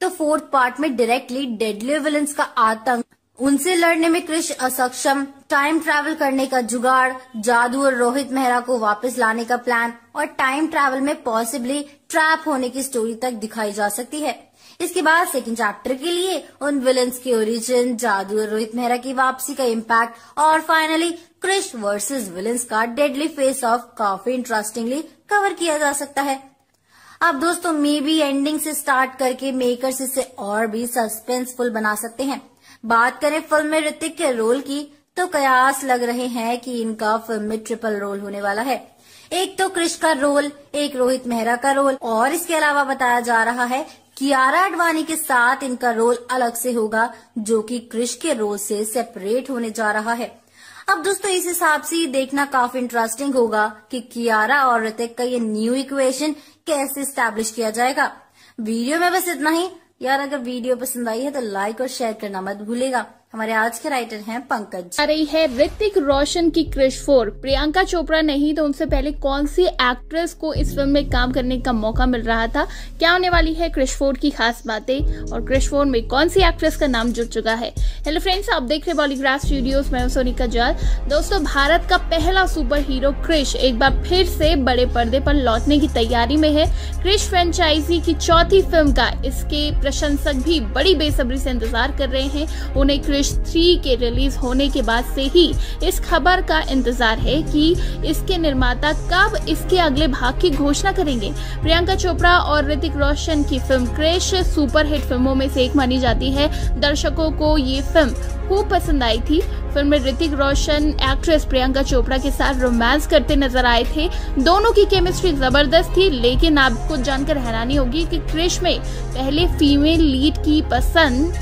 तो फोर्थ पार्ट में डायरेक्टली डेडली विलन्स का आतंक, उनसे लड़ने में क्रिश असक्षम, टाइम ट्रैवल करने का जुगाड़, जादू और रोहित मेहरा को वापस लाने का प्लान और टाइम ट्रैवल में पॉसिबली ट्रैप होने की स्टोरी तक दिखाई जा सकती है। इसके बाद सेकंड चैप्टर के लिए उन विलन्स के ओरिजिन, जादू और रोहित मेहरा की वापसी का इम्पैक्ट और फाइनली क्रिश वर्सेस विलन्स का डेडली फेस ऑफ काफी इंटरेस्टिंगली कवर किया जा सकता है। अब दोस्तों, मे बी एंडिंग से स्टार्ट करके मेकर्स इसे और भी सस्पेंसफुल बना सकते हैं। बात करें फिल्म में ऋतिक के रोल की तो कयास लग रहे हैं कि इनका फिल्म में ट्रिपल रोल होने वाला है। एक तो क्रिश का रोल, एक रोहित मेहरा का रोल और इसके अलावा बताया जा रहा है कियारा आडवाणी के साथ इनका रोल अलग से होगा, जो कि क्रिश के रोल से सेपरेट होने जा रहा है। अब दोस्तों, इस हिसाब से देखना काफी इंटरेस्टिंग होगा कि कियारा और ऋतिक का ये न्यू इक्वेशन कैसे एस्टेब्लिश किया जाएगा। वीडियो में बस इतना ही यार। अगर वीडियो पसंद आई है तो लाइक और शेयर करना मत भूलेगा। हमारे आज के राइटर हैं पंकज। आ रही है ऋतिक रोशन की क्रिश फोर। प्रियंका चोपड़ा नहीं तो उनसे पहले कौन सी एक्ट्रेस को इस फिल्म में काम करने का मौका मिल रहा था? क्या होने वाली है क्रिश फोर की खास बातें और क्रिश फोर में कौन सी एक्ट्रेस का नाम जुड़ चुका है? हेलो फ्रेंड्स, आप देख रहे बॉलीग्राफ स्टूडियोज, मैं हूं सोनिका जाल। दोस्तों, भारत का पहला सुपर हीरो क्रिश एक बार फिर से बड़े पर्दे पर लौटने की तैयारी में है। क्रिश फ्रेंचाइजी की चौथी फिल्म का इसके प्रशंसक भी बड़ी बेसब्री से इंतजार कर रहे हैं। उन्हें क्रिश थ्री के रिलीज होने के बाद से ही इस खबर का इंतजार है कि इसके निर्माता कब इसके अगले भाग की घोषणा करेंगे। प्रियंका चोपड़ा और ऋतिक रोशन की फिल्म क्रिश सुपरहिट फिल्मों में से एक मानी जाती है। दर्शकों को ये फिल्म खूब पसंद आई थी। फिल्म में ऋतिक रोशन एक्ट्रेस प्रियंका चोपड़ा के साथ रोमांस करते नजर आए थे। दोनों की केमिस्ट्री जबरदस्त थी, लेकिन आपको जानकर हैरानी होगी कि क्रिश में पहले फीमेल लीड की पसंद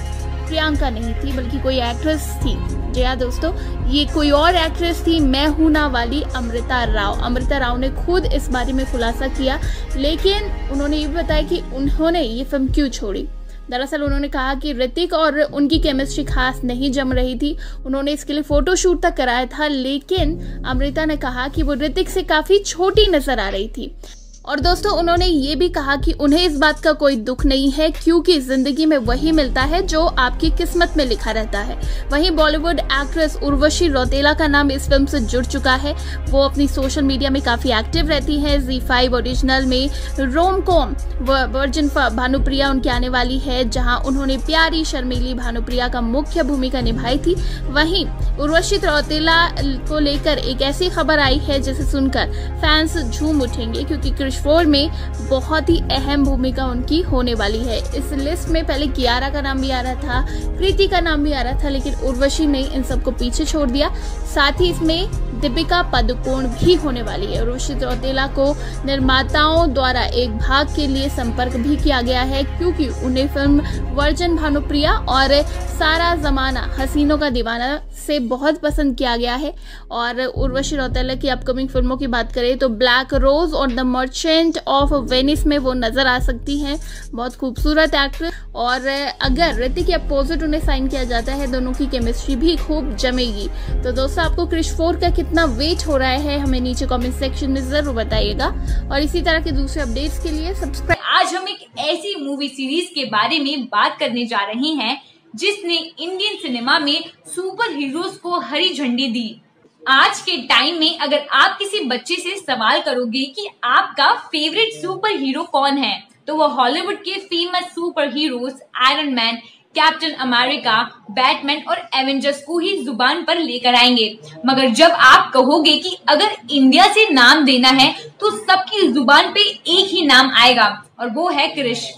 प्रियंका नहीं थी, बल्कि कोई एक्ट्रेस थी। जी हाँ दोस्तों, ये कोई और एक्ट्रेस थी, मैं हूं ना वाली अमृता राव। अमृता राव ने खुद इस बारे में खुलासा किया, लेकिन उन्होंने ये भी बताया कि उन्होंने ये फिल्म क्यों छोड़ी। दरअसल उन्होंने कहा कि ऋतिक और उनकी केमिस्ट्री खास नहीं जम रही थी। उन्होंने इसके लिए फोटोशूट तक कराया था, लेकिन अमृता ने कहा कि वो ऋतिक से काफ़ी छोटी नजर आ रही थी। और दोस्तों उन्होंने ये भी कहा कि उन्हें इस बात का कोई दुख नहीं है, क्योंकि जिंदगी में वही मिलता है जो आपकी किस्मत में लिखा रहता है। वहीं बॉलीवुड एक्ट्रेस उर्वशी रौतेला का नाम इस फिल्म से जुड़ चुका है। वो अपनी सोशल मीडिया में काफ़ी एक्टिव रहती हैं। जी फाइव ओरिजिनल में रोम कॉम वर्जिन भानुप्रिया उनकी आने वाली है, जहाँ उन्होंने प्यारी शर्मीली भानुप्रिया का मुख्य भूमिका निभाई थी। वहीं उर्वशी रौतेला को लेकर एक ऐसी खबर आई है जिसे सुनकर फैंस झूम उठेंगे, क्योंकि फोर में बहुत ही अहम भूमिका उनकी होने वाली है। इस लिस्ट में पहले कियारा का नाम भी आ रहा था, कृति का नाम भी आ रहा था, लेकिन उर्वशी ने इन सबको पीछे छोड़ दिया। साथ ही इसमें दीपिका पादुकोण भी होने वाली है। उर्वशी रौतेला को निर्माताओं द्वारा एक भाग के लिए संपर्क भी किया गया है, क्योंकि उन्हें फिल्म वर्जिन भानुप्रिया और सारा जमाना हसीनों का दीवाना से बहुत पसंद किया गया है। और उर्वशी रौतेला की अपकमिंग फिल्मों की बात करें तो ब्लैक रोज और द मर्चेंट ऑफ वेनिस में वो नजर आ सकती हैं। बहुत खूबसूरत एक्ट्रेस, और अगर ऋतिक के अपोजिट उन्हें साइन किया जाता है, दोनों की केमिस्ट्री भी खूब जमेगी। तो दोस्तों आपको क्रिश फोर का कितना वेट हो रहा है, हमें नीचे कमेंट सेक्शन में जरूर बताइएगा। और इसी तरह के दूसरे अपडेट्स के लिए सब्सक्राइब। आज हम एक ऐसी मूवी सीरीज के बारे में बात करने जा रहे हैं जिसने इंडियन सिनेमा में सुपर हीरोज को हरी झंडी दी। आज के टाइम में अगर आप किसी बच्चे से सवाल करोगे कि आपका फेवरेट सुपर हीरो कौन है, तो वो हॉलीवुड के famous super heroes Iron Man, Captain America, Batman और एवेंजर्स को ही जुबान पर लेकर आएंगे। मगर जब आप कहोगे कि अगर इंडिया से नाम देना है, तो सबकी जुबान पे एक ही नाम आएगा और वो है क्रिश।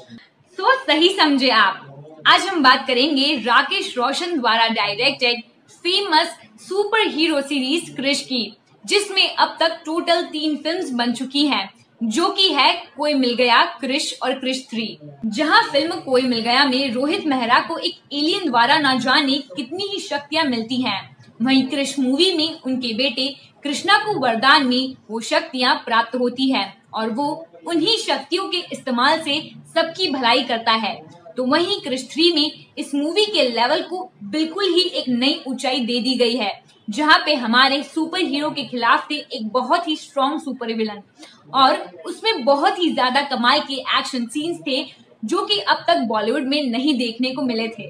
तो सही समझे आप। आज हम बात करेंगे राकेश रोशन द्वारा directed famous super hero series Krrish की, जिसमें अब तक टोटल तीन फिल्म्स बन चुकी हैं, जो कि है कोई मिल गया, क्रिश और क्रिश थ्री। जहां फिल्म कोई मिल गया में रोहित मेहरा को एक एलियन द्वारा ना जाने कितनी ही शक्तियां मिलती हैं, वहीं क्रिश मूवी में उनके बेटे कृष्णा को वरदान में वो शक्तियां प्राप्त होती है और वो उन्हीं शक्तियों के इस्तेमाल से सबकी भलाई करता है। तो वहीं क्रिश थ्री में इस मूवी के लेवल को बिल्कुल ही एक नई ऊंचाई दे दी गई है, जहाँ पे हमारे सुपर हीरो के खिलाफ थे एक बहुत ही स्ट्रॉन्ग सुपर विलन, और उसमें बहुत ही ज्यादा कमाल के एक्शन सीन्स थे जो कि अब तक बॉलीवुड में नहीं देखने को मिले थे।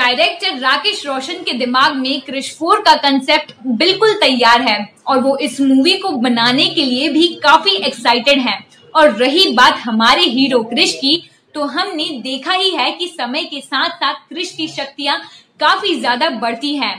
डायरेक्टर राकेश रोशन के दिमाग में क्रिश फोर का कंसेप्ट बिल्कुल तैयार है और वो इस मूवी को बनाने के लिए भी काफी एक्साइटेड हैं। और रही बात हमारे हीरो क्रिश की, तो हमने देखा ही है कि समय के साथ साथ क्रिश की शक्तियां काफी ज्यादा बढ़ती है।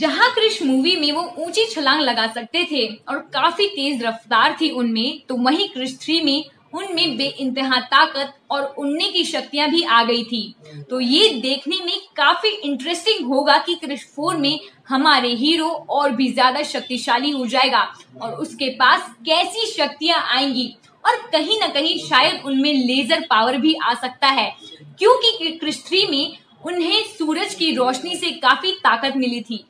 जहां क्रिश मूवी में वो ऊंची छलांग लगा सकते थे और काफी तेज रफ्तार थी उनमें, तो वहीं क्रिश थ्री में उनमें बेइंतहा ताकत और उड़ने की शक्तियां भी आ गई थी। तो ये देखने में काफी इंटरेस्टिंग होगा कि क्रिश फोर में हमारे हीरो और भी ज्यादा शक्तिशाली हो जाएगा और उसके पास कैसी शक्तियां आएंगी, और कहीं ना कहीं शायद उनमें लेजर पावर भी आ सकता है, क्योंकि क्रिश थ्री में उन्हें सूरज की रोशनी से काफी ताकत मिली थी।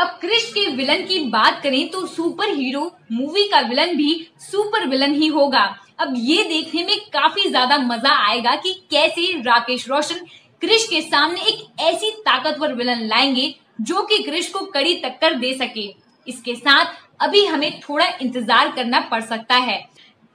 अब क्रिश के विलन की बात करें तो सुपर हीरो मूवी का विलन भी सुपर विलन ही होगा। अब ये देखने में काफी ज्यादा मजा आएगा कि कैसे राकेश रोशन क्रिश के सामने एक ऐसी ताकतवर विलन लाएंगे जो कि क्रिश को कड़ी टक्कर दे सके। इसके साथ अभी हमें थोड़ा इंतजार करना पड़ सकता है।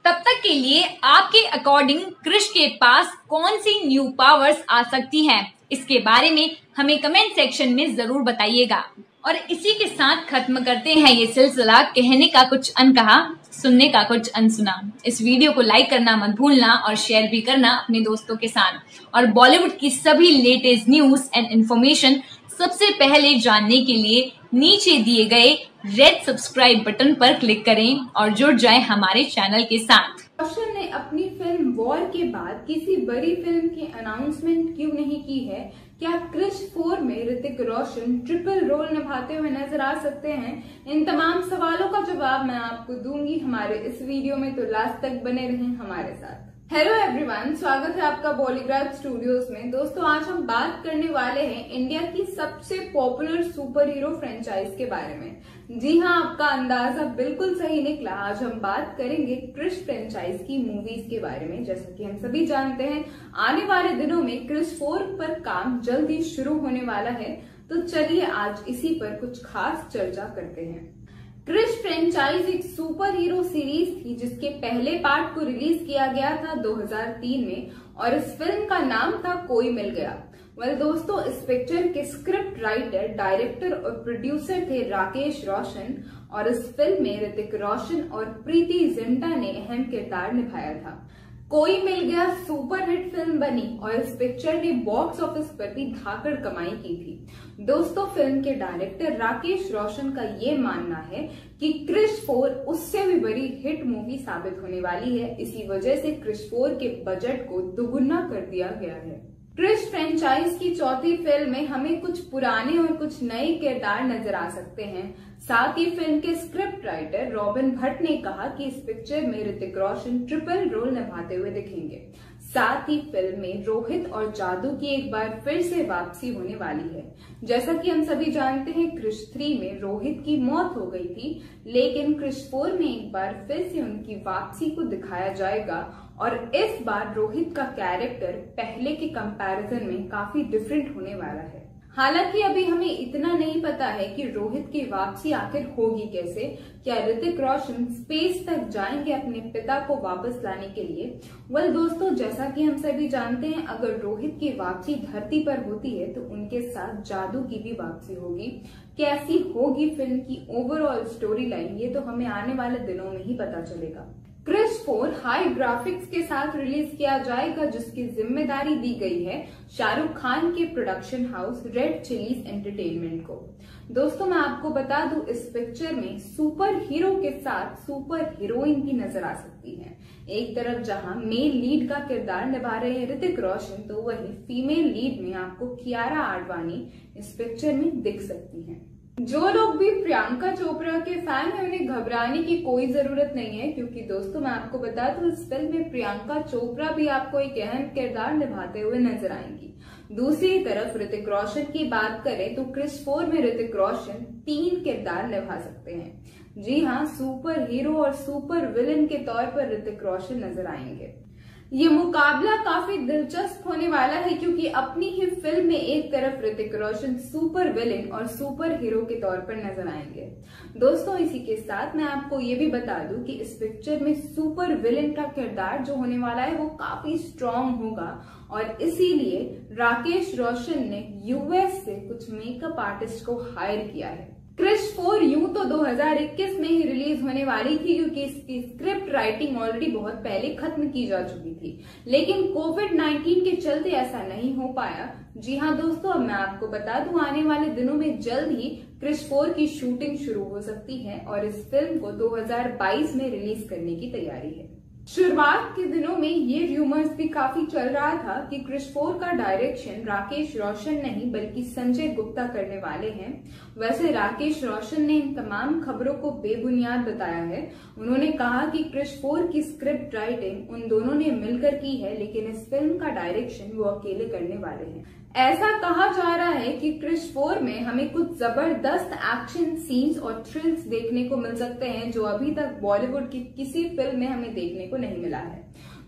तब तक के लिए आपके अकॉर्डिंग क्रिश के पास कौन सी न्यू पावर्स आ सकती है, इसके बारे में हमें कमेंट सेक्शन में जरूर बताइएगा। और इसी के साथ खत्म करते हैं ये सिलसिला, कहने का कुछ अनकहा, सुनने का कुछ अनसुना। इस वीडियो को लाइक करना मत भूलना और शेयर भी करना अपने दोस्तों के साथ। और बॉलीवुड की सभी लेटेस्ट न्यूज एंड इन्फॉर्मेशन सबसे पहले जानने के लिए नीचे दिए गए रेड सब्सक्राइब बटन पर क्लिक करें और जुड़ जाएं हमारे चैनल के साथ। कौशल ने अपनी फिल्म वॉर के बाद किसी बड़ी फिल्म की अनाउंसमेंट क्यों नहीं की है? क्या क्रिश फोर में ऋतिक रोशन ट्रिपल रोल निभाते हुए नजर आ सकते हैं? इन तमाम सवालों का जवाब मैं आपको दूंगी हमारे इस वीडियो में, तो लास्ट तक बने रहें हमारे साथ। हेलो एवरीवन, स्वागत है आपका बॉलीग्राफ स्टूडियोज में। दोस्तों, आज हम बात करने वाले हैं इंडिया की सबसे पॉपुलर सुपर हीरो फ्रेंचाइज के बारे में। जी हाँ, आपका अंदाजा बिल्कुल सही निकला। आज हम बात करेंगे क्रिश फ्रेंचाइज की मूवीज के बारे में। जैसा कि हम सभी जानते हैं, आने वाले दिनों में क्रिश फोर पर काम जल्दी शुरू होने वाला है, तो चलिए आज इसी पर कुछ खास चर्चा करते हैं। क्रिश फ्रेंचाइज एक सुपर हीरो सीरीज थी जिसके पहले पार्ट को रिलीज किया गया था दो हज़ार तीन में, और इस फिल्म का नाम था कोई मिल गया। वेल दोस्तों, इस पिक्चर के स्क्रिप्ट राइटर, डायरेक्टर और प्रोड्यूसर थे राकेश रोशन, और इस फिल्म में ऋतिक रोशन और प्रीति जिंटा ने अहम किरदार निभाया था। कोई मिल गया सुपरहिट फिल्म बनी और इस पिक्चर ने बॉक्स ऑफिस पर भी धाकड़ कमाई की थी। दोस्तों, फिल्म के डायरेक्टर राकेश रोशन का ये मानना है कि क्रिश फोर उससे भी बड़ी हिट मूवी साबित होने वाली है। इसी वजह से क्रिश फोर के बजट को दोगुना कर दिया गया है। क्रिश फ्रेंचाइज की चौथी फिल्म में हमें कुछ पुराने और कुछ नए किरदार नजर आ सकते हैं। साथ ही फिल्म के स्क्रिप्ट राइटर रॉबिन भट्ट ने कहा कि इस पिक्चर में ऋतिक रोशन ट्रिपल रोल निभाते हुए दिखेंगे। साथ ही फिल्म में रोहित और जादू की एक बार फिर से वापसी होने वाली है। जैसा कि हम सभी जानते हैं, क्रिश थ्री में रोहित की मौत हो गई थी, लेकिन क्रिश फोर में एक बार फिर से उनकी वापसी को दिखाया जाएगा, और इस बार रोहित का कैरेक्टर पहले के कंपैरिजन में काफी डिफरेंट होने वाला है। हालांकि अभी हमें इतना नहीं पता है कि रोहित की वापसी आखिर होगी कैसे। क्या ऋतिक रोशन स्पेस तक जाएंगे अपने पिता को वापस लाने के लिए? वेल दोस्तों, जैसा कि हम सभी जानते हैं, अगर रोहित की वापसी धरती पर होती है तो उनके साथ जादू की भी वापसी होगी। कैसी होगी फिल्म की ओवरऑल स्टोरी लाइन, ये तो हमें आने वाले दिनों में ही पता चलेगा। क्रिश फोर हाई ग्राफिक्स के साथ रिलीज किया जाएगा, जिसकी जिम्मेदारी दी गई है शाहरुख खान के production house red chillies entertainment को। दोस्तों, मैं आपको बता दूं, इस पिक्चर में सुपर हीरो के साथ सुपर हीरोइन भी नजर आ सकती है। एक तरफ जहां मेल लीड का किरदार निभा रहे हैं ऋतिक रोशन, तो वहीं फीमेल लीड में आपको कियारा आडवाणी इस पिक्चर में दिख सकती है। जो लोग भी प्रियंका चोपड़ा के फैन हैं, उन्हें घबराने की कोई जरूरत नहीं है, क्योंकि दोस्तों मैं आपको बता दूं, इस फिल्म में प्रियंका चोपड़ा भी आपको एक अहम किरदार निभाते हुए नजर आएंगी। दूसरी तरफ ऋतिक रोशन की बात करें तो क्रिश फोर में ऋतिक रोशन तीन किरदार निभा सकते हैं। जी हाँ, सुपर हीरो और सुपर विलेन के तौर पर ऋतिक रोशन नजर आएंगे। ये मुकाबला काफी दिलचस्प होने वाला है, क्योंकि अपनी ही फिल्म में एक तरफ ऋतिक रोशन सुपर विलेन और सुपर हीरो के तौर पर नजर आएंगे। दोस्तों, इसी के साथ मैं आपको ये भी बता दूं कि इस पिक्चर में सुपर विलेन का किरदार जो होने वाला है वो काफी स्ट्रांग होगा, और इसीलिए राकेश रोशन ने यूएस से कुछ मेकअप आर्टिस्ट को हायर किया है। क्रिश फोर यूं तो दो हज़ार इक्कीस में ही रिलीज होने वाली थी, क्योंकि इसकी स्क्रिप्ट राइटिंग ऑलरेडी बहुत पहले खत्म की जा चुकी थी, लेकिन कोविड नाइन्टीन के चलते ऐसा नहीं हो पाया। जी हाँ दोस्तों, अब मैं आपको बता दूं, आने वाले दिनों में जल्द ही क्रिश फोर की शूटिंग शुरू हो सकती है, और इस फिल्म को दो हज़ार बाईस में रिलीज करने की तैयारी है। शुरुआत के दिनों में ये र्यूमर्स भी काफी चल रहा था कि क्रिश फोर का डायरेक्शन राकेश रोशन नहीं बल्कि संजय गुप्ता करने वाले हैं। वैसे राकेश रोशन ने इन तमाम खबरों को बेबुनियाद बताया है। उन्होंने कहा कि क्रिश फोर की स्क्रिप्ट राइटिंग उन दोनों ने मिलकर की है, लेकिन इस फिल्म का डायरेक्शन वो अकेले करने वाले हैं। ऐसा कहा जा रहा है कि क्रिश फोर में हमें कुछ जबरदस्त एक्शन सीन्स और थ्रिल्स देखने को मिल सकते हैं, जो अभी तक बॉलीवुड की किसी फिल्म में हमें देखने को नहीं मिला है।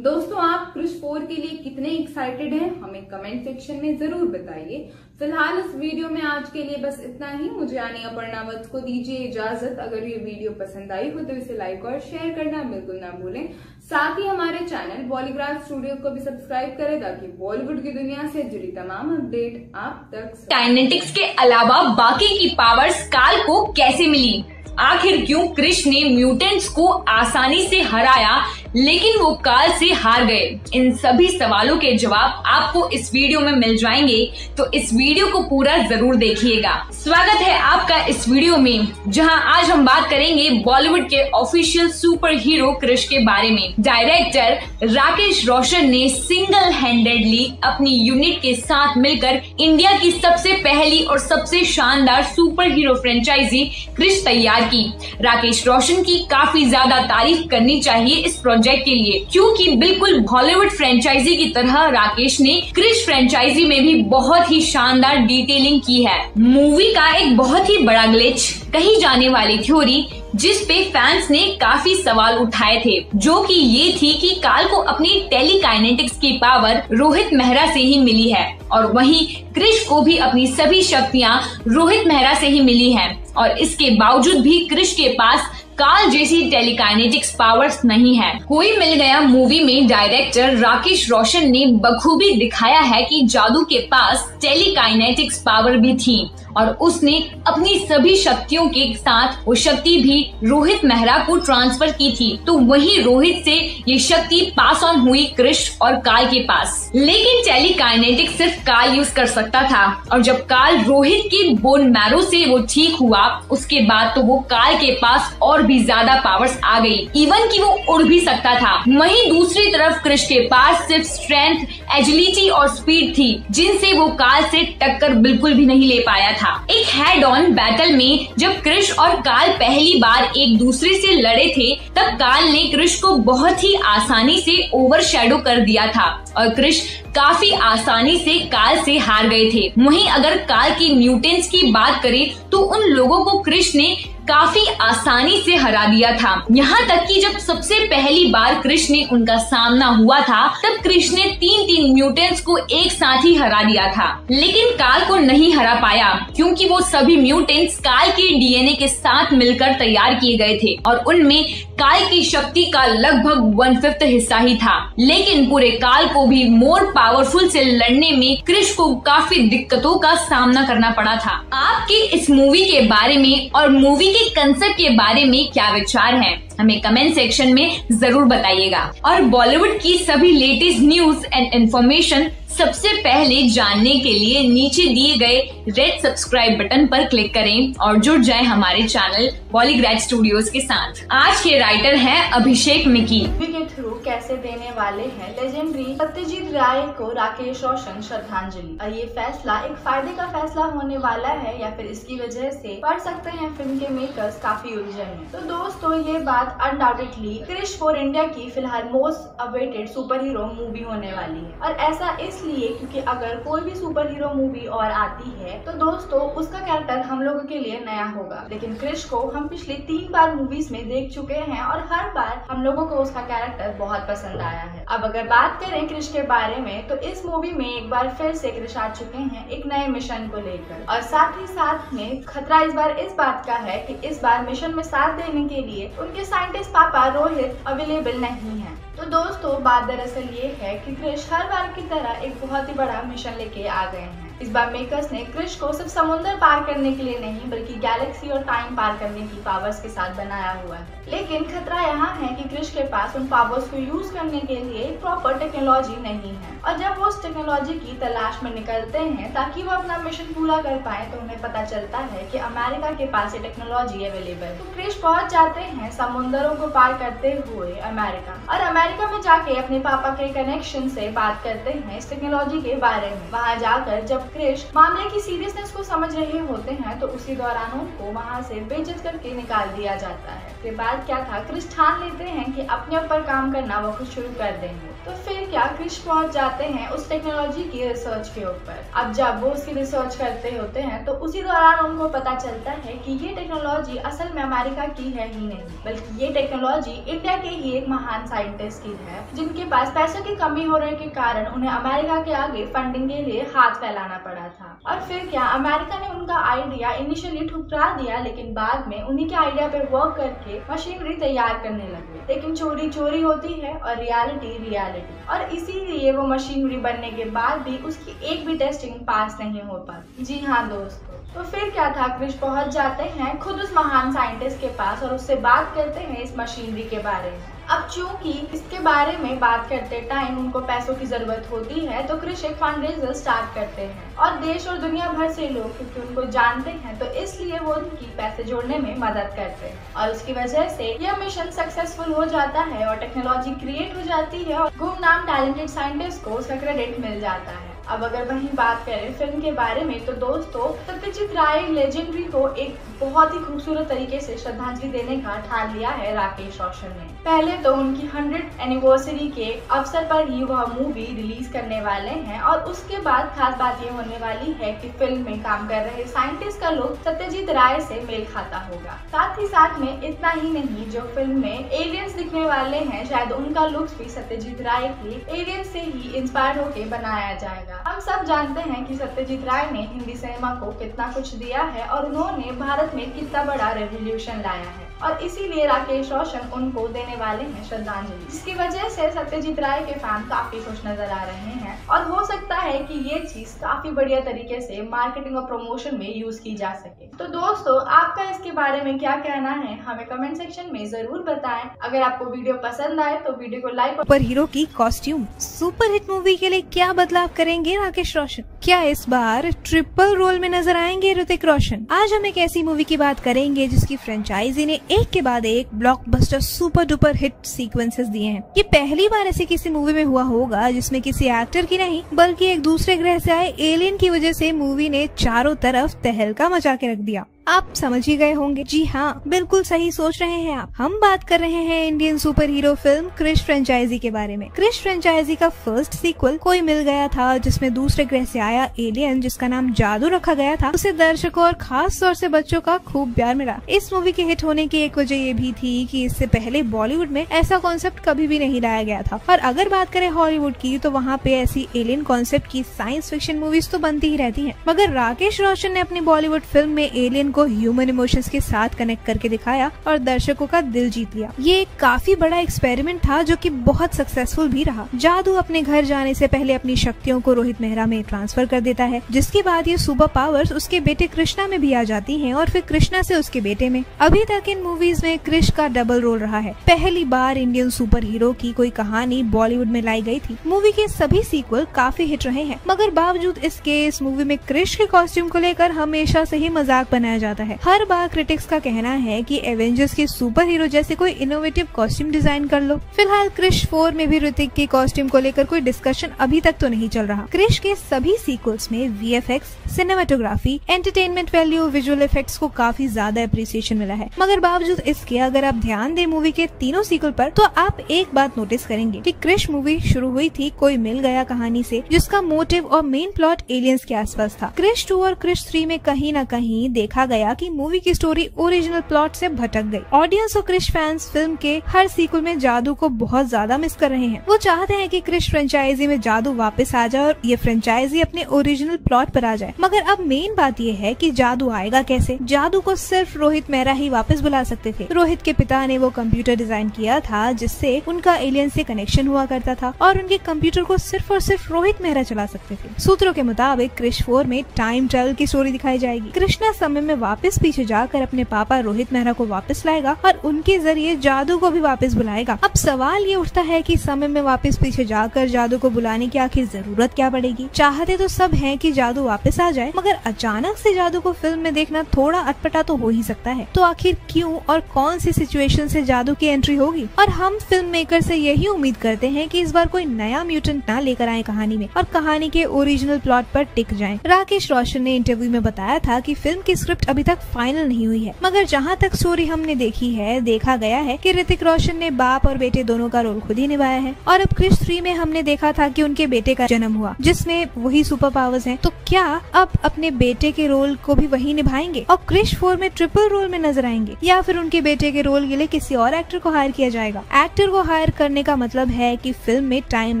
दोस्तों, आप क्रिश फोर के लिए कितने एक्साइटेड हैं, हमें कमेंट सेक्शन में जरूर बताइए। फिलहाल इस वीडियो में आज के लिए बस इतना ही। मुझे यानी अपर्णा वत्स को दीजिए इजाजत। अगर ये वीडियो पसंद आई हो तो इसे लाइक और शेयर करना बिल्कुल ना भूलें। साथ ही हमारे चैनल बॉलीग्राफ स्टूडियो को भी सब्सक्राइब करें, ताकि बॉलीवुड की दुनिया से जुड़ी तमाम अपडेट आप तक। काइनेटिक्स के अलावा बाकी की पावर्स काल को कैसे मिली? आखिर क्यों क्रिश ने म्यूटेंट्स को आसानी से हराया, लेकिन वो काल से हार गए। इन सभी सवालों के जवाब आपको इस वीडियो में मिल जाएंगे, तो इस वीडियो को पूरा जरूर देखिएगा। स्वागत है आपका इस वीडियो में, जहां आज हम बात करेंगे बॉलीवुड के ऑफिशियल सुपर हीरो क्रिश के बारे में। डायरेक्टर राकेश रोशन ने सिंगल हैंडेडली अपनी यूनिट के साथ मिलकर इंडिया की सबसे पहली और सबसे शानदार सुपर हीरो फ्रेंचाइजी क्रिश तैयार की। राकेश रोशन की काफी ज्यादा तारीफ करनी चाहिए इस प्रोजेक्ट के लिए, क्योंकि बिल्कुल बॉलीवुड फ्रेंचाइजी की तरह राकेश ने क्रिश फ्रेंचाइजी में भी बहुत ही शानदार डिटेलिंग की है। मूवी का एक बहुत ही बड़ा ग्लिच कही जाने वाली थ्योरी, जिस पे फैंस ने काफी सवाल उठाए थे, जो कि ये थी कि काल को अपनी टेलीकाइनेटिक्स की पावर रोहित मेहरा से ही मिली है और वहीं क्रिश को भी अपनी सभी शक्तियां रोहित मेहरा से ही मिली हैं। और इसके बावजूद भी क्रिश के पास काल जैसी टेलीकाइनेटिक्स पावर्स नहीं है। कोई मिल गया मूवी में डायरेक्टर राकेश रोशन ने बखूबी दिखाया है कि जादू के पास टेलीकाइनेटिक्स पावर भी थी और उसने अपनी सभी शक्तियों के साथ वो शक्ति भी रोहित मेहरा को ट्रांसफर की थी, तो वहीं रोहित से ये शक्ति पास ऑन हुई क्रिश और काल के पास। लेकिन टेलीकाइनेटिक्स सिर्फ काल यूज कर सकता था और जब काल रोहित के बोन मैरो से वो ठीक हुआ, उसके बाद तो वो काल के पास और भी ज्यादा पावर्स आ गई, इवन कि वो उड़ भी सकता था। वहीं दूसरी तरफ क्रिश के पास सिर्फ स्ट्रेंथ, एजिलिटी और स्पीड थी, जिनसे वो काल से टक्कर बिल्कुल भी नहीं ले पाया था। एक हेड ऑन बैटल में जब क्रिश और काल पहली बार एक दूसरे से लड़े थे, तब काल ने क्रिश को बहुत ही आसानी से ओवरशैडो कर दिया था और क्रिश काफी आसानी से काल से हार गए थे। वहीं अगर काल की म्यूटेंट्स की बात करें तो उन लोगों को क्रिश ने काफी आसानी से हरा दिया था। यहाँ तक कि जब सबसे पहली बार क्रिश ने उनका सामना हुआ था, तब क्रिश ने तीन तीन म्यूटेंट्स को एक साथ ही हरा दिया था, लेकिन काल को नहीं हरा पाया, क्योंकि वो सभी म्यूटेंट्स काल के डीएनए के साथ मिलकर तैयार किए गए थे और उनमें काल की शक्ति का लगभग वन फिफ्थ हिस्सा ही था। लेकिन पूरे काल को भी मोर पावरफुल से लड़ने में क्रिश को काफी दिक्कतों का सामना करना पड़ा था। आपके इस मूवी के बारे में और मूवी के कंसेप्ट के बारे में क्या विचार हैं, हमें कमेंट सेक्शन में जरूर बताइएगा। और बॉलीवुड की सभी लेटेस्ट न्यूज एंड इन्फॉर्मेशन सबसे पहले जानने के लिए नीचे दिए गए रेड सब्सक्राइब बटन पर क्लिक करें और जुड़ जाएं हमारे चैनल बॉलीग्रैड स्टूडियोज के साथ। आज के राइटर हैं अभिषेक मिकी। के थ्रू कैसे देने वाले हैं लेजेंडरी सत्यजीत राय को राकेश रोशन श्रद्धांजलि। और ये फैसला एक फायदे का फैसला होने वाला है या फिर इसकी वजह से पढ़ सकते हैं फिल्म के मेकर्स काफी उलझे हैं। तो दोस्तों, ये बात अनडाउटेडली क्रिश फॉर इंडिया की फिलहाल most awaited super hero movie होने वाली है। और ऐसा इसलिए क्योंकि अगर कोई भी सुपर हीरो मूवी और आती है तो दोस्तों उसका कैरेक्टर हम लोगों के लिए नया होगा, लेकिन क्रिश को हम पिछले तीन बार मूवीज में देख चुके हैं और हर बार हम लोगों को उसका कैरेक्टर बहुत पसंद आया है। अब अगर बात करें क्रिश के बारे में, तो इस मूवी में एक बार फिर से क्रिश आ चुके हैं एक नए मिशन को लेकर। और साथ ही साथ में खतरा इस बार इस बात का है कि इस बार मिशन में साथ देने के लिए उनके साइंटिस्ट पापा रोहित अवेलेबल नहीं है। तो दोस्तों, बात दरअसल ये है कि क्रिश हर बार की तरह एक बहुत ही बड़ा मिशन लेके आ गए हैं। इस बार मेकर्स ने क्रिश को सिर्फ समुद्र पार करने के लिए नहीं, बल्कि गैलेक्सी और टाइम पार करने की पावर्स के साथ बनाया हुआ है। लेकिन खतरा यहाँ है कि क्रिश के पास उन पावर्स को यूज करने के लिए प्रॉपर टेक्नोलॉजी नहीं है, और जब वो उस टेक्नोलॉजी की तलाश में निकलते हैं ताकि वो अपना मिशन पूरा कर पाए, तो उन्हें पता चलता है कि अमेरिका के पास ये टेक्नोलॉजी अवेलेबल है। तो क्रिश पहुँच जाते हैं समुद्रों को पार करते हुए अमेरिका, और अमेरिका में जाके अपने पापा के कनेक्शन से बात करते हैं इस टेक्नोलॉजी के बारे में। वहाँ जाकर जब क्रिश मामले की सीरियसनेस को समझ रहे होते हैं, तो उसी दौरान उनको वहाँ से बेइज्जत करके निकाल दिया जाता है। फिर बात क्या था, क्रिश ठान लेते हैं कि अपने ऊपर काम करना वो खुद शुरू कर देंगे। तो फिर क्या, क्रिश पहुँच जाते हैं उस टेक्नोलॉजी की रिसर्च के ऊपर। अब जब वो उसकी रिसर्च करते होते हैं, तो उसी दौरान उनको पता चलता है कि ये टेक्नोलॉजी असल में अमेरिका की है ही नहीं, बल्कि ये टेक्नोलॉजी इंडिया के ही एक महान साइंटिस्ट की है, जिनके पास पैसों की कमी होने के कारण उन्हें अमेरिका के आगे फंडिंग के लिए हाथ फैलाना पड़ा था। और फिर क्या, अमेरिका ने उनका आइडिया इनिशियली ठुकरा दिया, लेकिन बाद में उन्हीं के आइडिया पे वर्क करके मशीनरी तैयार करने लगे। लेकिन चोरी चोरी होती है और रियलिटी रियलिटी, और इसीलिए वो मशीनरी बनने के बाद भी उसकी एक भी टेस्टिंग पास नहीं हो पाती। जी हाँ दोस्तों, तो फिर क्या था, क्रिश पहुंच जाते हैं खुद उस महान साइंटिस्ट के पास और उससे बात करते हैं इस मशीनरी के बारे में। अब चूंकि इसके बारे में बात करते टाइम उनको पैसों की जरूरत होती है तो कृषक फंड रेजर स्टार्ट करते हैं और देश और दुनिया भर से लोग क्योंकि उनको जानते हैं तो इसलिए वो उनकी पैसे जोड़ने में मदद करते हैं और उसकी वजह से यह मिशन सक्सेसफुल हो जाता है और टेक्नोलॉजी क्रिएट हो जाती है और गुमनाम टैलेंटेड साइंटिस्ट को उसका क्रेडिट मिल जाता है। अब अगर वही बात करें फिल्म के बारे में तो दोस्तों सत्यजीत राय लेजेंडरी को एक बहुत ही खूबसूरत तरीके से श्रद्धांजलि देने का ठान लिया है राकेश रोशन ने। पहले तो उनकी हंड्रेड एनिवर्सरी के अवसर पर ही वह मूवी रिलीज करने वाले हैं और उसके बाद खास बात ये होने वाली है कि फिल्म में काम कर रहे साइंटिस्ट का लुक सत्यजीत राय से मेल खाता होगा। साथ ही साथ में इतना ही नहीं, जो फिल्म में एलियंस दिखने वाले हैं शायद उनका लुक्स भी सत्यजीत राय के एलियंस से ही इंस्पायर होकर बनाया जाएगा। हम सब जानते हैं कि सत्यजीत राय ने हिंदी सिनेमा को कितना कुछ दिया है और उन्होंने भारत में कितना बड़ा रेवोल्यूशन लाया है और इसीलिए राकेश रोशन उनको देने वाले हैं श्रद्धांजलि, जिसकी वजह से सत्यजीत राय के फैन काफी खुश नजर आ रहे हैं और हो सकता है कि ये चीज काफी बढ़िया तरीके से मार्केटिंग और प्रमोशन में यूज की जा सके। तो दोस्तों आपका इसके बारे में क्या कहना है हमें कमेंट सेक्शन में जरूर बताएं। अगर आपको वीडियो पसंद आए तो वीडियो को लाइक। सुपर हीरो की कॉस्ट्यूम सुपर हिट मूवी के लिए क्या बदलाव करेंगे राकेश रोशन? क्या इस बार ट्रिपल रोल में नजर आएंगे ऋतिक रोशन? आज हम एक ऐसी मूवी की बात करेंगे जिसकी फ्रेंचाइजी ने एक के बाद एक blockbuster super duper hit sequences दिए हैं। ये पहली बार ऐसी किसी मूवी में हुआ होगा जिसमें किसी एक्टर की नहीं बल्कि एक दूसरे ग्रह से आए एलियन की वजह से मूवी ने चारों तरफ तहलका मचा के रख दिया। आप समझ ही गए होंगे, जी हाँ बिल्कुल सही सोच रहे हैं आप। हम बात कर रहे हैं Indian super hero film Krrish franchise के बारे में। क्रिश फ्रेंचाइजी का फर्स्ट सीक्वल कोई मिल गया था जिसमें दूसरे ग्रह से आया एलियन जिसका नाम जादू रखा गया था उसे दर्शकों और खास तौर से बच्चों का खूब प्यार मिला। इस मूवी के हिट होने की एक वजह ये भी थी कि इससे पहले बॉलीवुड में ऐसा कॉन्सेप्ट कभी भी नहीं लाया गया था और अगर बात करें हॉलीवुड की तो वहाँ पे ऐसी एलियन कॉन्सेप्ट की साइंस फिक्शन मूवीज तो बनती ही रहती है, मगर राकेश रोशन ने अपनी बॉलीवुड फिल्म में एलियन को ह्यूमन इमोशंस के साथ कनेक्ट करके दिखाया और दर्शकों का दिल जीत लिया। ये एक काफी बड़ा एक्सपेरिमेंट था जो कि बहुत सक्सेसफुल भी रहा। जादू अपने घर जाने से पहले अपनी शक्तियों को रोहित मेहरा में ट्रांसफर कर देता है, जिसके बाद ये सुपर पावर्स उसके बेटे कृष्णा में भी आ जाती हैं और फिर कृष्णा से उसके बेटे में। अभी तक इन मूवीज में क्रिश का डबल रोल रहा है। पहली बार इंडियन सुपर हीरो की कोई कहानी बॉलीवुड में लाई गई थी। मूवी के सभी सीक्वल काफी हिट रहे हैं, मगर बावजूद इसके इस मूवी में क्रिश के कॉस्ट्यूम को लेकर हमेशा से ही मजाक बनाया जाता है। हर बार क्रिटिक्स का कहना है कि एवेंजर्स के सुपर हीरो जैसे कोई इनोवेटिव कॉस्ट्यूम डिजाइन कर लो। फिलहाल क्रिश फोर में भी ऋतिक के कॉस्ट्यूम को लेकर कोई डिस्कशन अभी तक तो नहीं चल रहा। क्रिश के सभी सीक्वल्स में V F X, cinematography, entertainment value, visual effects को काफी ज्यादा अप्रिसिएशन मिला है, मगर बावजूद इसके अगर आप ध्यान दें मूवी के तीनों सीक्वल पर तो आप एक बात नोटिस करेंगे कि क्रिश मूवी शुरू हुई थी कोई मिल गया कहानी से, जिसका मोटिव और मेन प्लॉट एलियंस के आसपास था। क्रिश टू और क्रिश थ्री में कहीं न कहीं देखा गया कि मूवी की स्टोरी ओरिजिनल प्लॉट से भटक गई। ऑडियंस और क्रिश फैंस फिल्म के हर सीक्वल में जादू को बहुत ज्यादा मिस कर रहे हैं। वो चाहते हैं कि क्रिश फ्रेंचाइजी में जादू वापस आ जाए और ये फ्रेंचाइजी अपने ओरिजिनल प्लॉट पर आ जाए, मगर अब मेन बात ये है कि जादू आएगा कैसे? जादू को सिर्फ रोहित मेहरा ही वापस बुला सकते थे। रोहित के पिता ने वो कंप्यूटर डिजाइन किया था जिससे उनका एलियन से कनेक्शन हुआ करता था और उनके कंप्यूटर को सिर्फ और सिर्फ रोहित मेहरा चला सकते थे। सूत्रों के मुताबिक क्रिश फोर में टाइम ट्रेवल की स्टोरी दिखाई जाएगी। कृष्णा समय में वापस पीछे जाकर अपने पापा रोहित मेहरा को वापस लाएगा और उनके जरिए जादू को भी वापस बुलाएगा। अब सवाल ये उठता है कि समय में वापस पीछे जाकर जादू को बुलाने की आखिर जरूरत क्या पड़ेगी? चाहते तो सब हैं कि जादू वापस आ जाए, मगर अचानक से जादू को फिल्म में देखना थोड़ा अटपटा तो हो ही सकता है। तो आखिर क्यों और कौन सी सिचुएशन से जादू की एंट्री होगी? और हम फिल्म मेकर से यही उम्मीद करते हैं कि इस बार कोई नया म्यूटेंट ना लेकर आए कहानी में और कहानी के ओरिजिनल प्लॉट पर टिक जाएं। राकेश रोशन ने इंटरव्यू में बताया था कि फिल्म की स्क्रिप्ट अभी तक फाइनल नहीं हुई है, मगर जहाँ तक स्टोरी हमने देखी है देखा गया है कि ऋतिक रोशन ने बाप और बेटे दोनों का रोल खुद ही निभाया है। और अब क्रिश थ्री में हमने देखा था कि उनके बेटे का जन्म हुआ जिसमें वही सुपर पावर्स हैं, तो क्या अब अपने बेटे के रोल को भी वही निभाएंगे? और क्रिश फोर में ट्रिपल रोल में नजर आएंगे या फिर उनके बेटे के रोल के लिए किसी और एक्टर को हायर किया जाएगा? एक्टर को हायर करने का मतलब है कि फिल्म में टाइम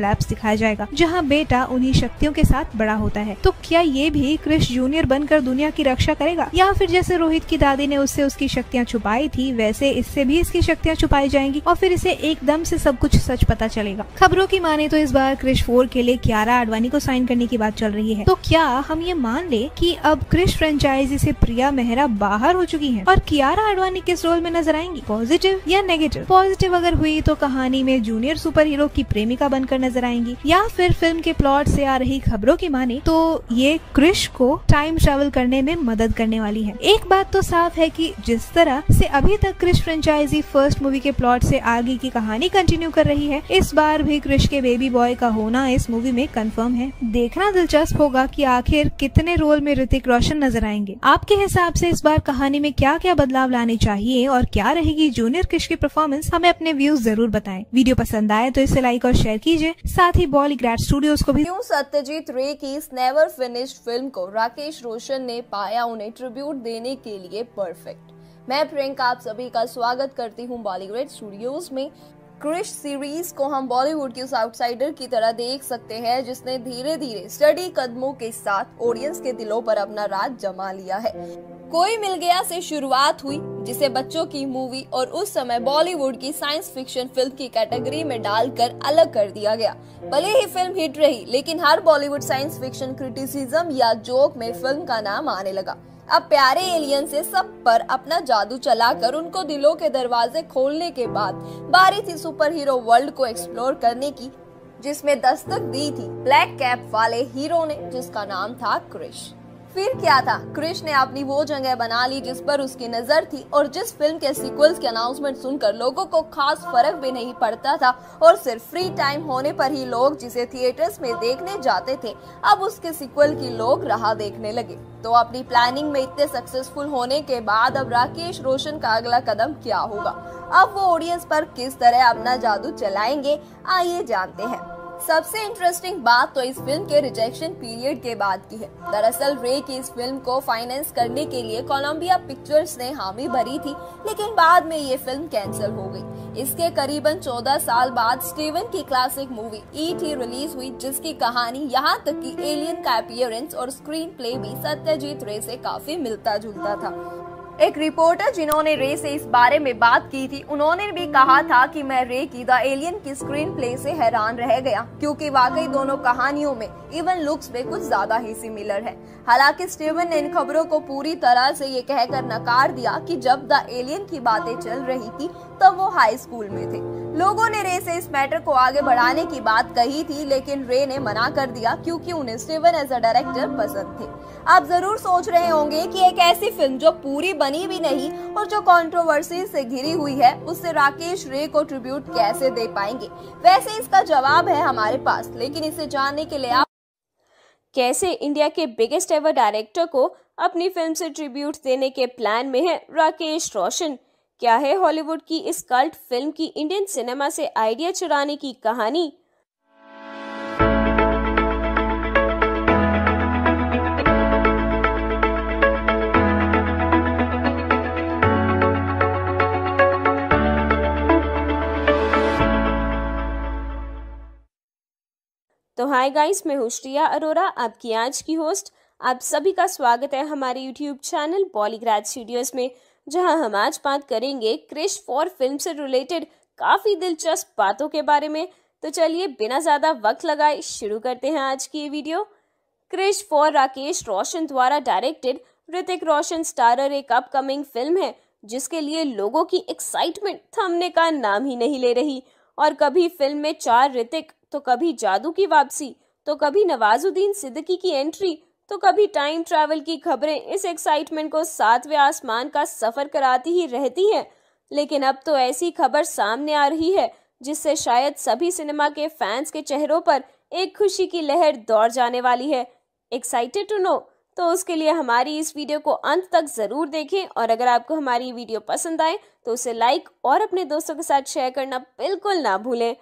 लैप्स दिखाया जाएगा जहाँ बेटा उन्हीं शक्तियों के साथ बड़ा होता है। तो क्या ये भी क्रिश जूनियर बनकर दुनिया की रक्षा करेगा या फिर फिर जैसे रोहित की दादी ने उससे उसकी शक्तियाँ छुपाई थी, वैसे इससे भी इसकी शक्तियाँ छुपाई जाएंगी और फिर इसे एकदम से सब कुछ सच पता चलेगा। खबरों की माने तो इस बार क्रिश फोर के लिए कियारा आडवाणी को साइन करने की बात चल रही है, तो क्या हम ये मान ले कि अब क्रिश फ्रेंचाइजी से प्रिया मेहरा बाहर हो चुकी है और कियारा आडवाणी किस रोल में नजर आएंगी, पॉजिटिव या नेगेटिव? पॉजिटिव अगर हुई तो कहानी में जूनियर सुपर हीरो की प्रेमिका बनकर नजर आएंगी, या फिर फिल्म के प्लॉट से आ रही खबरों की माने तो ये क्रिश को टाइम ट्रैवल करने में मदद करने वाली है। एक बात तो साफ है कि जिस तरह से अभी तक क्रिश फ्रेंचाइजी फर्स्ट मूवी के प्लॉट से आगे की कहानी कंटिन्यू कर रही है, इस बार भी क्रिश के बेबी बॉय का होना इस मूवी में कंफर्म है। देखना दिलचस्प होगा कि आखिर कितने रोल में ऋतिक रोशन नजर आएंगे। आपके हिसाब से इस बार कहानी में क्या क्या बदलाव लाने चाहिए और क्या रहेगी जूनियर क्रिश की परफॉर्मेंस, हमें अपने व्यूज जरूर बताएं। वीडियो पसंद आए तो इसे लाइक और शेयर कीजिए, साथ ही बॉलीग्रैड स्टूडियोज को भी। क्यों सत्यजीत रे की इस नेवर फिनिश्ड फिल्म को राकेश रोशन ने पाया उन्हें ट्रिब्यूट देने के लिए परफेक्ट। मैं प्रियंका आप सभी का स्वागत करती हूँ बॉलीग्रैड स्टूडियोज में। क्रिश सीरीज को हम बॉलीवुड के उस आउटसाइडर की तरह देख सकते हैं जिसने धीरे धीरे स्टडी कदमों के साथ ऑडियंस के दिलों पर अपना राज जमा लिया है। कोई मिल गया से शुरुआत हुई जिसे बच्चों की मूवी और उस समय बॉलीवुड की साइंस फिक्शन फिल्म की कैटेगरी में डालकर अलग कर दिया गया। भले ही फिल्म हिट रही, लेकिन हर बॉलीवुड साइंस फिक्शन क्रिटिसिज्म या जोक में फिल्म का नाम आने लगा। अब प्यारे एलियन से सब पर अपना जादू चलाकर उनको दिलों के दरवाजे खोलने के बाद बारी थी सुपर हीरो वर्ल्ड को एक्सप्लोर करने की, जिसमें दस्तक दी थी ब्लैक कैप वाले हीरो ने जिसका नाम था क्रिश। फिर क्या था, क्रिश ने अपनी वो जगह बना ली जिस पर उसकी नजर थी और जिस फिल्म के सीक्वल्स के अनाउंसमेंट सुनकर लोगों को खास फर्क भी नहीं पड़ता था और सिर्फ फ्री टाइम होने पर ही लोग जिसे थिएटर्स में देखने जाते थे, अब उसके सीक्वल की लोग राह देखने लगे। तो अपनी प्लानिंग में इतने सक्सेसफुल होने के बाद अब राकेश रोशन का अगला कदम क्या होगा, अब वो ऑडियंस पर किस तरह अपना जादू चलाएंगे, आइए जानते हैं। सबसे इंटरेस्टिंग बात तो इस फिल्म के रिजेक्शन पीरियड के बाद की है। दरअसल रे की इस फिल्म को फाइनेंस करने के लिए कोलंबिया पिक्चर्स ने हामी भरी थी, लेकिन बाद में ये फिल्म कैंसिल हो गई। इसके करीबन चौदह साल बाद स्टीवन की classic movie E T release हुई, जिसकी कहानी यहाँ तक कि एलियन का अपीयरेंस और स्क्रीन प्ले भी सत्यजीत रे से काफी मिलता जुलता था। एक रिपोर्टर जिन्होंने रे से इस बारे में बात की थी, उन्होंने भी कहा था कि मैं रे की द एलियन की स्क्रीन प्ले से हैरान रह गया, क्योंकि वाकई दोनों कहानियों में इवन लुक्स में कुछ ज्यादा ही सिमिलर है। हालांकि स्टीवन ने इन खबरों को पूरी तरह से ये कहकर नकार दिया कि जब द एलियन की बातें चल रही थी तब वो हाई स्कूल में थे। लोगों ने रे से इस मैटर को आगे बढ़ाने की बात कही थी, लेकिन रे ने मना कर दिया क्योंकि उन्हें स्टीवन एज अ डायरेक्टर पसंद थे। आप जरूर सोच रहे होंगे कि एक ऐसी फिल्म जो पूरी बनी भी नहीं और जो कंट्रोवर्सी से घिरी हुई है, उससे राकेश रे को ट्रिब्यूट कैसे दे पाएंगे। वैसे इसका जवाब है हमारे पास, लेकिन इसे जानने के लिए आप कैसे इंडिया के बिगेस्ट एवर डायरेक्टर को अपनी फिल्म से ट्रिब्यूट देने के प्लान में है राकेश रोशन। क्या है हॉलीवुड की इस कल्ट फिल्म की इंडियन सिनेमा से आइडिया चुराने की कहानी? तो हाय गाइस, मैं हूं श्रिया अरोरा, आपकी आज की होस्ट। आप सभी का स्वागत है हमारे यूट्यूब चैनल बॉलीग्रैड स्टूडियोज में, जहां हम आज बात करेंगे क्रिश फोर फिल्म से रिलेटेड काफ़ी दिलचस्प बातों के बारे में। तो चलिए बिना ज़्यादा वक्त लगाए शुरू करते हैं आज की ये वीडियो। क्रिश फोर राकेश रोशन द्वारा डायरेक्टेड, ऋतिक रोशन स्टारर एक अपकमिंग फिल्म है जिसके लिए लोगों की एक्साइटमेंट थमने का नाम ही नहीं ले रही। और कभी फिल्म में चार ऋतिक, तो कभी जादू की वापसी, तो कभी नवाजुद्दीन सिद्दीकी की एंट्री, तो कभी टाइम ट्रैवल की खबरें इस एक्साइटमेंट को सातवें आसमान का सफर कराती ही रहती हैं। लेकिन अब तो ऐसी खबर सामने आ रही है जिससे शायद सभी सिनेमा के फैंस के चेहरों पर एक खुशी की लहर दौड़ जाने वाली है। Excited to know? तो उसके लिए हमारी इस वीडियो को अंत तक जरूर देखें, और अगर आपको हमारी वीडियो पसंद आए तो उसे लाइक और अपने दोस्तों के साथ शेयर करना बिल्कुल ना भूलें।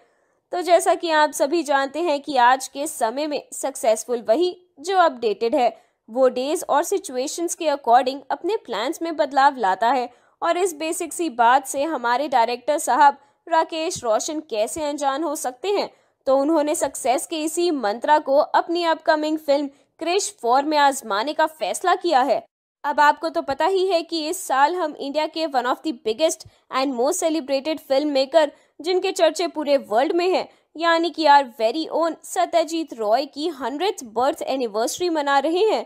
तो जैसा कि आप सभी जानते हैं कि आज के समय में सक्सेसफुल वही जो अपडेटेड है, वो डेज और सिचुएशंस के अकॉर्डिंग अपने प्लान्स में बदलाव लाता है। और इस बेसिक सी बात से हमारे डायरेक्टर साहब राकेश रोशन कैसे अनजान हो सकते हैं? तो उन्होंने सक्सेस के इसी मंत्रा को अपनी अपकमिंग फिल्म क्रिश फोर में आजमाने का फैसला किया है। अब आपको तो पता ही है कि इस साल हम इंडिया के one of the biggest and most celebrated film maker, जिनके चर्चे पूरे वर्ल्ड में हैं, यानी कि our very own Satyajit Roy की हंड्रेड बर्थ एनिवर्सरी मना रहे हैं।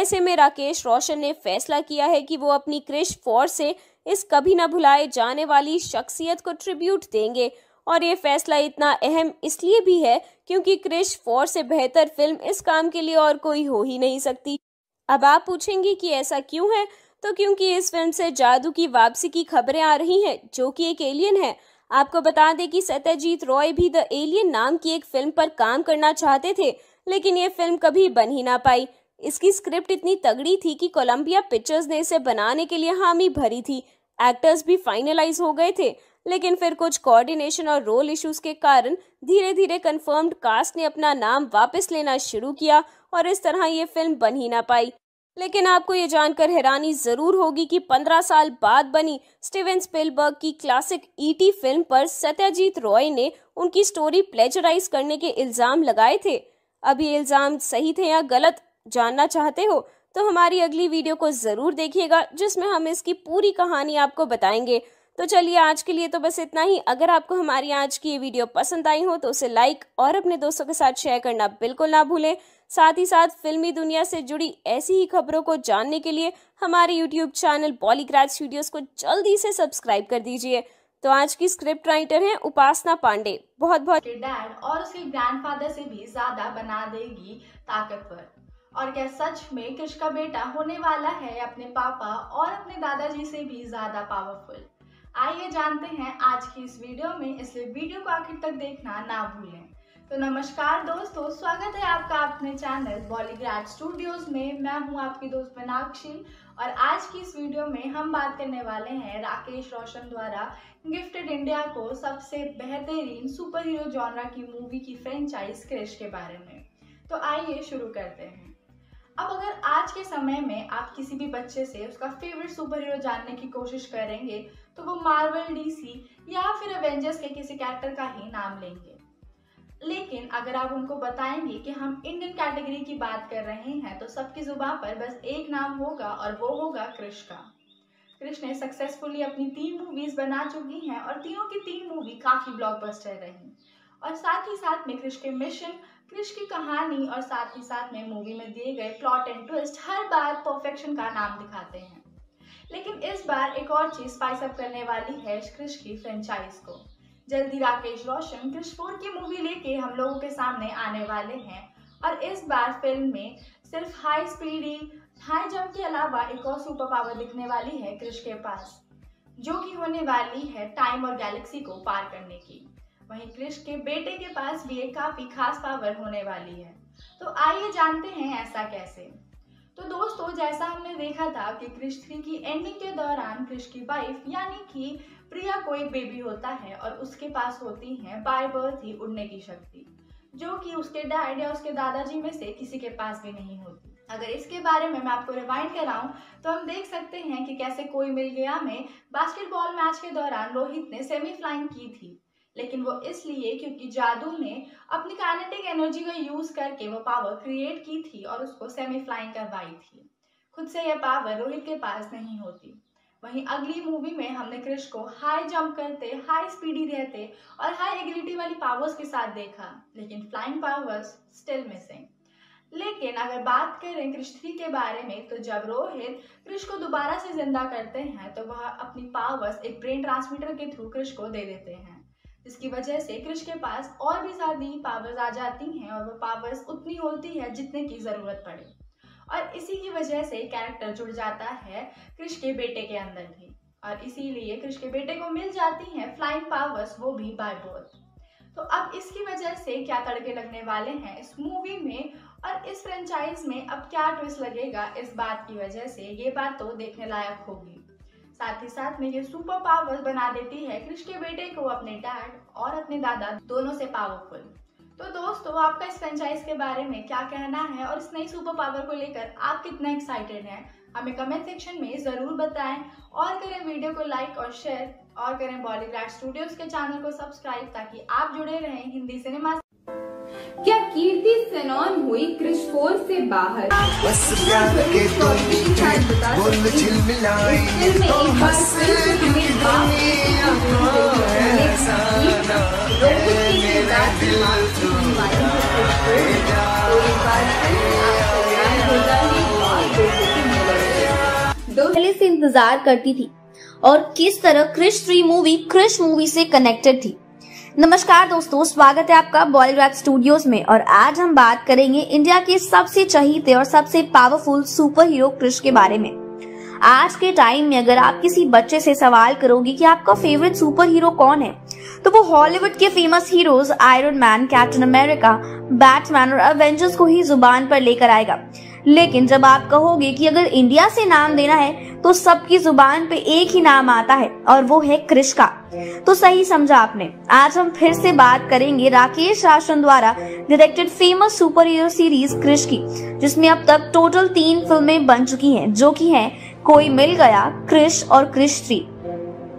ऐसे में राकेश रोशन ने फैसला किया है कि वो अपनी क्रिश फोर से इस कभी ना भुलाए जाने वाली शख्सियत को ट्रिब्यूट देंगे। और ये फैसला इतना अहम इसलिए भी है क्योंकि क्रिश फोर से बेहतर फिल्म इस काम के लिए और कोई हो ही नहीं सकती। अब आप पूछेंगे कि ऐसा क्यों है, तो क्योंकि इस फिल्म से जादू की वापसी की खबरें आ रही हैं, जो कि एक एलियन है। आपको बता दें कि सत्यजीत रॉय भी द एलियन नाम की एक फिल्म पर काम करना चाहते थे, लेकिन ये फिल्म कभी बन ही ना पाई। इसकी स्क्रिप्ट इतनी तगड़ी थी कि कोलंबिया पिक्चर्स ने इसे बनाने के लिए हामी भरी थी। एक्टर्स भी फाइनलाइज हो गए थे, लेकिन फिर कुछ कोऑर्डिनेशन और रोल इश्यूज के कारण धीरे धीरे कंफर्म्ड कास्ट ने अपना नाम वापस लेना शुरू किया और इस तरह ये फिल्म बन ही ना पाई। लेकिन आपको ये जानकर हैरानी जरूर होगी कि पंद्रह साल बाद बनी स्टीवन स्पिलबर्ग की क्लासिक ईटी फिल्म पर सत्यजीत रॉय ने उनकी स्टोरी प्लेजराइज करने के इल्जाम लगाए थे। अब ये इल्जाम सही थे या गलत जानना चाहते हो तो हमारी अगली वीडियो को जरूर देखिएगा, जिसमें हम इसकी पूरी कहानी आपको बताएंगे। तो चलिए आज के लिए तो बस इतना ही। अगर आपको हमारी आज की ये वीडियो पसंद आई हो तो उसे लाइक और अपने दोस्तों के साथ शेयर करना बिल्कुल ना भूलें। साथ ही साथ फिल्मी दुनिया से जुड़ी ऐसी ही खबरों को जानने के लिए हमारे यूट्यूब चैनल बॉलीग्राज स्टूडियोज को जल्दी से सब्सक्राइब कर दीजिए। तो आज की स्क्रिप्ट राइटर हैं उपासना पांडे। बहुत बहुत डैड और उसके ग्रैंडफादर से भी ज्यादा बना देगी ताकतवर। और क्या सच में कृष का बेटा होने वाला है अपने पापा और अपने दादाजी से भी ज्यादा पावरफुल? आइए जानते हैं आज की इस वीडियो में, इसलिए वीडियो को आखिर तक देखना ना भूलें। तो नमस्कार दोस्तों, स्वागत है आपका अपने चैनल बॉलीग्राज स्टूडियोज में। मैं हूं आपकी दोस्त मीनाक्षी और आज की इस वीडियो में हम बात करने वाले हैं राकेश रोशन द्वारा गिफ्टेड इंडिया को सबसे बेहतरीन सुपर हीरो जॉनरा की मूवी की फ्रेंचाइज क्रिश के बारे में। तो आइए शुरू करते हैं। अब अगर आज के समय में आप किसी भी बच्चे से उसका फेवरेट सुपर हीरो जानने की कोशिश करेंगे तो वो मार्वल, डीसी या फिर एवेंजर्स के किसी कैरेक्टर का ही नाम लेंगे। लेकिन अगर आप उनको बताएंगे कि हम इंडियन कैटेगरी की बात कर रहे हैं तो सबकी जुबान पर बस एक नाम होगा और वो होगा क्रिश का। क्रिश ने सक्सेसफुली अपनी तीन मूवीज बना चुकी हैं और तीनों की तीन मूवी काफी ब्लॉकबस्टर रही। और साथ ही साथ में क्रिश के मिशन, क्रिश की कहानी और साथ ही साथ में मूवी में दिए गए प्लॉट एंड ट्विस्ट हर बार परफेक्शन का नाम दिखाते हैं। लेकिन इस बार एक और चीज स्पाइस अप करने वाली है क्रिश की फ्रेंचाइज को। जल्दी राकेश रोशन क्रिश फोर की मूवी लेके हम लोगों के सामने आने वाले हैं और इस बार फिल्म में सिर्फ हाई स्पीड, हाई जंप के अलावा एक और सुपर पावर दिखने वाली है क्रिश के पास, जो कि होने वाली है टाइम और गैलेक्सी को पार करने की। वहीं क्रिश के बेटे के पास भी एक काफी खास पावर होने वाली है। तो आइए जानते हैं ऐसा कैसे। तो दोस्तों, जैसा हमने देखा था कि क्रिश थ्री की एंडिंग के दौरान क्रिश की वाइफ यानी कि प्रिया को एक बेबी होता है और उसके पास होती है बाय बर्थ ही उड़ने की शक्ति, जो कि उसके डैड या उसके दादाजी में से किसी के पास भी नहीं होती। अगर इसके बारे में मैं आपको रिवाइंड कराऊं तो हम देख सकते हैं कि कैसे कोई मिल गया में बास्केटबॉल मैच के दौरान रोहित ने सेमी फ्लाइंग की थी, लेकिन वो इसलिए क्योंकि जादू ने अपनी काइनेटिक एनर्जी का यूज करके वो पावर क्रिएट की थी और उसको सेमी फ्लाइंग करवाई थी। खुद से ये पावर रोहित के पास नहीं होती। वहीं अगली मूवी में हमने क्रिश को हाई जंप करते, हाई स्पीडी रहते और हाई एग्लिटी वाली पावर्स के साथ देखा, लेकिन फ्लाइंग पावर्स स्टिल मिसिंग। लेकिन अगर बात करें क्रिश थ्री के बारे में तो जब रोहित क्रिश को दोबारा से जिंदा करते हैं तो वह अपनी पावर्स एक ब्रेन ट्रांसमीटर के थ्रू क्रिश को दे देते हैं, जिसकी वजह से क्रिश के पास और भी ज्यादा पावर्स आ जाती हैं और वो पावर्स उतनी होती है जितने की जरूरत पड़े। और इसी की वजह से कैरेक्टर जुड़ जाता है क्रिश के बेटे के अंदर भी और इसीलिए क्रिश के बेटे को मिल जाती हैं फ्लाइंग पावर्स, वो भी बाय बर्थ। तो अब इसकी वजह से क्या तड़के लगने वाले हैं इस मूवी में और इस फ्रेंचाइज में अब क्या ट्विस्ट लगेगा, इस बात की वजह से ये बात तो देखने लायक होगी। साथ ही साथ में ये सुपर पावर बना देती है क्रिश के बेटे को अपने डैड और अपने दादा दोनों से पावरफुल। तो दोस्तों, आपका इस फ्रेंचाइज के बारे में क्या कहना है और इस नई सुपर पावर को लेकर आप कितना एक्साइटेड हैं, हमें कमेंट सेक्शन में जरूर बताएं और करें वीडियो को लाइक और शेयर और करें बॉलीग्राज स्टूडियोज के चैनल को सब्सक्राइब ताकि आप जुड़े रहें हिंदी सिनेमा। क्या कीर्ति सेनॉन हुई क्रिशफोर से बाहर? बस प्यार के तो पहले से इंतजार करती थी और किस तरह Krrish three movie Krrish movie से कनेक्टेड थी। नमस्कार दोस्तों, स्वागत है आपका बॉलीवुड स्टूडियोज में और आज हम बात करेंगे इंडिया के सबसे चहीते और सबसे पावरफुल सुपर हीरो क्रिश के बारे में। आज के टाइम में अगर आप किसी बच्चे से सवाल करोगे कि आपका फेवरेट सुपर हीरो कौन है, तो वो हॉलीवुड के famous heroes Iron Man, Captain America, Batman और एवेंजर्स को ही जुबान पर लेकर आएगा। लेकिन जब आप कहोगे कि अगर इंडिया से नाम देना है तो सबकी जुबान पे एक ही नाम आता है और वो है क्रिश का। तो सही समझा आपने। आज हम फिर से बात करेंगे राकेश रोशन द्वारा directed famous super hero series Krrish की, जिसमें अब तक टोटल तीन फिल्में बन चुकी हैं, जो कि हैं कोई मिल गया, क्रिश और Krrish three.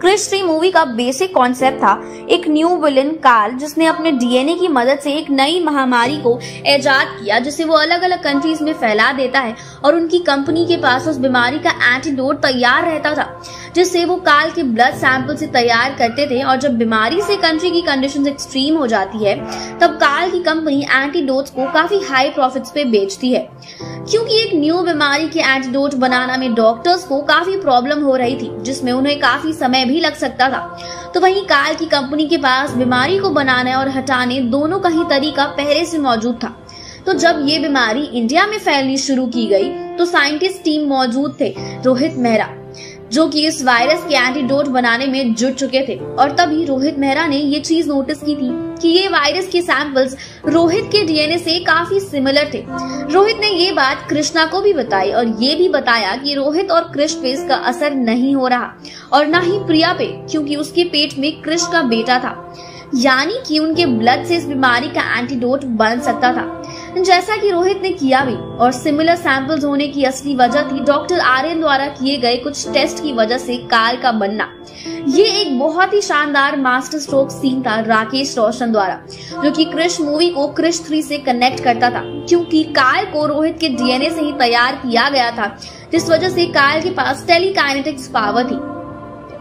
Krrish three movie का बेसिक कॉन्सेप्ट था एक न्यू विलन कार्ल, जिसने अपने डीएनए की मदद से एक नई महामारी को ईजाद किया, जिसे वो अलग अलग कंट्रीज में फैला देता है और उनकी कंपनी के पास उस बीमारी का एंटीडोट तैयार रहता था, जिससे वो कार्ल के ब्लड सैंपल से तैयार करते थे। और जब बीमारी से कंट्री की कंडीशन एक्सट्रीम हो जाती है, तब कार्ल की कंपनी एंटीडोट को काफी हाई प्रॉफिट्स पे बेचती है। क्योंकि एक न्यू बीमारी के एंटीडोट बनाना में डॉक्टर्स को काफी प्रॉब्लम हो रही थी, जिसमें उन्हें काफी समय भी लग सकता था, तो वहीं कार्ल की कंपनी के पास बीमारी को बनाने और हटाने दोनों का ही तरीका पहले से मौजूद था। तो जब ये बीमारी इंडिया में फैलनी शुरू की गई, तो साइंटिस्ट टीम मौजूद थे, रोहित मेहरा, जो कि इस वायरस के एंटीडोट बनाने में जुट चुके थे। और तभी रोहित मेहरा ने ये चीज नोटिस की थी कि ये वायरस के सैंपल्स रोहित के डीएनए से काफी सिमिलर थे। रोहित ने ये बात कृष्णा को भी बताई और ये भी बताया कि रोहित और क्रिश पे इसका असर नहीं हो रहा और ना ही प्रिया पे, क्योंकि उसके पेट में क्रिश का बेटा था, यानी कि उनके ब्लड से इस बीमारी का एंटीडोट बन सकता था, जैसा कि रोहित ने किया भी। और सिमिलर सैंपल्स होने की असली वजह थी डॉक्टर आर्यन द्वारा किए गए कुछ टेस्ट की वजह से कार्ल का बनना। ये एक बहुत ही शानदार मास्टर स्ट्रोक सीन था राकेश रोशन द्वारा, जो कि क्रिश मूवी को क्रिश थ्री से कनेक्ट करता था, क्योंकि कार्ल को रोहित के डीएनए से ही तैयार किया गया था, जिस वजह से कार्ल के पास टेलीकाइनेटिक्स पावर थी।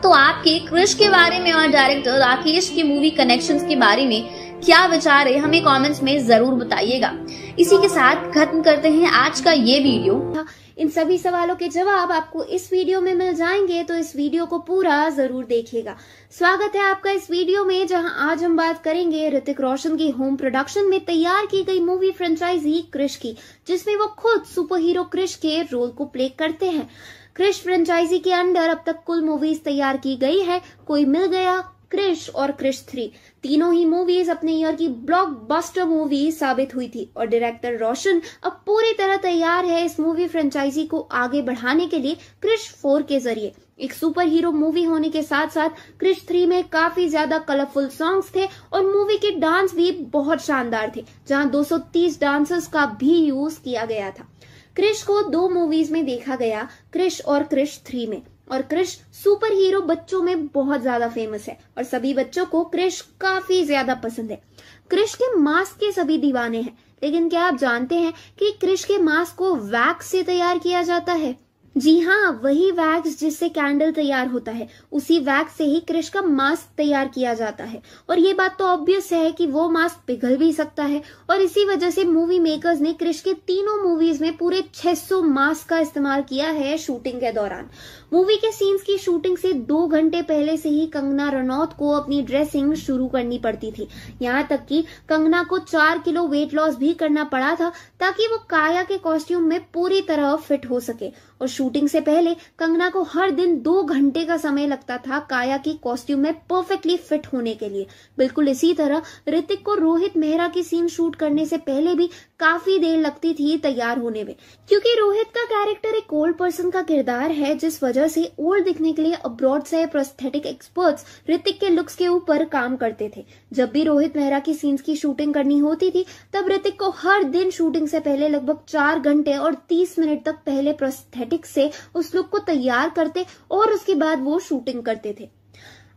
तो आपके क्रिश के बारे में और डायरेक्टर राकेश के मूवी कनेक्शंस के बारे में क्या विचार है, हमें कमेंट्स में जरूर बताइएगा। इसी के साथ खत्म करते हैं आज का ये वीडियो। इन सभी सवालों के जवाब आपको इस वीडियो में मिल जाएंगे, तो इस वीडियो को पूरा जरूर देखिएगा। स्वागत है आपका इस वीडियो में, जहां आज हम बात करेंगे ऋतिक रोशन की होम प्रोडक्शन में तैयार की गई मूवी फ्रेंचाइजी क्रिश की, जिसमें वो खुद सुपर हीरो क्रिश के रोल को प्ले करते हैं। क्रिश फ्रेंचाइजी के अंडर अब तक कुल मूवीज तैयार की गई है, कोई मिल गया, क्रिश और क्रिश थ्री। तीनों ही मूवीज अपने ईयर की ब्लॉकबस्टर मूवी साबित हुई थी और डायरेक्टर रोशन अब पूरी तरह तैयार है इस मूवी फ्रेंचाइजी को आगे बढ़ाने के लिए क्रिश फोर के जरिए। एक सुपर हीरो मूवी होने के साथ साथ क्रिश थ्री में काफी ज्यादा कलरफुल सॉन्ग्स थे और मूवी के डांस भी बहुत शानदार थे, जहां दो सौ तीस डांसर्स का भी यूज किया गया था। क्रिश को दो मूवीज में देखा गया, क्रिश और क्रिश थ्री में। और क्रिश सुपर हीरो बच्चों में बहुत ज्यादा फेमस है और सभी बच्चों को क्रिश काफी ज्यादा पसंद है। क्रिश के मास्क के सभी दीवाने हैं, लेकिन क्या आप जानते हैं कि क्रिश के मास्क को वैक्स से तैयार किया जाता है? जी हाँ, वही वैक्स जिससे कैंडल तैयार होता है, उसी वैक्स से ही क्रिश का मास्क तैयार किया जाता है। और ये बात तो ऑब्वियस है कि वो मास्क पिघल भी सकता है और इसी वजह से मूवी मेकर्स ने क्रिश के तीनों मूवीज में पूरे छह सौ मास्क का इस्तेमाल किया है शूटिंग के दौरान। मूवी के सीन्स की शूटिंग से दो घंटे पहले से ही कंगना रनौत को अपनी ड्रेसिंग शुरू करनी पड़ती थी। यहाँ तक कि कंगना को चार किलो वेट लॉस भी करना पड़ा था, ताकि वो काया के कॉस्ट्यूम में पूरी तरह फिट हो सके। और शूटिंग से पहले कंगना को हर दिन दो घंटे का समय लगता था काया की कॉस्ट्यूम में परफेक्टली फिट होने के लिए। बिल्कुल इसी तरह ऋतिक को रोहित मेहरा की सीन शूट करने से पहले भी काफी देर लगती थी तैयार होने में, क्योंकि रोहित का कैरेक्टर एक ओल्ड पर्सन का किरदार है, जिस वजह से ओल्ड दिखने के लिए अब्रॉड से प्रोस्थेटिक एक्सपर्ट्स ऋतिक के लुक्स के ऊपर काम करते थे। जब भी रोहित मेहरा की सीन्स की शूटिंग करनी होती थी, तब ऋतिक को हर दिन शूटिंग से पहले लगभग चार घंटे और तीस मिनट तक पहले प्रोस्थेटिक से उस लुक को तैयार करते और उसके बाद वो शूटिंग करते थे।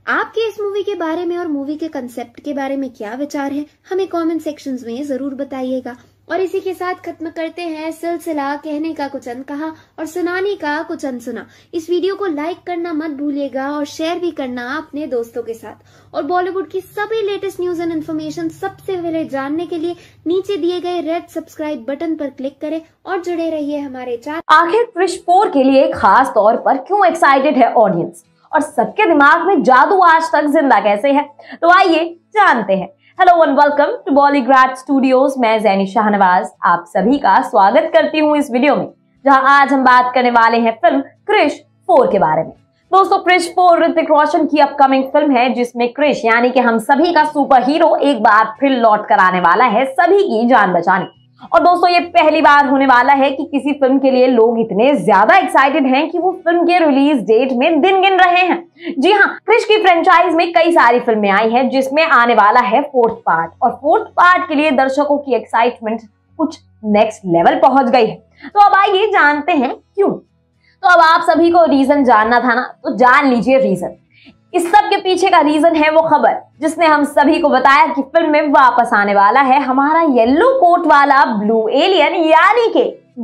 आपके इस मूवी के बारे में और मूवी के कंसेप्ट के बारे में क्या विचार है, हमें कमेंट सेक्शंस में जरूर बताइएगा। और इसी के साथ खत्म करते हैं सिलसिला कहने का कुछ अनकहा और सुनाने का कुछ अनसुना। इस वीडियो को लाइक करना मत भूलिएगा और शेयर भी करना अपने दोस्तों के साथ। और बॉलीवुड की सभी लेटेस्ट न्यूज एंड इन्फॉर्मेशन सबसे पहले जानने के लिए नीचे दिए गए रेड सब्सक्राइब बटन पर क्लिक करें और जुड़े रहिए हमारे चैनल। आखिर क्रिश फोर के लिए खास तौर पर क्यों एक्साइटेड है ऑडियंस और सबके दिमाग में जादू आज तक जिंदा कैसे है, तो आइए जानते हैं। Hello and welcome to Bollygrad studios, मैं ज़ैनी शाहनवाज आप सभी का स्वागत करती हूँ इस वीडियो में, जहाँ आज हम बात करने वाले हैं फिल्म क्रिश फोर के बारे में। दोस्तों क्रिश फोर ऋतिक रोशन की अपकमिंग फिल्म है, जिसमें क्रिश यानी कि हम सभी का सुपर हीरो एक बार फिर लौट कर आने वाला है सभी की जान बचाने। और दोस्तों ये पहली बार होने वाला है कि किसी फिल्म के लिए लोग इतने ज्यादा एक्साइटेड हैं कि वो फिल्म के रिलीज डेट में दिन गिन रहे हैं। जी हाँ, क्रिश की फ्रेंचाइज में कई सारी फिल्में आई हैं, जिसमें आने वाला है फोर्थ पार्ट, और फोर्थ पार्ट के लिए दर्शकों की एक्साइटमेंट कुछ नेक्स्ट लेवल पहुंच गई है। तो अब आइए जानते हैं क्यों। तो अब आप सभी को रीजन जानना था ना, तो जान लीजिए रीजन। इस सब के पीछे का रीजन है वो खबर जिसने हम सभी को बताया कि फिल्म में वापस आने वाला है हमारा येलो कोट वाला ब्लू एलियन यानी के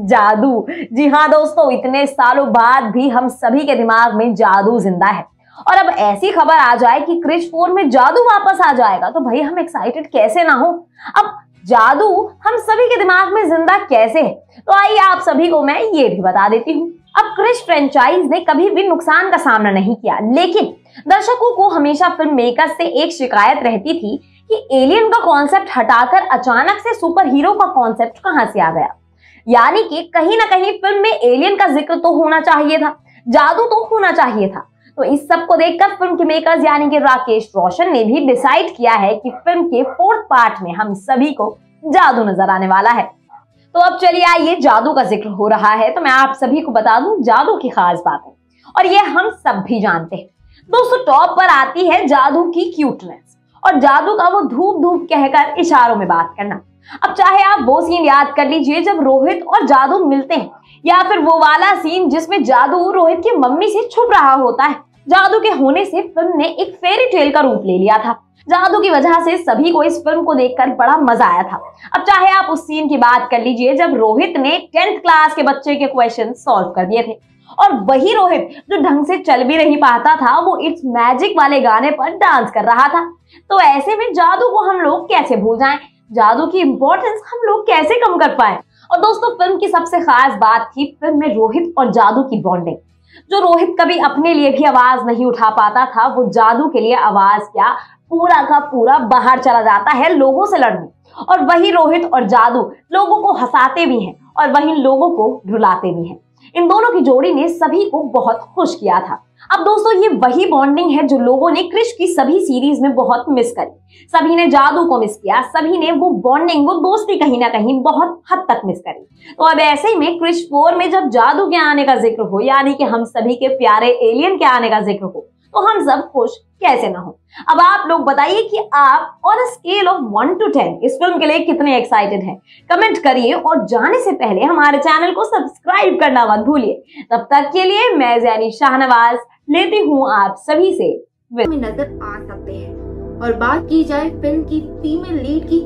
जादू। जी हाँ दोस्तों, इतने सालों बाद भी हम सभी के दिमाग में जादू जिंदा है, और अब ऐसी खबर आ जाए कि क्रिश फोर में जादू वापस आ जाएगा, तो भाई हम एक्साइटेड कैसे ना हो। अब जादू हम सभी के दिमाग में जिंदा कैसे है, तो आइए आप सभी को मैं ये भी बता देती हूँ। अब क्रिश फ्रेंचाइज ने कभी भी नुकसान का सामना नहीं किया, लेकिन दर्शकों को हमेशा फिल्म मेकर्स से एक शिकायत रहती थी कि एलियन का कॉन्सेप्ट हटाकर अचानक से सुपर हीरो का कॉन्सेप्ट कहाँ से आ गया। यानी कि कहीं ना कहीं फिल्म में एलियन का जिक्र तो होना चाहिए था, जादू तो होना चाहिए था। तो इस सब को देखकर फिल्म के मेकर्स यानी कि राकेश रोशन ने भी डिसाइड किया है कि फिल्म के फोर्थ पार्ट में हम सभी को जादू नजर आने वाला है। तो अब चलिए आइए, जादू का जिक्र हो रहा है तो मैं आप सभी को बता दूं जादू की खास बातें, और ये हम सब भी जानते हैं। दोस्तों टॉप पर आती है जादू की क्यूटनेस और जादू का वो धूप धूप कहकर इशारों में बात करना। अब चाहे आप वो सीन याद कर लीजिए जब रोहित और जादू मिलते हैं, या फिर वो वाला सीन जिसमें जादू रोहित की मम्मी से छुप रहा होता है। जादू के होने से फिल्म ने एक फेरी टेल का रूप ले लिया था। जादू की वजह से सभी को इस फिल्म को देखकर बड़ा मजा आया था। अब चाहे आप उस सीन की बात कर लीजिए जब रोहित ने टेंथ क्लास के बच्चे के क्वेश्चन सॉल्व कर दिए थे, और वही रोहित जो ढंग से चल भी नहीं पाता था वो इट्स मैजिक वाले गाने पर डांस कर रहा था। तो ऐसे में जादू को हम लोग कैसे भूल जाएं, जादू की इम्पोर्टेंस हम लोग कैसे कम कर पाए। और दोस्तों फिल्म की सबसे खास बात थी फिल्म में रोहित और जादू की बॉन्डिंग। जो रोहित कभी अपने लिए भी आवाज नहीं उठा पाता था, वो जादू के लिए आवाज क्या पूरा का पूरा बाहर चला जाता है लोगों से लड़ने, और वही रोहित और जादू लोगों को हंसाते भी हैं और वही लोगों को रुलाते भी हैं। इन दोनों की जोड़ी ने सभी को बहुत खुश किया था। अब दोस्तों ये वही बॉन्डिंग है जो लोगों ने क्रिश की सभी सीरीज में बहुत मिस करी। सभी ने जादू को मिस किया, सभी ने वो बॉन्डिंग वो दोस्ती कहीं ना कहीं बहुत हद तक मिस करी। तो अब ऐसे ही में क्रिश फोर में जब जादू के आने का जिक्र हो, यानी कि हम सभी के प्यारे एलियन के आने का जिक्र हो, तो हम सब खुश कैसे ना हो। अब आप लोग बताइए कि आप on a scale of one to ten इस फिल्म के लिए कितने एक्साइटेड हैं, कमेंट करिए। और जाने से पहले हमारे चैनल को सब्सक्राइब करना मत भूलिए। तब तक के लिए मैं ज़ैनी शाहनवाज लेती हूँ आप सभी से में नजर आ सकते हैं। और बात की जाए फिल्म की फीमेल लीड की,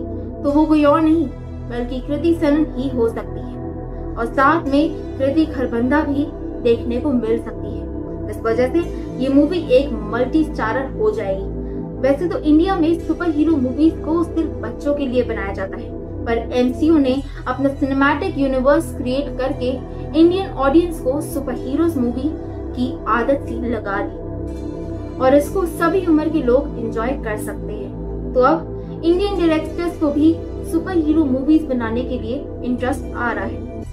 तो वो कोई और नहीं बल्कि कृति सनन ही हो सकती है, और साथ में कृति खरबंदा भी देखने को मिल सकती है। इस वजह से ये मूवी एक मल्टी स्टारर हो जाएगी। वैसे तो इंडिया में सुपर हीरो मूवीज को सिर्फ बच्चों के लिए बनाया जाता है, पर एमसीयू ने अपना सिनेमैटिक यूनिवर्स क्रिएट करके इंडियन ऑडियंस को सुपर हीरोज मूवी की आदत सी लगा दी, और इसको सभी उम्र के लोग एंजॉय कर सकते हैं। तो अब इंडियन डायरेक्टर्स को भी सुपर हीरो मूवीज बनाने के लिए इंटरेस्ट आ रहा है।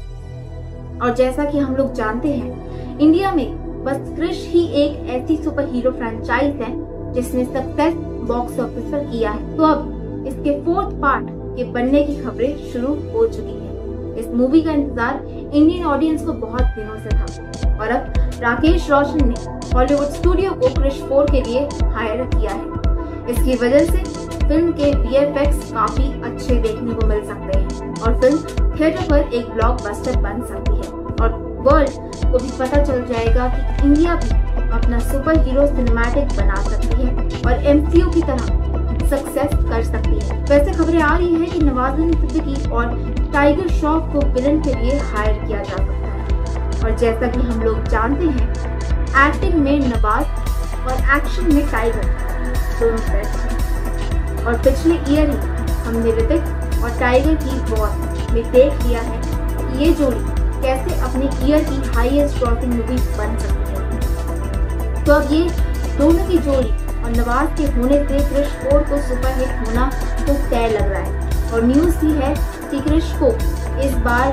और जैसा कि हम लोग जानते हैं, इंडिया में बस क्रिश ही एक ऐसी सुपर हीरो फ्रेंचाइज है जिसने सक्सेस बॉक्स ऑफिस पर किया है। तो अब इसके फोर्थ पार्ट के बनने की खबरें शुरू हो चुकी हैं। इस मूवी का इंतजार इंडियन ऑडियंस को बहुत दिनों से था, और अब राकेश रोशन ने हॉलीवुड स्टूडियो को क्रिश फोर के लिए हायर किया है। इसकी वजह से फिल्म के वीएफएक्स काफी अच्छे देखने को मिल सकते हैं, और फिल्म थिएटर पर एक ब्लॉकबस्टर बन सकती है। और वर्ल्ड को भी पता चल जाएगा कि इंडिया भी अपना सुपर हीरो सिनेमैटिक बना सकती है और एम सी यू की तरह सक्सेस कर सकती है। वैसे खबरें आ रही है कि नवाजुद्दीन सिद्दीकी और टाइगर श्रॉफ को विलन के लिए हायर किया जा सकता है और जैसा कि हम लोग जानते हैं एक्टिंग में नवाज और एक्शन में टाइगर दोनों बेस्ट हैं और पिछले ईयर ही हमने ऋतिक और टाइगर की वॉर में देख लिया है कि ये जोड़ी कैसे अपने ईयर की हाईएस्ट ग्रॉसिंग मूवी बन सकती है। तो अब ये दोनों की जोड़ी और नवाज के होने से क्रिश कौर को सुपरहिट होना तो तय लग रहा है और न्यूज़ भी है कि क्रिश को इस बार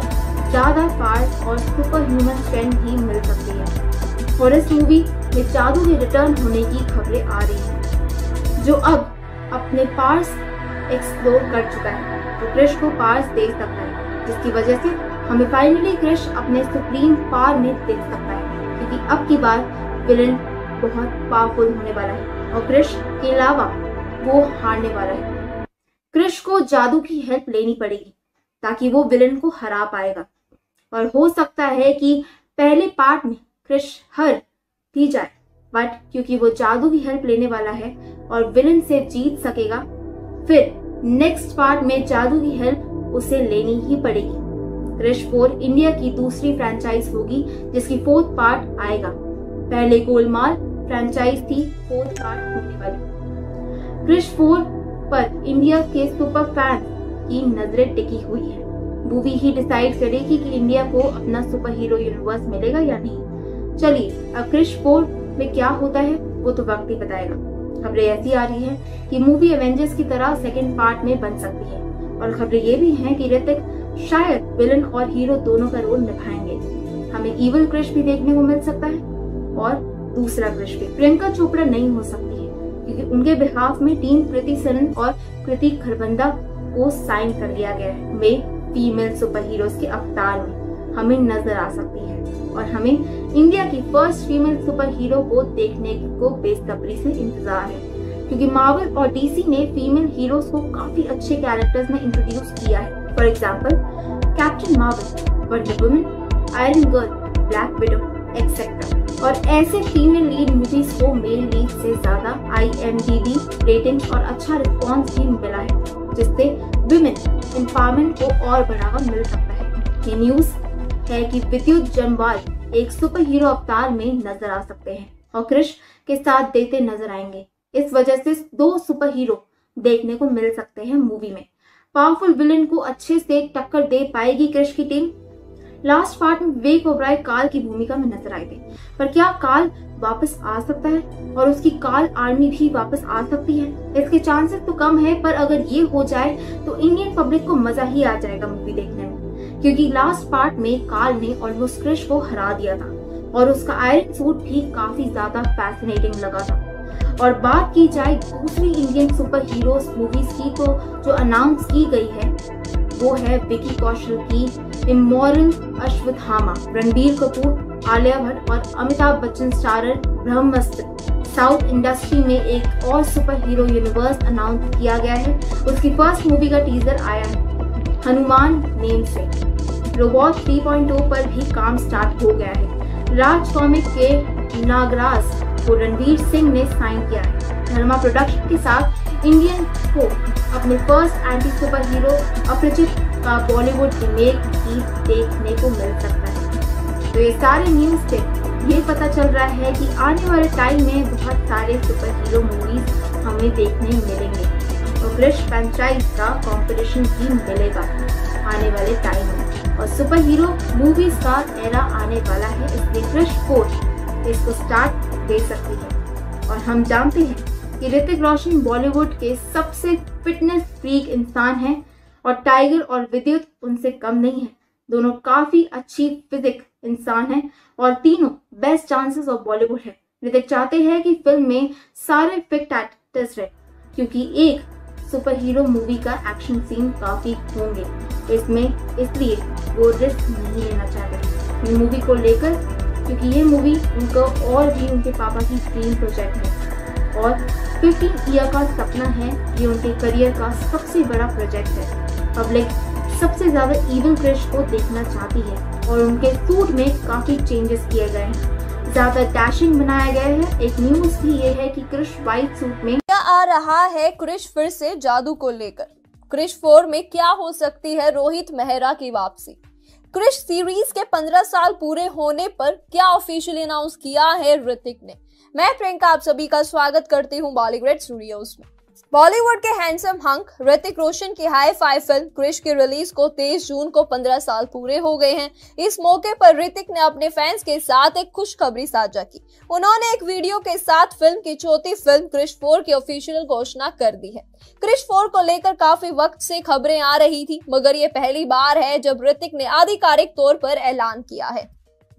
ज़्यादा फास्ट और सुपर ह्यूमन स्ट्रेंथ भी मिल सकती है और इस मूवी में जादू के रिटर्न होने की खबरें आ रही हैं जो अब अपने पार्स एक्सप्लोर कर चुका है तो क्रिश को पार्स दे सकता है जिसकी वजह से हमें फाइनली क्रिश अपने सुप्रीम पार में देख सकता है क्योंकि अब की बार विलन बहुत पावरफुल होने वाला है और क्रिश के अलावा वो हारने वाला है। क्रिश को जादू की हेल्प लेनी पड़ेगी ताकि वो विलन को हरा पाएगा और हो सकता है कि पहले पार्ट में क्रिश हर भी जाए बट क्योंकि वो जादू की हेल्प लेने वाला है और विलन से जीत सकेगा फिर नेक्स्ट पार्ट में जादू की हेल्प उसे लेनी ही पड़ेगी। क्रिश फोर इंडिया की दूसरी फ्रेंचाइज होगी जिसकी फोर्थ पार्ट आएगा। पहले गोलमाल फ्रेंचाइज थी फोर्थ पार्ट होने वाली। क्रिश फोर पर इंडिया के सुपर फैन की नजरें टिकी हुई है। मूवी ही डिसाइड करेगी कि इंडिया को अपना सुपर हीरो यूनिवर्स मिलेगा या नहीं। चलिए अब क्रिश फोर में क्या होता है वो तो वक्त ही बताएगा। खबरें ऐसी आ रही है कि मूवी एवेंजर्स की तरह सेकेंड पार्ट में बन सकती है और खबरें ये भी है कि ऋतिक शायद विलन और हीरो दोनों का रोल निभाएंगे। हमें इविल क्रिश भी देखने को मिल सकता है और दूसरा क्रिश भी। प्रियंका चोपड़ा नहीं हो सकती है क्योंकि उनके बिहाफ में टीम कृति सनन और कृतिक खरबंदा को साइन कर लिया गया है। वे फीमेल सुपर हीरोज के अवतार में हमें नजर आ सकती है और हमें इंडिया की फर्स्ट फीमेल सुपर हीरो को देखने को बेसब्री से इंतजार है क्योंकि मार्वल और डीसी ने फीमेल हीरोज को काफी अच्छे कैरेक्टर्स में इंट्रोड्यूस किया है। For example Captain Marvel, Wonder Woman, iron girl, Black Widow etcetera और ऐसे फीमेल लीड मूवीज को मेल लीड से ज्यादा I M D B rating और अच्छा रिस्पॉन्स भी मिला है जिससे विमेन एम्पावरमेंट को और बढ़ावा मिल सकता है। ये न्यूज है कि विद्युत जम्वाल एक सुपर हीरो अवतार में नजर आ सकते हैं और क्रिश के साथ देते नजर आएंगे। इस वजह से दो सुपर हीरो देखने को मिल सकते हैं। मूवी में पावरफुल विलेन को अच्छे से टक्कर दे पाएगी क्रिश की टीम। लास्ट पार्ट में विवेक ओबराय काल की भूमिका में नजर आए थे पर क्या काल वापस आ सकता है और उसकी काल आर्मी भी वापस आ सकती है। इसके चांसेस तो कम है पर अगर ये हो जाए तो इंडियन पब्लिक को मजा ही आ जाएगा मूवी देखने में क्योंकि लास्ट पार्ट में काल ने ऑलमोस्ट क्रिश को हरा दिया था और उसका आयरन सूट भी काफी ज्यादा फैसिनेटिंग लगा था। और बात की जाए दूसरी इंडियन सुपर हीरोज मूवीज की तो जो अनाउंस की गई है वो है विकी कौशल की इमोरल अश्वत्थामा, रणबीर कपूर, आलिया भट्ट और Amitabh Bachchan starrer Brahmastra. South industry में एक और सुपर हीरो यूनिवर्स अनाउंस किया गया है। उसकी फर्स्ट मूवी का टीजर आया है हनुमान नेम से। रोबोट थ्री पॉइंट ओ पर भी काम स्टार्ट हो गया है। राज कॉमिक के नागराज को रणवीर सिंह ने साइन किया है। धर्मा प्रोडक्शन के साथ इंडियन को अपने फर्स्ट एंटी सुपर हीरो अपरिचित का बॉलीवुड रीमेक भी देखने को मिल सकता है। तो ये सारे न्यूज से ये पता चल रहा है कि आने वाले टाइम में बहुत सारे सुपर हीरो मूवीज हमें देखने मिलेंगे और क्रिश फ्रेंचाइज का कॉम्पिटिशन भी मिलेगा आने वाले टाइम में और सुपर हीरो मूवीज का एरा आने वाला है। इसलिए क्रिश फोर इसको स्टार्ट दे सकती है और हम जानते हैं कि ऋतिक रोशन बॉलीवुड के सबसे फिटनेस फ्रीक इंसान हैं और टाइगर और विद्युत उनसे कम नहीं है। दोनों काफी अच्छी फिजिक इंसान हैं और तीनों बेस्ट चांसेस ऑफ बॉलीवुड है। ऋतिक चाहते हैं कि फिल्म में सारे फिट एक्टर्स रहे क्योंकि एक सुपर हीरो मूवी का एक्शन सीन काफी होंगे इसमें, इसलिए वो रिस्क नहीं लेना चाहते मूवी को लेकर क्योंकि ये मूवी उनका और भी उनके पापा की ड्रीम प्रोजेक्ट है और फिफ्टीन ईयर का सपना है। ये उनके करियर का सबसे बड़ा प्रोजेक्ट है। पब्लिक सबसे ज़्यादा इविल क्रिश को देखना चाहती है और उनके सूट में काफ़ी चेंजेस किए गए हैं। ज्यादा डैशिंग बनाया गया है। एक न्यूज भी ये है कि क्रिश व्हाइट सूट में क्या आ रहा है। क्रिश फिर से जादू को लेकर, क्रिश फोर में क्या हो सकती है रोहित मेहरा की वापसी। क्रिश सीरीज के पंद्रह साल पूरे होने पर क्या ऑफिशियली अनाउंस किया है ऋतिक ने। मैं प्रियंका आप सभी का स्वागत करती हूँ बॉलीवुड स्टूडियोज में। बॉलीवुड के हैंडसम हंक ऋतिक रोशन की हाई फाई फिल्म क्रिश की रिलीज को तेईस जून को पंद्रह साल पूरे हो गए हैं। इस मौके पर ऋतिक ने अपने फैंस के साथ एक खुशखबरी साझा की। उन्होंने एक वीडियो के साथ फिल्म की चौथी फिल्म क्रिश फोर की ऑफिशियल घोषणा कर दी है। क्रिश फोर को लेकर काफी वक्त से खबरें आ रही थी, मगर ये पहली बार है जब ऋतिक ने आधिकारिक तौर पर ऐलान किया है।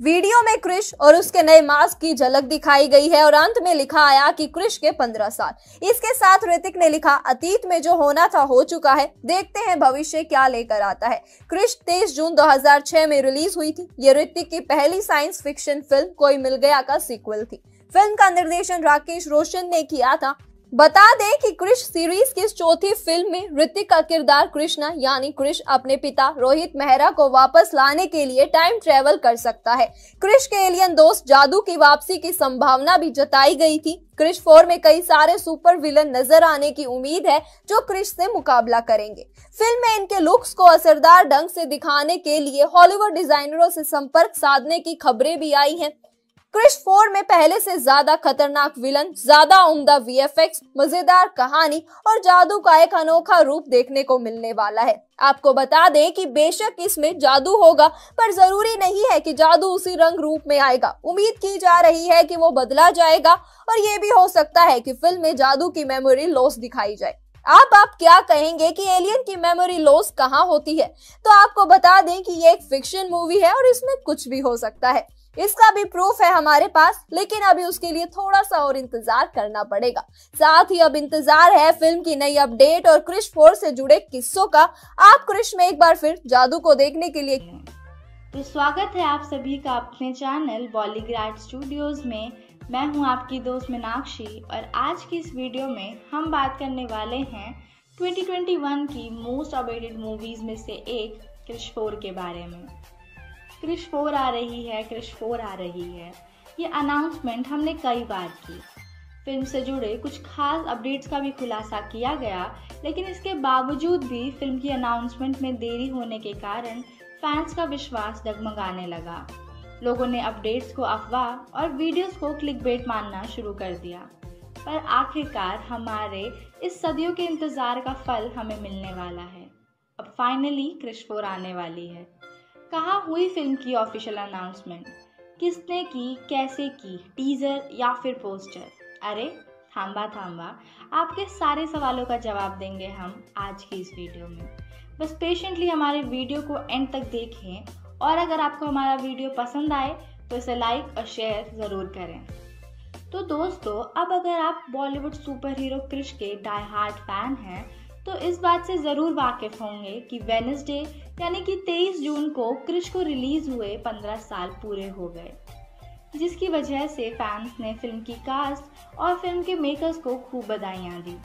वीडियो में क्रिश और उसके नए मास्क की झलक दिखाई गई है और अंत में लिखा आया कि क्रिश के पंद्रह साल। इसके साथ ऋतिक ने लिखा, अतीत में जो होना था हो चुका है, देखते हैं भविष्य क्या लेकर आता है। क्रिश तेईस जून दो हज़ार छह में रिलीज हुई थी। ये ऋतिक की पहली साइंस फिक्शन फिल्म कोई मिल गया का सीक्वल थी। फिल्म का निर्देशन राकेश रोशन ने किया था। बता दें कि क्रिश सीरीज की चौथी फिल्म में ऋतिक का किरदार कृष्णा यानी क्रिश अपने पिता रोहित मेहरा को वापस लाने के लिए टाइम ट्रेवल कर सकता है। क्रिश के एलियन दोस्त जादू की वापसी की संभावना भी जताई गई थी। क्रिश फोर में कई सारे सुपर विलन नजर आने की उम्मीद है जो क्रिश से मुकाबला करेंगे। फिल्म में इनके लुक्स को असरदार ढंग से दिखाने के लिए हॉलीवुड डिजाइनरों से संपर्क साधने की खबरें भी आई है। क्रिश फोर में पहले से ज्यादा खतरनाक विलन, ज्यादा उम्दा वी एफ एक्स, मजेदार कहानी और जादू का एक अनोखा रूप देखने को मिलने वाला है। आपको बता दें कि बेशक इसमें जादू होगा, पर जरूरी नहीं है कि जादू उसी रंग रूप में आएगा। उम्मीद की जा रही है कि वो बदला जाएगा और ये भी हो सकता है कि फिल्म में जादू की मेमोरी लॉस दिखाई जाए। आप आप क्या कहेंगे कि एलियन की मेमोरी लॉस कहाँ होती है? तो आपको बता दें कि ये एक फिक्शन मूवी है और इसमें कुछ भी हो सकता है। इसका भी प्रूफ है हमारे पास, लेकिन अभी उसके लिए थोड़ा सा और इंतजार करना पड़ेगा। साथ ही अब इंतजार है फिल्म की नई अपडेट और क्रिश फोर से जुड़े किस्सों का। आप क्रिश में एक बार फिर जादू को देखने के लिए तो स्वागत है आप सभी का अपने चैनल बॉलीग्राड स्टूडियोज में। मैं हूं आपकी दोस्त मीनाक्षी और आज की इस वीडियो में हम बात करने वाले हैं ट्वेंटी ट्वेंटी वन की मोस्ट अवेटेड मूवीज में से एक क्रिश फोर के बारे में। क्रिश फोर आ रही है, क्रिश फोर आ रही है, ये अनाउंसमेंट हमने कई बार की। फिल्म से जुड़े कुछ खास अपडेट्स का भी खुलासा किया गया, लेकिन इसके बावजूद भी फिल्म की अनाउंसमेंट में देरी होने के कारण फैंस का विश्वास डगमगाने लगा। लोगों ने अपडेट्स को अफवाह और वीडियोस को क्लिकबेट मानना शुरू कर दिया, पर आखिरकार हमारे इस सदियों के इंतज़ार का फल हमें मिलने वाला है। अब फाइनली क्रिश फोर आने वाली है। कहाँ हुई फिल्म की ऑफिशियल अनाउंसमेंट? किसने की, कैसे की, टीज़र या फिर पोस्टर? अरे थांबा थांबा, आपके सारे सवालों का जवाब देंगे हम आज की इस वीडियो में। बस पेशेंटली हमारे वीडियो को एंड तक देखें और अगर आपको हमारा वीडियो पसंद आए तो इसे लाइक और शेयर ज़रूर करें। तो दोस्तों, अब अगर आप बॉलीवुड सुपर हीरो क्रिश के डाई हार्ड फैन हैं तो इस बात से ज़रूर वाकिफ़ होंगे कि वेडनेसडे यानी कि तेईस जून को क्रिश को रिलीज़ हुए पंद्रह साल पूरे हो गए, जिसकी वजह से फैंस ने फिल्म की कास्ट और फिल्म के मेकर्स को खूब बधाइयाँ दी।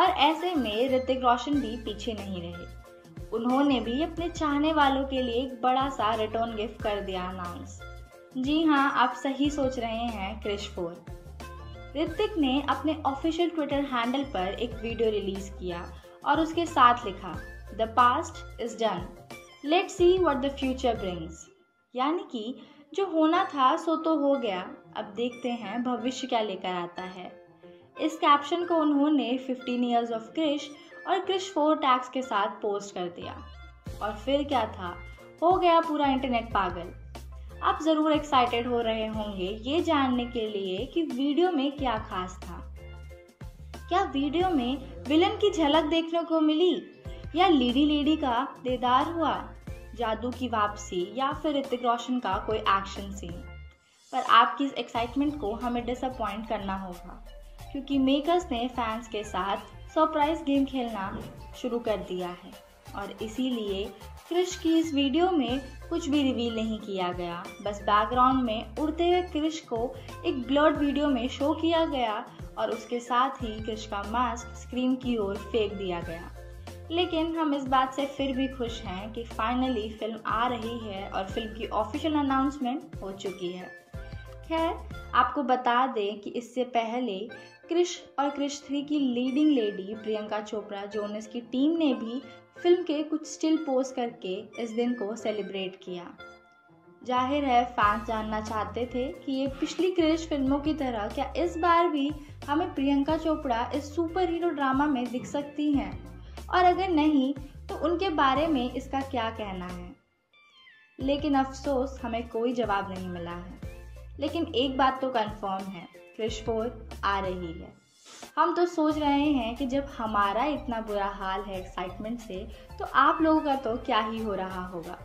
और ऐसे में ऋतिक रोशन भी पीछे नहीं रहे, उन्होंने भी अपने चाहने वालों के लिए एक बड़ा सा रिटर्न गिफ्ट कर दिया अनाउंस। जी हाँ, आप सही सोच रहे हैं, क्रिश फोर। ऋतिक ने अपने ऑफिशियल ट्विटर हैंडल पर एक वीडियो रिलीज किया और उसके साथ लिखा, the past is done, let's see what the future brings. यानी कि जो होना था सो तो हो गया, अब देखते हैं भविष्य क्या लेकर आता है। इस कैप्शन को उन्होंने फिफ्टीन ईयर्स ऑफ क्रिश और क्रिश फोर टैग्स के साथ पोस्ट कर दिया। और फिर क्या था, हो गया पूरा इंटरनेट पागल। आप ज़रूर एक्साइटेड हो रहे होंगे ये जानने के लिए कि वीडियो में क्या खास था। क्या वीडियो में विलन की झलक देखने को मिली, या लेडी लेडी का देदार हुआ, जादू की वापसी या फिर ऋतिक रोशन का कोई एक्शन सीन? पर आपकी इस एक्साइटमेंट को हमें डिसअपॉइंट करना होगा, क्योंकि मेकर्स ने फैंस के साथ सरप्राइज गेम खेलना शुरू कर दिया है और इसीलिए क्रिश की इस वीडियो में कुछ भी रिवील नहीं किया गया। बस बैकग्राउंड में उड़ते हुए क्रिश को एक ब्लर्ड वीडियो में शो किया गया और उसके साथ ही क्रिश का मास्क स्क्रीन की ओर फेंक दिया गया। लेकिन हम इस बात से फिर भी खुश हैं कि फाइनली फिल्म आ रही है और फिल्म की ऑफिशियल अनाउंसमेंट हो चुकी है। खैर आपको बता दें कि इससे पहले क्रिश और क्रिश थ्री की leading lady Priyanka Chopra Jonas की टीम ने भी फिल्म के कुछ स्टिल पोस्ट करके इस दिन को सेलिब्रेट किया। जाहिर है फैंस जानना चाहते थे कि ये पिछली क्रिश फिल्मों की तरह क्या इस बार भी हमें प्रियंका चोपड़ा इस सुपर हीरो ड्रामा में दिख सकती हैं, और अगर नहीं तो उनके बारे में इसका क्या कहना है। लेकिन अफसोस हमें कोई जवाब नहीं मिला है, लेकिन एक बात तो कंफर्म है, क्रिश फोर आ रही है। हम तो सोच रहे हैं कि जब हमारा इतना बुरा हाल है एक्साइटमेंट से, तो आप लोगों का तो क्या ही हो रहा होगा।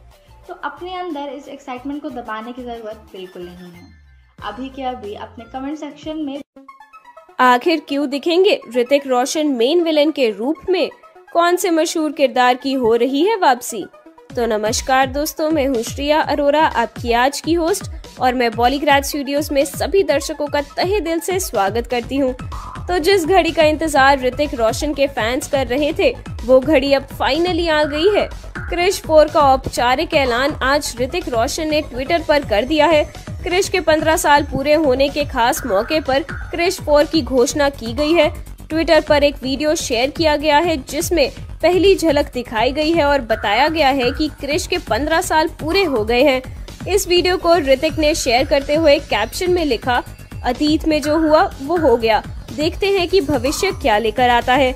तो अपने अंदर इस एक्साइटमेंट को दबाने की ज़रूरत बिल्कुल नहीं है। अभी के अभी अपने कमेंट सेक्शन में आखिर क्यों दिखेंगे ऋतिक रोशन मेन विलेन के रूप में, कौन से मशहूर किरदार की हो रही है वापसी। तो नमस्कार दोस्तों, मैं हूं श्रेया अरोरा, आपकी आज की होस्ट, और मैं बॉलीग्राज स्टूडियोज में सभी दर्शकों का तहे दिल से स्वागत करती हूं। तो जिस घड़ी का इंतजार ऋतिक रोशन के फैंस कर रहे थे, वो घड़ी अब फाइनली आ गई है। क्रिश फोर का औपचारिक ऐलान आज ऋतिक रोशन ने ट्विटर पर कर दिया है। क्रिश के पंद्रह साल पूरे होने के खास मौके पर क्रिश फोर की घोषणा की गई है। ट्विटर पर एक वीडियो शेयर किया गया है जिसमें पहली झलक दिखाई गई है और बताया गया है कि क्रिश के पंद्रह साल पूरे हो गए हैं। इस वीडियो को ऋतिक ने शेयर करते हुए कैप्शन में लिखा, अतीत में जो हुआ वो हो गया, देखते हैं कि भविष्य क्या लेकर आता है।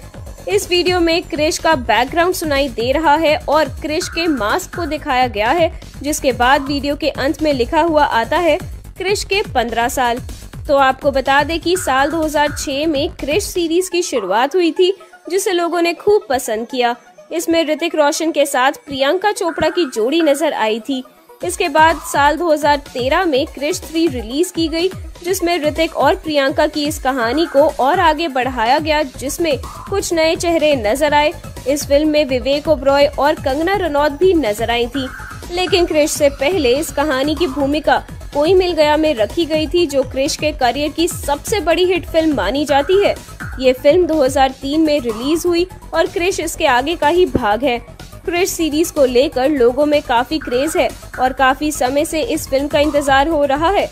इस वीडियो में क्रिश का बैकग्राउंड सुनाई दे रहा है और क्रिश के मास्क को दिखाया गया है, जिसके बाद वीडियो के अंत में लिखा हुआ आता है क्रिश के पंद्रह साल। तो आपको बता दें कि साल दो हज़ार छह में क्रिश सीरीज की शुरुआत हुई थी, जिसे लोगों ने खूब पसंद किया। इसमें ऋतिक रोशन के साथ प्रियंका चोपड़ा की जोड़ी नजर आई थी। इसके बाद साल दो हज़ार तेरह में क्रिश थ्री रिलीज की गई, जिसमें ऋतिक और प्रियंका की इस कहानी को और आगे बढ़ाया गया, जिसमें कुछ नए चेहरे नजर आए। इस फिल्म में विवेक ओबरॉय और कंगना रनौत भी नजर आई थी, लेकिन क्रिश से पहले इस कहानी की भूमिका कोई मिल गया में रखी गई थी, जो क्रिश के करियर की सबसे बड़ी हिट फिल्म मानी जाती है। ये फिल्म दो हज़ार तीन में रिलीज हुई और क्रिश इसके आगे का ही भाग है। क्रिश सीरीज को लेकर लोगों में काफी क्रेज है और काफी समय से इस फिल्म का इंतजार हो रहा है।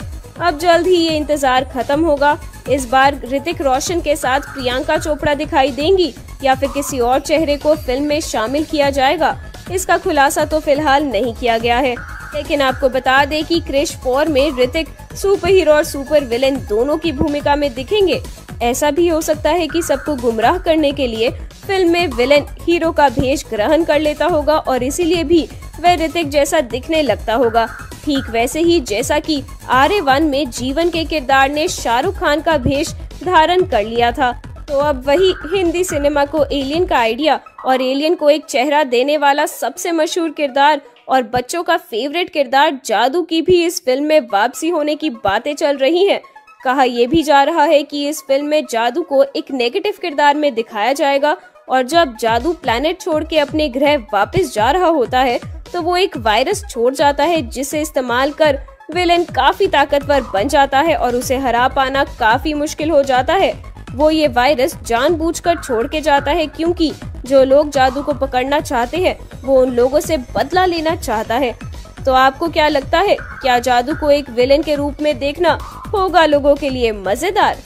अब जल्द ही ये इंतजार खत्म होगा। इस बार ऋतिक रोशन के साथ प्रियंका चोपड़ा दिखाई देंगी या फिर किसी और चेहरे को फिल्म में शामिल किया जाएगा, इसका खुलासा तो फिलहाल नहीं किया गया है। लेकिन आपको बता दें कि क्रिश फोर में ऋतिक सुपर हीरो और सुपर विलेन दोनों की भूमिका में दिखेंगे। ऐसा भी हो सकता है कि सबको गुमराह करने के लिए फिल्म में विलेन हीरो का भेष ग्रहण कर लेता होगा और इसीलिए भी वह ऋतिक जैसा दिखने लगता होगा, ठीक वैसे ही जैसा कि आर्यवन में जीवन के किरदार ने शाहरुख खान का भेष धारण कर लिया था। तो अब वही हिंदी सिनेमा को एलियन का आइडिया और एलियन को एक चेहरा देने वाला सबसे मशहूर किरदार और बच्चों का फेवरेट किरदार जादू की भी इस फिल्म में वापसी होने की बातें चल रही हैं। कहा यह भी जा रहा है कि इस फिल्म में जादू को एक नेगेटिव किरदार में दिखाया जाएगा, और जब जादू प्लैनेट छोड़ के अपने ग्रह वापस जा रहा होता है तो वो एक वायरस छोड़ जाता है, जिसे इस्तेमाल कर विलेन काफी ताकतवर बन जाता है और उसे हरा पाना काफी मुश्किल हो जाता है। वो ये वायरस जानबूझकर छोड़ के जाता है क्योंकि जो लोग जादू को पकड़ना चाहते हैं वो उन लोगों से बदला लेना चाहता है। तो आपको क्या लगता है, क्या जादू को एक विलेन के रूप में देखना होगा लोगों के लिए मजेदार?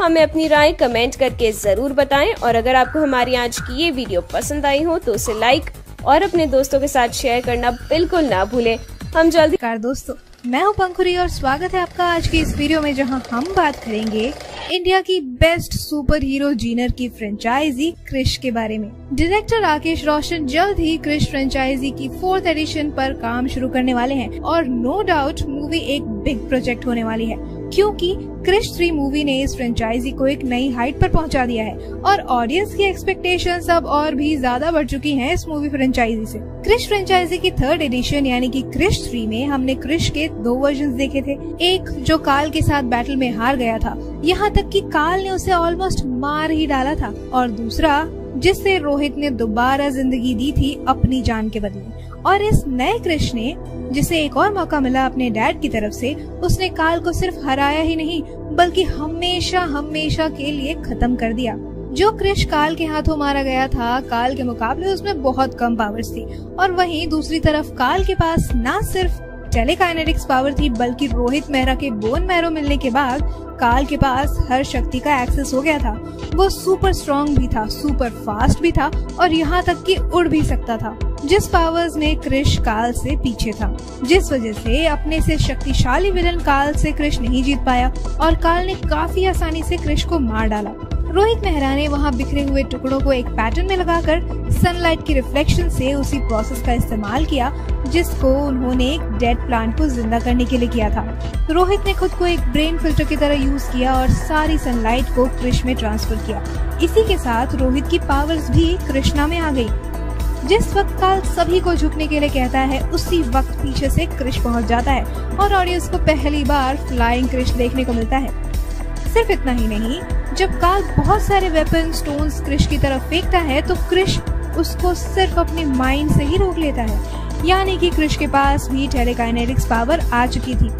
हमें अपनी राय कमेंट करके जरूर बताएं, और अगर आपको हमारी आज की ये वीडियो पसंद आई हो तो उसे लाइक और अपने दोस्तों के साथ शेयर करना बिल्कुल ना भूलें। हम जल्दी कार दोस्तों, मैं हूं पंखुरी और स्वागत है आपका आज की इस वीडियो में, जहां हम बात करेंगे इंडिया की बेस्ट सुपर हीरो जीनर की फ्रेंचाइजी क्रिश के बारे में। डायरेक्टर राकेश रोशन जल्द ही क्रिश फ्रेंचाइजी की फोर्थ एडिशन पर काम शुरू करने वाले हैं और नो डाउट मूवी एक बिग प्रोजेक्ट होने वाली है, क्योंकि क्रिश थ्री मूवी ने इस फ्रेंचाइजी को एक नई हाइट पर पहुंचा दिया है और ऑडियंस की एक्सपेक्टेशंस अब और भी ज्यादा बढ़ चुकी हैं इस मूवी फ्रेंचाइजी से। क्रिश फ्रेंचाइजी की थर्ड एडिशन यानी कि क्रिश थ्री में हमने क्रिश के दो वर्जन देखे थे, एक जो काल के साथ बैटल में हार गया था, यहाँ तक कि काल ने उसे ऑलमोस्ट मार ही डाला था, और दूसरा जिससे रोहित ने दोबारा जिंदगी दी थी अपनी जान के बदले। और इस नए क्रिश ने जिसे एक और मौका मिला अपने डैड की तरफ से, उसने काल को सिर्फ हराया ही नहीं बल्कि हमेशा हमेशा के लिए खत्म कर दिया। जो क्रिश काल के हाथों मारा गया था, काल के मुकाबले उसमें बहुत कम पावर्स थी, और वहीं दूसरी तरफ काल के पास ना सिर्फ टेलीकाइनेटिक्स पावर थी, बल्कि रोहित मेहरा के बोन मैरो मिलने के बाद काल के पास हर शक्ति का एक्सेस हो गया था। वो सुपर स्ट्रॉन्ग भी था, सुपर फास्ट भी था और यहाँ तक कि उड़ भी सकता था, जिस पावर्स में कृष काल से पीछे था, जिस वजह से अपने से शक्तिशाली विलन काल से कृष नहीं जीत पाया और काल ने काफी आसानी से कृष को मार डाला। रोहित मेहरा ने वहाँ बिखरे हुए टुकड़ों को एक पैटर्न में लगाकर सनलाइट की रिफ्लेक्शन से उसी प्रोसेस का इस्तेमाल किया जिसको उन्होंने एक डेड प्लांट को जिंदा करने के लिए किया था। रोहित ने खुद को एक ब्रेन फिल्टर की तरह यूज किया और सारी सनलाइट को कृष में ट्रांसफर किया। इसी के साथ रोहित की पावर्स भी कृष्णा में आ गयी। जिस वक्त काल सभी को झुकने के लिए कहता है उसी वक्त पीछे से कृष पहुंच जाता है और ऑडियंस को पहली बार फ्लाइंग कृष देखने को मिलता है। सिर्फ इतना ही नहीं, जब काल बहुत सारे वेपन स्टोन्स कृष की तरफ फेंकता है तो कृष उसको सिर्फ अपने माइंड से ही रोक लेता है, यानी कि कृष के पास भी टेलीकाइनेटिक्स पावर आ चुकी थी।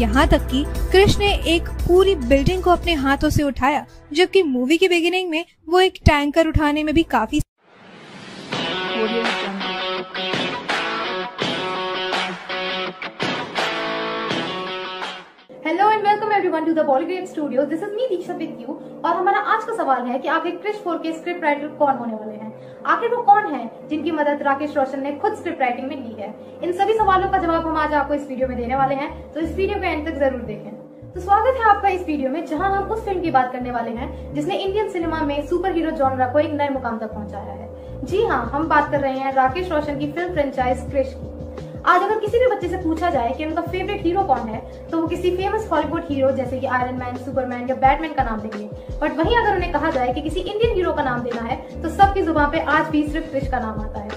यहाँ तक कि कृष ने एक पूरी बिल्डिंग को अपने हाथों से उठाया, जबकि मूवी के बिगिनिंग में वो एक टैंकर उठाने में भी काफी। Hello and welcome everyone to the Bollygrade studio, this is me Diksha with you. और हमारा आज का सवाल है कि आखिर क्रिश फोर के स्क्रिप्ट राइटर कौन होने वाले हैं? आखिर वो कौन है जिनकी मदद राकेश रोशन ने खुद स्क्रिप्ट राइटिंग में ली है? इन सभी सवालों का जवाब हम आज आपको इस वीडियो में देने वाले हैं, तो इस वीडियो को एंड तक जरूर देखें। तो स्वागत है आपका इस वीडियो में, जहाँ हम उस फिल्म की बात करने वाले हैं जिसने इंडियन सिनेमा में सुपर हीरो जॉनरा को एक नए मुकाम तक पहुँचाया है। जी हाँ, हम बात कर रहे हैं राकेश रोशन की फिल्म फ्रेंचाइज क्रिश की। आज अगर किसी भी बच्चे से पूछा जाए कि उनका फेवरेट हीरो कौन है, तो वो किसी फेमस हॉलीवुड हीरो जैसे कि आयरन मैन, सुपरमैन या बैटमैन का नाम देंगे। बट वहीं अगर उन्हें कहा जाए कि किसी इंडियन हीरो का नाम देना है, तो सबकी जुबान पे आज भी सिर्फ क्रिश का नाम आता है।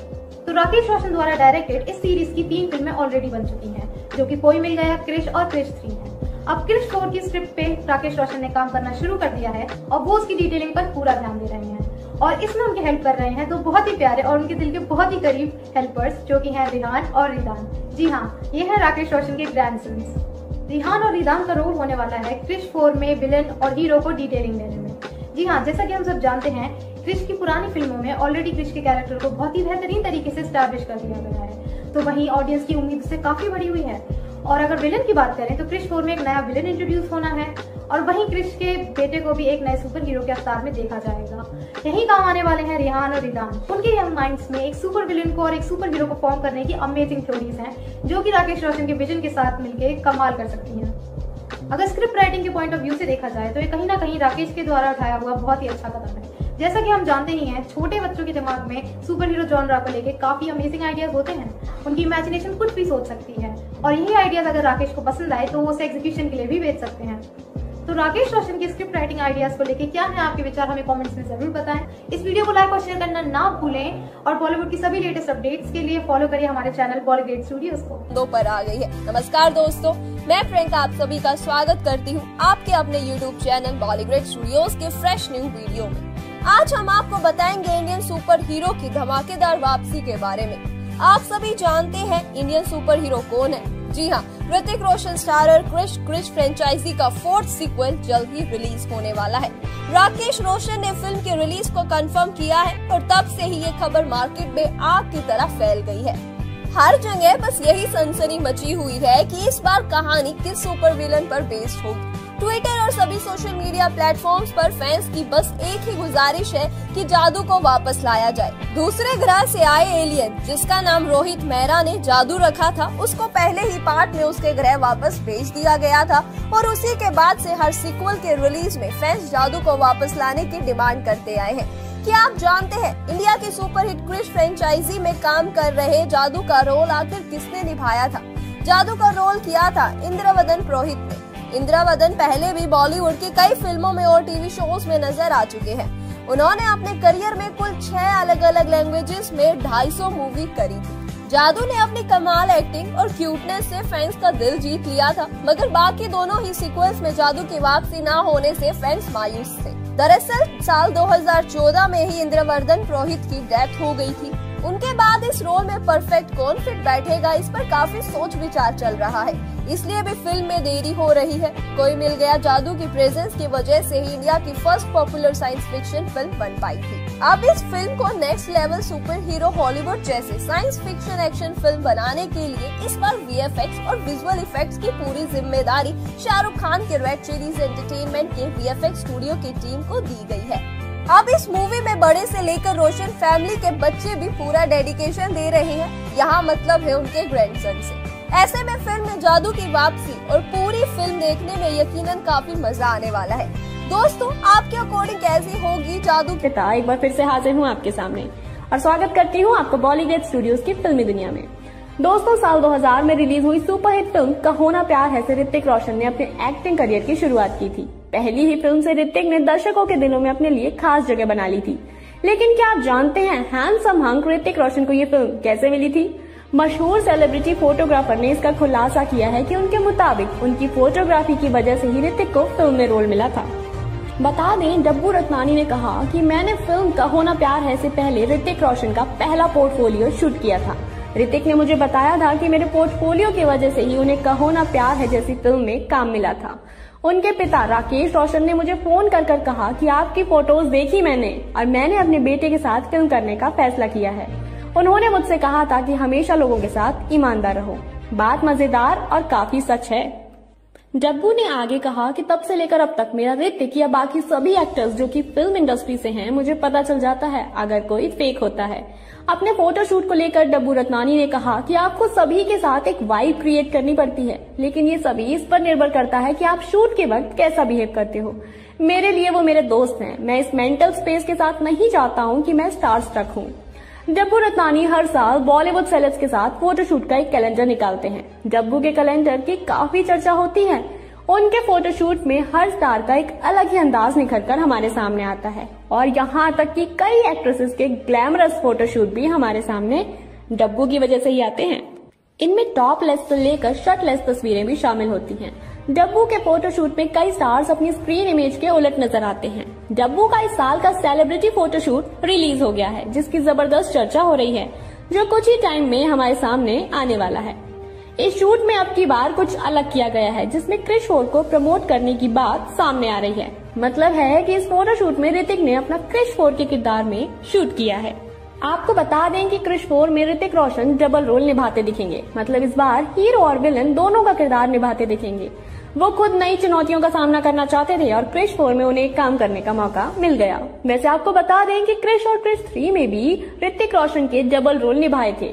तो राकेश रोशन द्वारा डायरेक्टेड इस सीरीज की तीन फिल्में ऑलरेडी बन चुकी हैं, जो कि कोई मिल गया, क्रिश और क्रिश थ्री है। अब क्रिश फोर की स्क्रिप्ट पे राकेश रोशन ने काम करना शुरू कर दिया है और वो उसकी डिटेलिंग पर पूरा ध्यान दे रहे हैं और इसमें उनके हेल्प कर रहे हैं तो बहुत ही प्यारे और उनके दिल के बहुत ही करीब हेल्पर्स, जो कि हैं रिहान और रिदान। जी हाँ, ये है राकेश रोशन के ग्रैंडसन्स। रिहान और रिदान का रोल होने वाला है क्रिश फोर में विलेन और हीरो को डिटेलिंग देने में। जी हाँ, जैसा कि हम सब जानते हैं, क्रिश की पुरानी फिल्मों में ऑलरेडी क्रिश के कैरेक्टर को बहुत ही बेहतरीन तरीके से स्टैब्लिश कर दिया गया है, तो वहीं ऑडियंस की उम्मीद से काफी बढ़ी हुई है। और अगर विलेन की बात करें तो क्रिश फोर में एक नया विलेन इंट्रोड्यूस होना है और वहीं क्रिश के बेटे को भी एक नए सुपर हीरो के अवतार में देखा जाएगा। यही काम आने वाले हैं रिहान और रिदान। उनके माइंड्स में एक सुपर विलेन को और एक सुपर हीरो को फॉर्म करने की अमेजिंग थ्योरीज हैं, जो कि राकेश रोशन के विजन के साथ मिलके कमाल कर सकती हैं। अगर स्क्रिप्ट राइटिंग के पॉइंट ऑफ व्यू से देखा जाए तो ये कहीं ना कहीं राकेश के द्वारा उठाया हुआ बहुत ही अच्छा कदम है। जैसा कि हम जानते ही हैं, छोटे बच्चों के दिमाग में सुपर हीरो जॉनरा को लेके काफी अमेजिंग आइडियाज होते हैं। उनकी इमेजिनेशन कुछ भी सोच सकती है और यही आइडियाज अगर राकेश को पसंद आए तो वो उसे एग्जीक्यूशन के लिए भी भेज सकते हैं। तो राकेश रोशन के स्क्रिप्ट राइटिंग आइडियाज को लेके क्या है आपके विचार, हमें कमेंट्स में जरूर बताएं। इस वीडियो को लाइक और शेयर करना ना भूलें और बॉलीवुड की सभी लेटेस्ट अपडेट्स के लिए फॉलो करिए हमारे चैनल बॉलीग्रेड स्टूडियोज को। दो पर आ गई है। नमस्कार दोस्तों, मैं प्रियंका आप सभी का स्वागत करती हूँ आपके अपने यूट्यूब चैनल बॉलीग्रेड स्टूडियोज के फ्रेश न्यू वीडियो में। आज हम आपको बताएंगे इंडियन सुपर हीरो की धमाकेदार वापसी के बारे में। आप सभी जानते हैं इंडियन सुपर हीरो कौन है। जी हाँ, ऋतिक रोशन स्टारर क्रिश क्रिश फ्रेंचाइजी का फोर्थ सीक्वल जल्द ही रिलीज होने वाला है। राकेश रोशन ने फिल्म के रिलीज को कंफर्म किया है और तब से ही ये खबर मार्केट में आग की तरह फैल गई है। हर जगह बस यही सनसनी मची हुई है कि इस बार कहानी किस सुपर विलन पर बेस्ड होगी। ट्विटर और सभी सोशल मीडिया प्लेटफॉर्म्स पर फैंस की बस एक ही गुजारिश है कि जादू को वापस लाया जाए। दूसरे ग्रह से आए एलियन, जिसका नाम रोहित मेहरा ने जादू रखा था, उसको पहले ही पार्ट में उसके ग्रह वापस भेज दिया गया था और उसी के बाद से हर सीक्वल के रिलीज में फैंस जादू को वापस लाने की डिमांड करते आए हैं। क्या आप जानते हैं इंडिया की सुपरहिट क्रिश फ्रेंचाइजी में काम कर रहे जादू का रोल आखिर किसने निभाया था? जादू का रोल किया था इंद्रवदन पुरोहित ने। इंदिरा वदन पहले भी बॉलीवुड की कई फिल्मों में और टीवी शोज में नजर आ चुके हैं। उन्होंने अपने करियर में कुल छह अलग अलग लैंग्वेजेस में ढाई सौ मूवी करी थी। जादू ने अपनी कमाल एक्टिंग और क्यूटनेस से फैंस का दिल जीत लिया था, मगर बाकी दोनों ही सीक्वेंस में जादू की वापसी ना होने से फैंस मायूस थे। दरअसल साल दो हजार चौदह में ही इंद्रवर्धन पुरोहित की डेथ हो गयी थी। उनके बाद इस रोल में परफेक्ट कौन फिट बैठेगा, इस पर काफी सोच विचार चल रहा है, इसलिए भी फिल्म में देरी हो रही है। कोई मिल गया जादू की प्रेजेंस की वजह से ही इंडिया की first popular science fiction film बन पाई थी। अब इस फिल्म को next level super hero Hollywood जैसे साइंस फिक्शन एक्शन फिल्म बनाने के लिए इस बार वीएफएक्स और विजुअल इफेक्ट्स की पूरी जिम्मेदारी शाहरुख खान के रेड चिलीज एंटरटेनमेंट के वीएफएक्स स्टूडियो की टीम को दी गई है। अब इस मूवी में बड़े से लेकर रोशन फैमिली के बच्चे भी पूरा डेडिकेशन दे रहे हैं, यहाँ मतलब है उनके ग्रैंडसन से। ऐसे में फिल्म में जादू की वापसी और पूरी फिल्म देखने में यकीनन काफी मजा आने वाला है। दोस्तों आपके अकॉर्डिंग कैसी होगी जादू? एक बार फिर से हाजिर हूँ आपके सामने और स्वागत करती हूँ आपको बॉलीवुड स्टूडियोज की फिल्मी दुनिया में। दोस्तों साल दो हज़ार में रिलीज हुई सुपरहिट फिल्म का होना प्यार है से ऋतिक रोशन ने अपने एक्टिंग करियर की शुरुआत की थी। पहली ही फिल्म से ऋतिक ने दर्शकों के दिलों में अपने लिए खास जगह बना ली थी। लेकिन क्या आप जानते हैं हैंडसम हंक ऋतिक रोशन को ये फिल्म कैसे मिली थी? मशहूर सेलिब्रिटी फोटोग्राफर ने इसका खुलासा किया है कि उनके मुताबिक उनकी फोटोग्राफी की वजह से ही ऋतिक को फिल्म में रोल मिला था। बता दें डब्बू रत्नानी ने कहा कि मैंने फिल्म का होना प्यार है से पहले ऋतिक रोशन का पहला पोर्टफोलियो शूट किया था। ऋतिक ने मुझे बताया था कि मेरे पोर्टफोलियो की वजह से ही उन्हें कहो ना प्यार है जैसी फिल्म में काम मिला था। उनके पिता राकेश रोशन ने मुझे फोन कर कर कहा कि आपकी फोटोज देखी मैंने और मैंने अपने बेटे के साथ फिल्म करने का फैसला किया है। उन्होंने मुझसे कहा था कि हमेशा लोगों के साथ ईमानदार रहो। बात मजेदार और काफी सच है। डब्बू ने आगे कहा कि तब से लेकर अब तक मेरा ऋतिक या बाकी सभी एक्टर्स जो कि फिल्म इंडस्ट्री से हैं, मुझे पता चल जाता है अगर कोई फेक होता है। अपने फोटोशूट को लेकर डब्बू रत्नानी ने कहा कि आपको सभी के साथ एक वाइब क्रिएट करनी पड़ती है, लेकिन ये सभी इस पर निर्भर करता है कि आप शूट के वक्त कैसा बिहेव करते हो। मेरे लिए वो मेरे दोस्त हैं। मैं इस मेंटल स्पेस के साथ नहीं चाहता हूँ कि मैं स्टारस्ट्रक हूँ। डब्बू रत्नानी हर साल बॉलीवुड सेलेब्स के साथ फोटोशूट का एक कैलेंडर निकालते हैं। डब्बू के कैलेंडर की काफी चर्चा होती है। उनके फोटोशूट में हर स्टार का एक अलग ही अंदाज निखर कर हमारे सामने आता है और यहाँ तक कि कई एक्ट्रेसेस के ग्लैमरस फोटोशूट भी हमारे सामने डब्बू की वजह से ही आते हैं। इनमें टॉप लेस से लेकर शर्ट लेस तस्वीरें भी शामिल होती हैं। डब्बू के फोटोशूट में कई स्टार्स अपनी स्क्रीन इमेज के उलट नजर आते हैं। डब्बू का इस साल का सेलिब्रिटी फोटोशूट रिलीज हो गया है, जिसकी जबरदस्त चर्चा हो रही है, जो कुछ ही टाइम में हमारे सामने आने वाला है। इस शूट में अब की बार कुछ अलग किया गया है, जिसमें क्रिश फोर को प्रमोट करने की बात सामने आ रही है। मतलब है कि इस फोटोशूट में ऋतिक ने अपना क्रिश फोर के किरदार में शूट किया है। आपको बता दें कि क्रिश फोर में ऋतिक रोशन डबल रोल निभाते दिखेंगे। मतलब इस बार हीरो और विलन दोनों का किरदार निभाते दिखेंगे। वो खुद नई चुनौतियों का सामना करना चाहते थे और क्रिश फोर में उन्हें काम करने का मौका मिल गया। वैसे आपको बता दें कि क्रिश और क्रिश थ्री में भी ऋतिक रोशन के डबल रोल निभाए थे।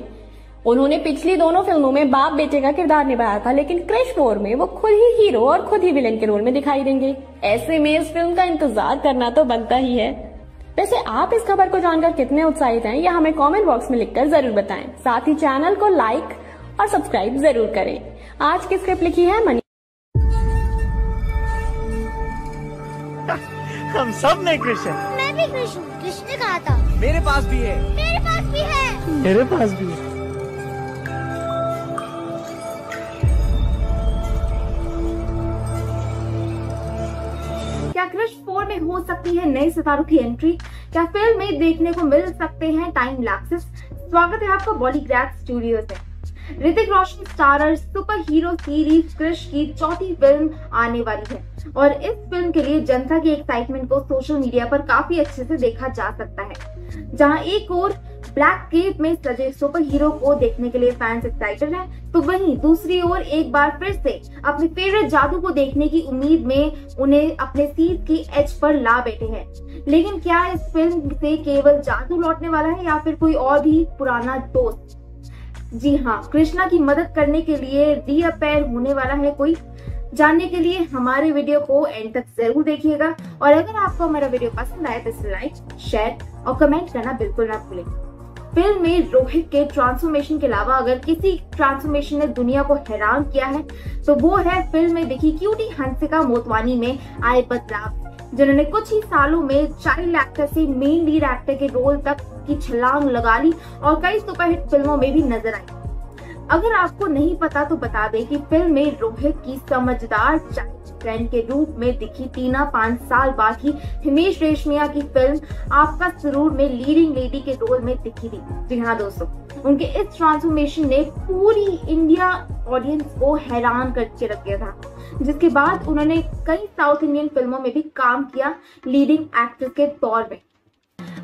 उन्होंने पिछली दोनों फिल्मों में बाप बेटे का किरदार निभाया था, लेकिन क्रिश फोर में वो खुद ही हीरो और खुद ही विलन के रोल में दिखाई देंगे। ऐसे में इस फिल्म का इंतजार करना तो बनता ही है। वैसे आप इस खबर को जानकर कितने उत्साहित हैं यह हमें कमेंट बॉक्स में लिखकर जरूर बताएं। साथ ही चैनल को लाइक और सब्सक्राइब जरूर करें। आज की स्क्रिप्ट लिखी है मनी। हम सब ने कृष्ण, मैं भी कृष्ण कृष्ण कहा था। मेरे पास भी है, मेरे पास भी है, मेरे पास भी है। क्या क्रिश फोर में हो सकती है नए सितारों की एंट्री? क्या फिल्म में देखने को मिल सकते हैं टाइम लैप्सेस? स्वागत है आपका बॉलीग्रैड स्टूडियो से। Hrithik Roshan starrer super hero series Krrish की चौथी फिल्म आने वाली है और इस फिल्म के लिए जनता की एक्साइटमेंट को सोशल मीडिया पर काफी अच्छे से देखा जा सकता है। जहाँ एक और ब्लैक केप में सजे सुपर हीरो को देखने के लिए फैंस एक्साइटेड हैं, तो वहीं दूसरी ओर एक बार फिर से अपने फेवरेट जादू को देखने की उम्मीद में उन्हें अपने सीट की एज पर ला बैठे हैं। लेकिन क्या इस फिल्म से केवल जादू लौटने वाला है या फिर कोई और भी पुराना दोस्त? जी हाँ, कृष्णा की मदद करने के लिए रीअपेयर होने वाला है कोई। जानने के लिए हमारे वीडियो को एंड तक जरूर देखिएगा और अगर आपको हमारा वीडियो पसंद आया तो इसे लाइक, शेयर और कमेंट करना बिल्कुल ना भूलें। फिल्म में रोहित के ट्रांसफॉर्मेशन के अलावा अगर किसी ट्रांसफॉर्मेशन ने दुनिया को हैरान किया है तो वो है फिल्म में दिखी क्यूटी हंसिका मोटवानी में आए बदलाव, जिन्होंने कुछ ही सालों में चाइल्ड एक्टर से मेन लीड एक्टर के रोल तक की छलांग लगा ली और कई सुपरहिट फिल्मों में भी नजर आई। अगर आपको नहीं पता तो बता दें कि फिल्म में रोहित की समझदार फ्रेंड के रूप में दिखी टीना पांच साल बाद ही हिमेश रेशमिया की फिल्म आपका सुरूर में लीडिंग लेडी के रोल में दिखी थी। जी हाँ दोस्तों, उनके इस ट्रांसफॉर्मेशन ने पूरी इंडिया ऑडियंस को हैरान करके रख दिया था, जिसके बाद उन्होंने कई साउथ इंडियन फिल्मों में भी काम किया लीडिंग एक्ट्रेस के तौर में।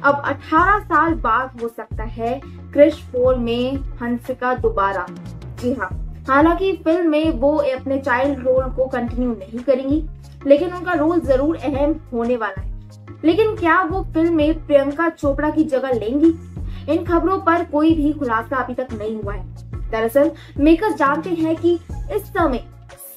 अब अठारह साल बाद हो सकता है क्रिश फोर में हंसिका दोबारा। जी हाँ, हालांकि फिल्म में वो अपने चाइल्ड रोल को कंटिन्यू नहीं करेंगी, लेकिन उनका रोल जरूर अहम होने वाला है। लेकिन क्या वो फिल्म में प्रियंका चोपड़ा की जगह लेंगी? इन खबरों पर कोई भी खुलासा अभी तक नहीं हुआ है। दरअसल मेकर्स जानते हैं कि इस समय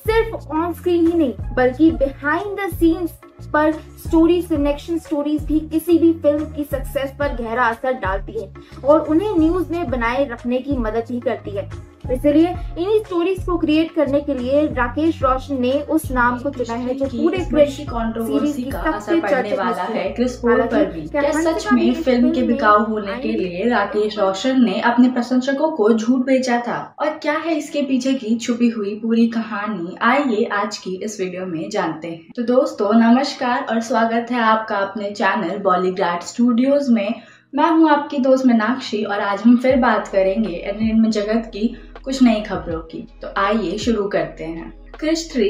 सिर्फ ऑन स्क्रीन ही नहीं बल्कि बिहाइंड द सीन्स पर स्टोरीज, कनेक्शन स्टोरीज भी किसी भी फिल्म की सक्सेस पर गहरा असर डालती है और उन्हें न्यूज में बनाए रखने की मदद भी करती है। इसलिए इन्हीं स्टोरीज को क्रिएट करने के लिए राकेश रोशन ने उस नाम को चुना है जो पूरे क्रिश सीरीज की सबसे चर्चित वाला है। क्रिश फोर पर भी क्या सच में फिल्म के बिकाऊ होने के लिए राकेश रोशन ने अपने प्रशंसकों को झूठ बेचा था, और क्या है इसके पीछे की छुपी हुई पूरी कहानी, आइए आज की इस वीडियो में जानते हैं। तो दोस्तों नमस्कार और स्वागत है आपका अपने चैनल बॉलीग्राड स्टूडियोज में। मैं हूँ आपकी दोस्त मीनाक्षी और आज हम फिर बात करेंगे एंटरटेनमेंट जगत की कुछ नई खबरों की। तो आइए शुरू करते हैं। क्रिश थ्री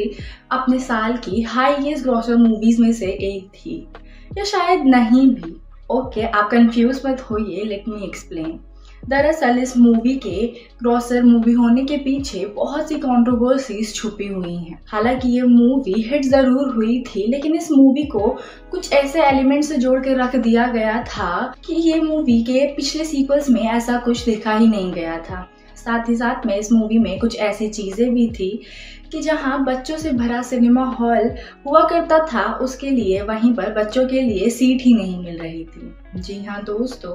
अपने साल की हाईएस्ट ग्रॉसर मूवीज में से एक थी, या शायद नहीं भी। ओके, आप कंफ्यूज मत होइए, लेट मी एक्सप्लेन। दरअसल इस मूवी के ग्रॉसर मूवी होने के पीछे बहुत सी कंट्रोवर्सीज छुपी हुई हैं। हालांकि ये मूवी हिट ज़रूर हुई थी, लेकिन इस मूवी को कुछ ऐसे एलिमेंट से जोड़ के रख दिया गया था कि ये मूवी के पिछले सीक्वल्स में ऐसा कुछ देखा ही नहीं गया था। साथ ही साथ में इस मूवी में कुछ ऐसी चीज़ें भी थी कि जहाँ बच्चों से भरा सिनेमा हॉल हुआ करता था, उसके लिए वहीं पर बच्चों के लिए सीट ही नहीं मिल रही थी। जी हाँ दोस्तों,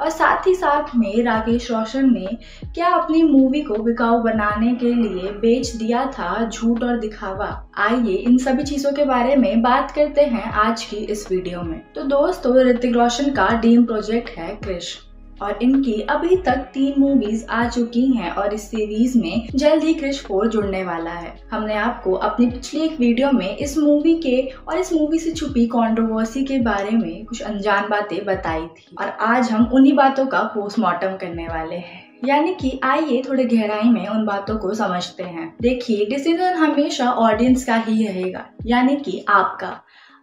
और साथ ही साथ में राकेश रोशन ने क्या अपनी मूवी को बिकाऊ बनाने के लिए बेच दिया था झूठ और दिखावा। आइए इन सभी चीज़ों के बारे में बात करते हैं आज की इस वीडियो में। तो दोस्तों ऋतिक रोशन का ड्रीम प्रोजेक्ट है क्रिश, और इनकी अभी तक तीन मूवीज आ चुकी हैं और इस सीरीज में जल्द ही क्रिश फोर जुड़ने वाला है। हमने आपको अपनी पिछली एक वीडियो में इस मूवी के और इस मूवी से छुपी कंट्रोवर्सी के बारे में कुछ अनजान बातें बताई थी, और आज हम उन्हीं बातों का पोस्टमार्टम करने वाले हैं। यानी कि आइए थोड़ी गहराई में उन बातों को समझते हैं। देखिए, डिसीजन हमेशा ऑडियंस का ही रहेगा, यानी कि आपका।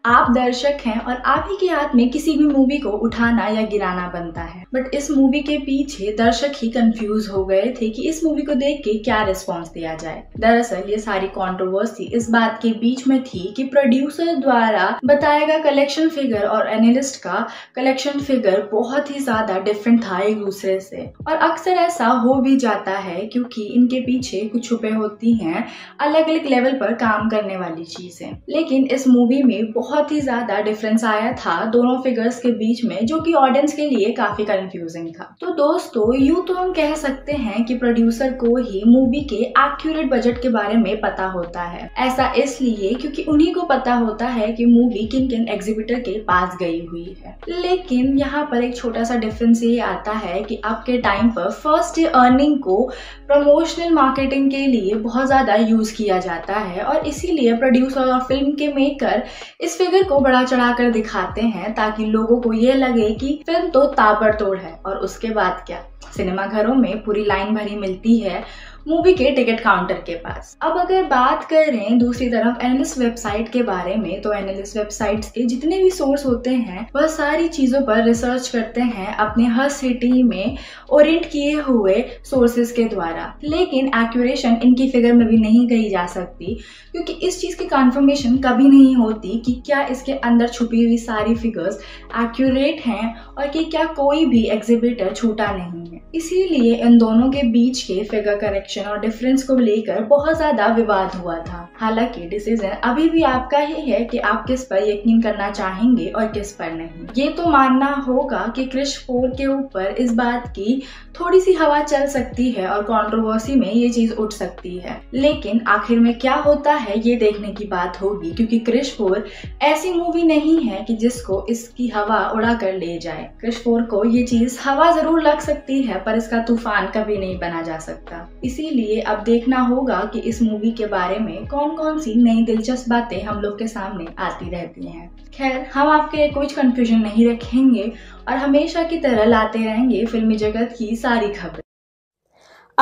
आप दर्शक हैं और आप ही के हाथ में किसी भी मूवी को उठाना या गिराना बनता है। बट इस मूवी के पीछे दर्शक ही कंफ्यूज हो गए थे कि इस मूवी को देख के क्या रिस्पॉन्स दिया जाए। दरअसल ये सारी कंट्रोवर्सी इस बात के बीच में थी कि प्रोड्यूसर द्वारा बताया गया कलेक्शन फिगर और एनालिस्ट का कलेक्शन फिगर बहुत ही ज्यादा डिफरेंट था एक दूसरे से, और अक्सर ऐसा हो भी जाता है क्योंकि इनके पीछे कुछ छुपे होती है अलग अलग लेवल पर काम करने वाली चीजें। लेकिन इस मूवी में बहुत ही ज्यादा डिफरेंस आया था दोनों फिगर्स के बीच में, जो कि ऑडियंस के लिए काफी कंफ्यूजिंग था। तो दोस्तों यूं तो हम कह सकते हैं कि प्रोड्यूसर को ही मूवी के एक्यूरेट बजट के बारे में पता होता है। ऐसा इसलिए क्योंकि उन्हीं को पता होता है कि मूवी किन किन एग्जीबिटर के पास गई हुई है। लेकिन यहाँ पर एक छोटा सा डिफरेंस ये आता है कि आपके टाइम पर फर्स्ट डे अर्निंग को प्रमोशनल मार्केटिंग के लिए बहुत ज्यादा यूज किया जाता है, और इसीलिए प्रोड्यूसर और फिल्म के मेकर इस फिगर को बड़ा चढ़ाकर दिखाते हैं ताकि लोगों को ये लगे कि फिल्म तो ताबड़तोड़ है। और उसके बाद क्या, सिनेमाघरों में पूरी लाइन भरी मिलती है मूवी के टिकट काउंटर के पास। अब अगर बात करें दूसरी तरफ एनालिस्ट वेबसाइट के बारे में, तो एनालिस्ट वेबसाइट्स के जितने भी सोर्स होते हैं वह सारी चीज़ों पर रिसर्च करते हैं अपने हर सिटी में ओरिएंट किए हुए सोर्सेज के द्वारा। लेकिन एक्यूरेशन इनकी फिगर में भी नहीं कही जा सकती, क्योंकि इस चीज़ की कन्फर्मेशन कभी नहीं होती कि क्या इसके अंदर छुपी हुई सारी फिगर्स एक्यूरेट हैं और कि क्या कोई भी एग्जिबिटर छूटा नहीं है। इसीलिए इन दोनों के बीच के फिगर करेक्शन और डिफरेंस को लेकर बहुत ज्यादा विवाद हुआ था। हालांकि डिसीजन अभी भी आपका ही है कि आप किस पर यकीन करना चाहेंगे और किस पर नहीं। ये तो मानना होगा कि क्रिश फोर के ऊपर इस बात की थोड़ी सी हवा चल सकती है और कंट्रोवर्सी में ये चीज उठ सकती है, लेकिन आखिर में क्या होता है ये देखने की बात होगी, क्योंकि क्रिश फोर ऐसी मूवी नहीं है कि जिसको इसकी हवा उड़ा कर ले जाए। क्रिश फोर को ये चीज हवा जरूर लग सकती है, पर इसका तूफान कभी नहीं बना जा सकता। इसीलिए अब देखना होगा कि इस मूवी के बारे में कौन कौन सी नई दिलचस्प बातें हम लोग के सामने आती रहती हैं। खैर, हम आपके कुछ कंफ्यूजन नहीं रखेंगे और हमेशा की तरह लाते रहेंगे फिल्मी जगत की सारी खबरें।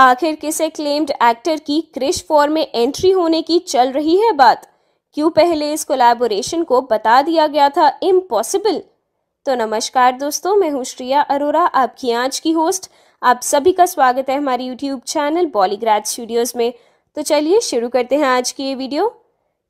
आखिर किस एक्लेम्ड एक्टर की क्रिश फोर में एंट्री होने की चल रही है बात? क्यों पहले इस कोलैबोरेशन को बता दिया गया था इम्पॉसिबल? तो नमस्कार दोस्तों, मैं हूँ श्रेया अरोरा, आपकी आज की होस्ट। आप सभी का स्वागत है हमारे यूट्यूब चैनल बॉलीग्राज स्टूडियोज में। तो चलिए शुरू करते हैं आज की ये वीडियो।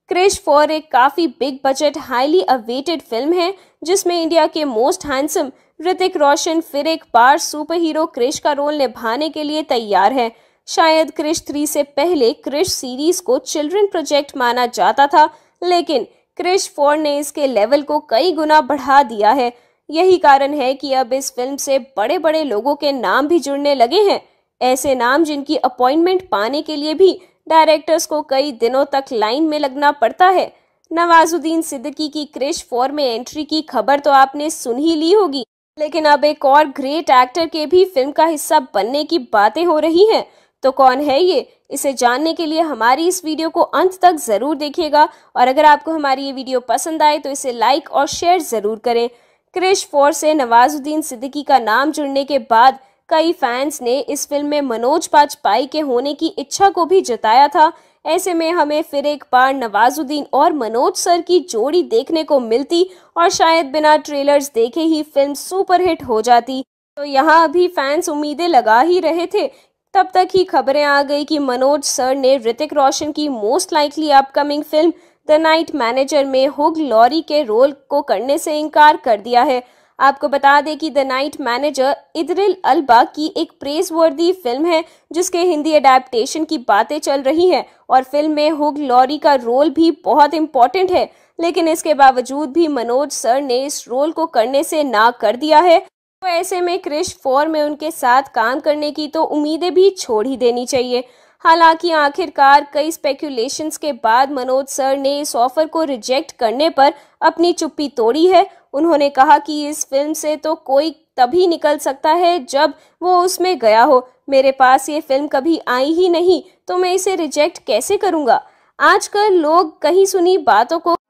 क्रिश फोर एक काफ़ी big budget highly awaited film है जिसमें इंडिया के मोस्ट हैंडसम ऋतिक रोशन फिर एक बार सुपर हीरो क्रिश का रोल निभाने के लिए तैयार है। शायद क्रिश थ्री से पहले क्रिश सीरीज को चिल्ड्रन प्रोजेक्ट माना जाता था, लेकिन क्रिश फोर ने इसके लेवल को कई गुना बढ़ा दिया है। यही कारण है कि अब इस फिल्म से बड़े बड़े लोगों के नाम भी जुड़ने लगे हैं, ऐसे नाम जिनकी अपॉइंटमेंट पाने के लिए भी डायरेक्टर्स को कई दिनों तक लाइन में लगना पड़ता है। नवाजुद्दीन सिद्दीकी की क्रिश फोर में एंट्री की खबर तो आपने सुन ही ली होगी, लेकिन अब एक और ग्रेट एक्टर के भी फिल्म का हिस्सा बनने की बातें हो रही हैं। तो कौन है ये, इसे जानने के लिए हमारी इस वीडियो को अंत तक ज़रूर देखिएगा, और अगर आपको हमारी ये वीडियो पसंद आए तो इसे लाइक और शेयर ज़रूर करें। क्रिश फोर से नवाजुद्दीन सिद्दीकी का नाम जुड़ने के बाद कई फैंस ने इस फिल्म में मनोज बाजपेयी के होने की इच्छा को भी जताया था। ऐसे में हमें फिर एक बार नवाजुद्दीन और मनोज सर की जोड़ी देखने को मिलती, और शायद बिना ट्रेलर्स देखे ही फिल्म सुपरहिट हो जाती। तो यहाँ अभी फैंस उम्मीदें लगा ही रहे थे, तब तक ही खबरें आ गई कि मनोज सर ने ऋतिक रोशन की most likely upcoming film the night manager में हुग लॉरी के रोल को करने से इनकार कर दिया है। आपको बता दें कि the night manager Idris Elba की एक प्रेजवर्दी फिल्म है जिसके हिंदी अडेप्टेशन की बातें चल रही हैं, और फिल्म में हुग लॉरी का रोल भी बहुत इम्पॉर्टेंट है, लेकिन इसके बावजूद भी मनोज सर ने इस रोल को करने से ना कर दिया है। तो ऐसे में क्रिश फोर में उनके साथ काम करने की तो उम्मीदें भी छोड़ ही देनी चाहिए। हालांकि आखिरकार कई स्पेक्यूलेशंस के बाद मनोज सर ने इस ऑफर को रिजेक्ट करने पर अपनी चुप्पी तोड़ी है। उन्होंने कहा कि इस फिल्म से तो कोई तभी निकल सकता है जब वो उसमें गया हो, मेरे पास ये फिल्म कभी आई ही नहीं तो मैं इसे रिजेक्ट कैसे करूँगा। आजकल लोग कहीं सुनी बातों को